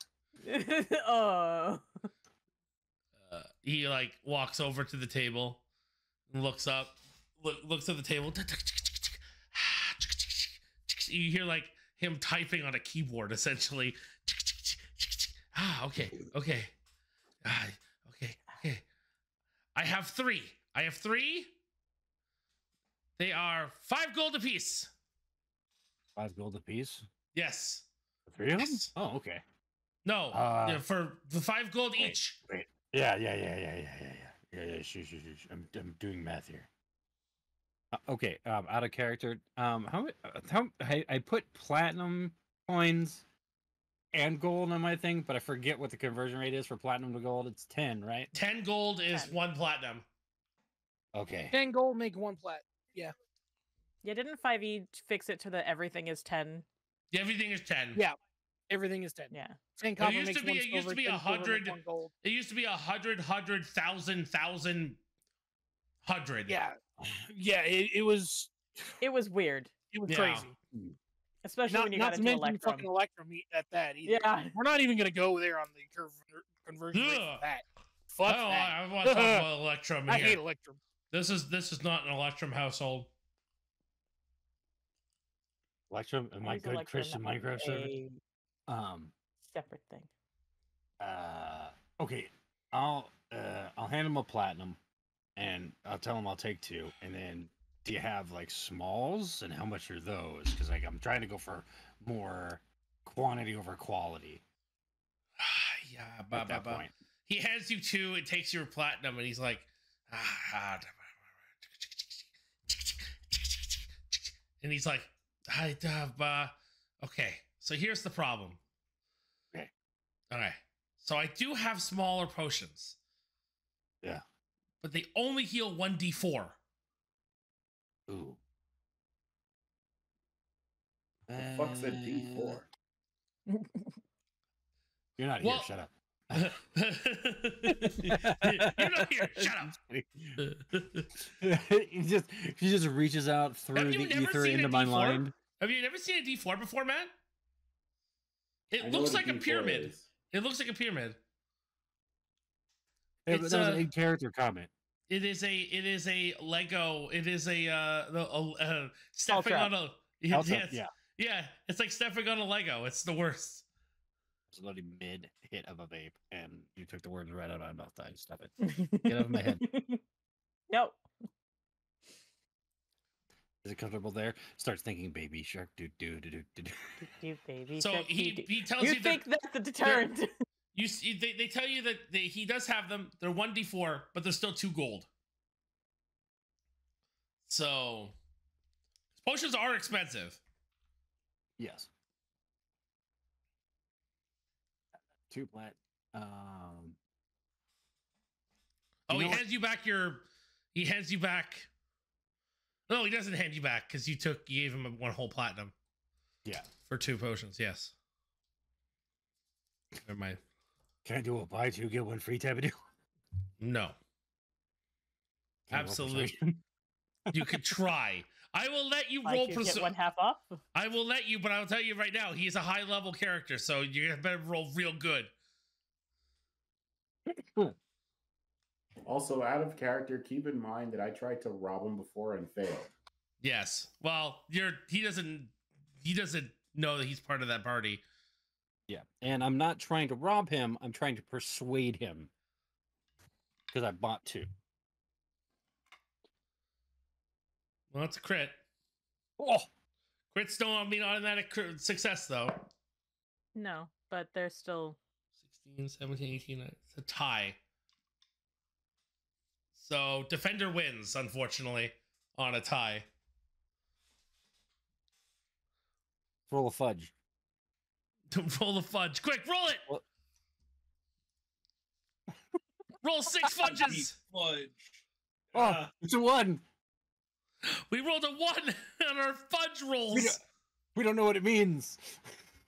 Oh. He like walks over to the table, and looks up, looks at the table. You hear like him typing on a keyboard, essentially. Okay. I have three. They are 5 gold apiece. 5 gold apiece? Yes. The 3 of them? Yes. Oh, okay. No, for the 5 gold each. Wait. Yeah. Sure. I'm doing math here. Okay. Out of character. How I put platinum coins and gold on my thing, but I forget what the conversion rate is for platinum to gold. It's 10, right? 10 gold is 1 platinum. Okay. 10 gold make 1 plat. Yeah. Yeah. Didn't 5e fix it to the everything is 10? Everything is 10. Yeah. Everything is 10. Yeah. It used to be 100. It used to be 100, 100, 1,000, 1,000, 100. Yeah. Yeah. It was weird. It was crazy. Especially when you got to mention fucking Electrum at that either. Yeah. We're not even going to go there on the conversion rate for that. Fuck that. I want to talk about Electrum. I hate Electrum. This is not an Electrum household. Electrum and my good Christian Minecraft server. Separate thing. Okay. I'll hand him a platinum, and I'll tell him I'll take 2. And then, do you have like smalls, and how much are those? Because like I'm trying to go for more quantity over quality. Yeah, at that point. He hands you 2. It takes your platinum, and he's like, and he's like, okay. So here's the problem. Okay. All right. So I do have smaller potions. Yeah. But they only heal 1d4. Ooh. The fuck's a d4? You're not here. Shut up. You're not here. Shut up. he just reaches out through the ether into my mind. Have you never seen a d4 before, Matt? It looks like a pyramid. It looks like a pyramid. That was an in-character comment. It is a Lego. It is a stepping on a yeah. It's like stepping on a Lego. It's the worst. It's literally mid hit of a vape, and you took the words right out of my mouth. I stop it. Get out of my head. No. Is it comfortable there? Starts thinking baby shark. Baby. So shark, he tells you think that's the deterrent. They tell you that he does have them. They're 1d4, but they're still 2 gold. So potions are expensive. Yes. 2 plat. He hands you back your. He hands you back. No, he doesn't hand you back because you gave him a 1 whole platinum. Yeah, for 2 potions. Yes. Never mind. Can I do a buy 2 get 1 free type of deal? No. Absolutely. You could try. I will let you roll persuasion. 1/2 off. I will let you, but I'll tell you right now, he's a high level character, so you better roll real good. Also, out of character, keep in mind that I tried to rob him before and failed. Yes. Well, he doesn't know that he's part of that party. Yeah, and I'm not trying to rob him. I'm trying to persuade him because I bought 2. Well, that's a crit. Oh, crits don't mean automatic success, though. No, but they're still 16, 17, 18. It's a tie. So defender wins, unfortunately, on a tie. Roll a fudge. Roll a fudge. Quick, roll it! What? Roll 6 fudges! Fudge. Oh, it's a 1. We rolled a 1 on our fudge rolls. We don't know what it means.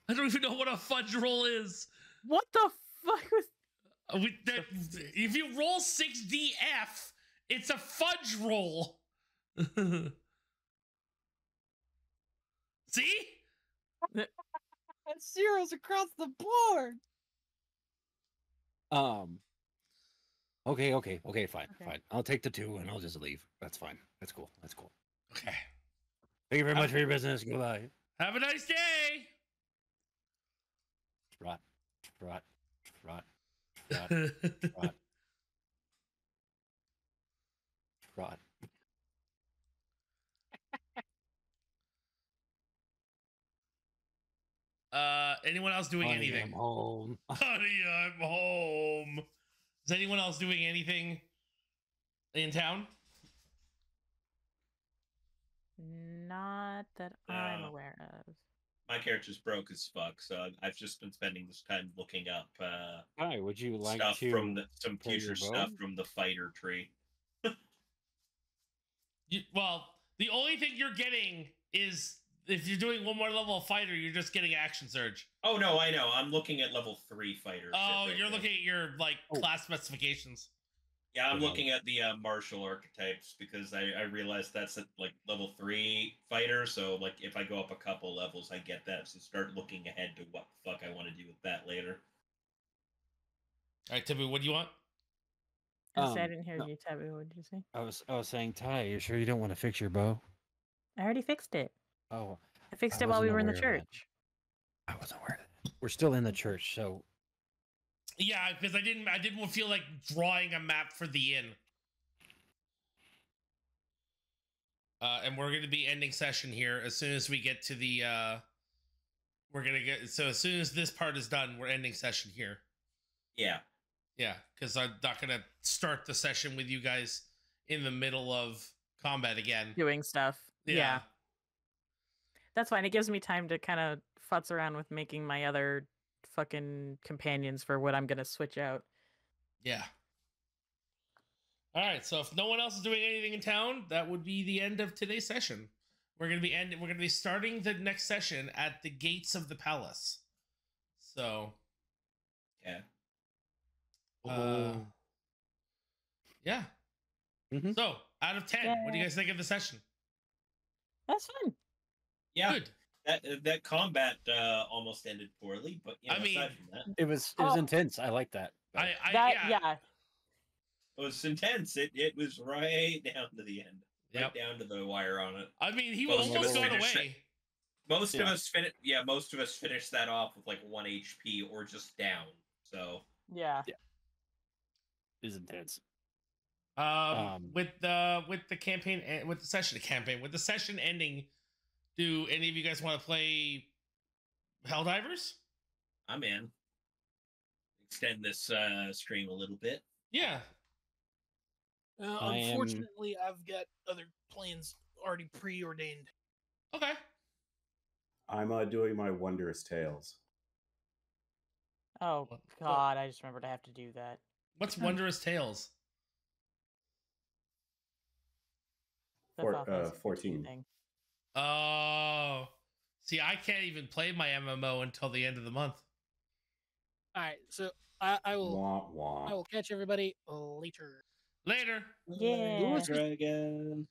I don't even know what a fudge roll is. What the fuck was... if you roll 6DF, it's a fudge roll. See? Zeros across the board. Okay, fine. I'll take the 2 and I'll just leave. That's fine. That's cool. Okay. Thank you very much for your business. Goodbye. Have a nice day. Trot. Anyone else doing anything? I'm home. Honey, I'm home. Is anyone else doing anything in town? Not that I'm aware of. My character's broke as fuck, so I've just been spending this time looking up would you like stuff to from some future stuff from the fighter tree. Well, the only thing you're getting is if you're doing 1 more level of fighter, you're just getting action surge. Oh, no, I know. I'm looking at level 3 fighter. Oh, you're looking at your, like, class specifications. Yeah, I'm looking at the martial archetypes because I realized that's a, like, level 3 fighter. So, like, if I go up a couple levels, I get that. So start looking ahead to what the fuck I want to do with that later. All right, Tabu, what do you want? I didn't hear you, Tabu. What did you say? I was saying, Ty, you sure you don't want to fix your bow? I already fixed it. Oh, I fixed it while we were in the church. I wasn't aware of that. We're still in the church, so Yeah, because I didn't feel like drawing a map for the inn. And we're going to be ending session here as soon as we get to the, so as soon as this part is done, we're ending session here. Yeah. Yeah, because I'm not going to start the session with you guys in the middle of combat again. Doing stuff. Yeah. Yeah. That's fine. It gives me time to kind of futz around with making my other fucking companions for what I'm going to switch out. Yeah. All right, so if no one else is doing anything in town, that would be the end of today's session. We're going to be starting the next session at the gates of the palace. So, yeah. Yeah. Mm-hmm. So, out of 10, yeah. What do you guys think of the session? That's fun. Yeah. Good. That combat almost ended poorly, but you know, I mean, aside from that, it was intense. I like that. Yeah. It was intense. It was right down to the end. Yep. Right down to the wire on it. I mean, he almost got away. Most of us finished that off with like 1 HP or just down. So yeah. It was intense. With the session ending, do any of you guys want to play Helldivers? I'm in. Extend this stream a little bit. Yeah. Unfortunately, I've got other plans already preordained. Okay. I'm doing my Wondrous Tales. Oh, God, I just remembered I have to do that. What's Wondrous Tales? 14. Oh. See, I can't even play my MMO until the end of the month. All right, so I will catch everybody later. Yeah. Dragon.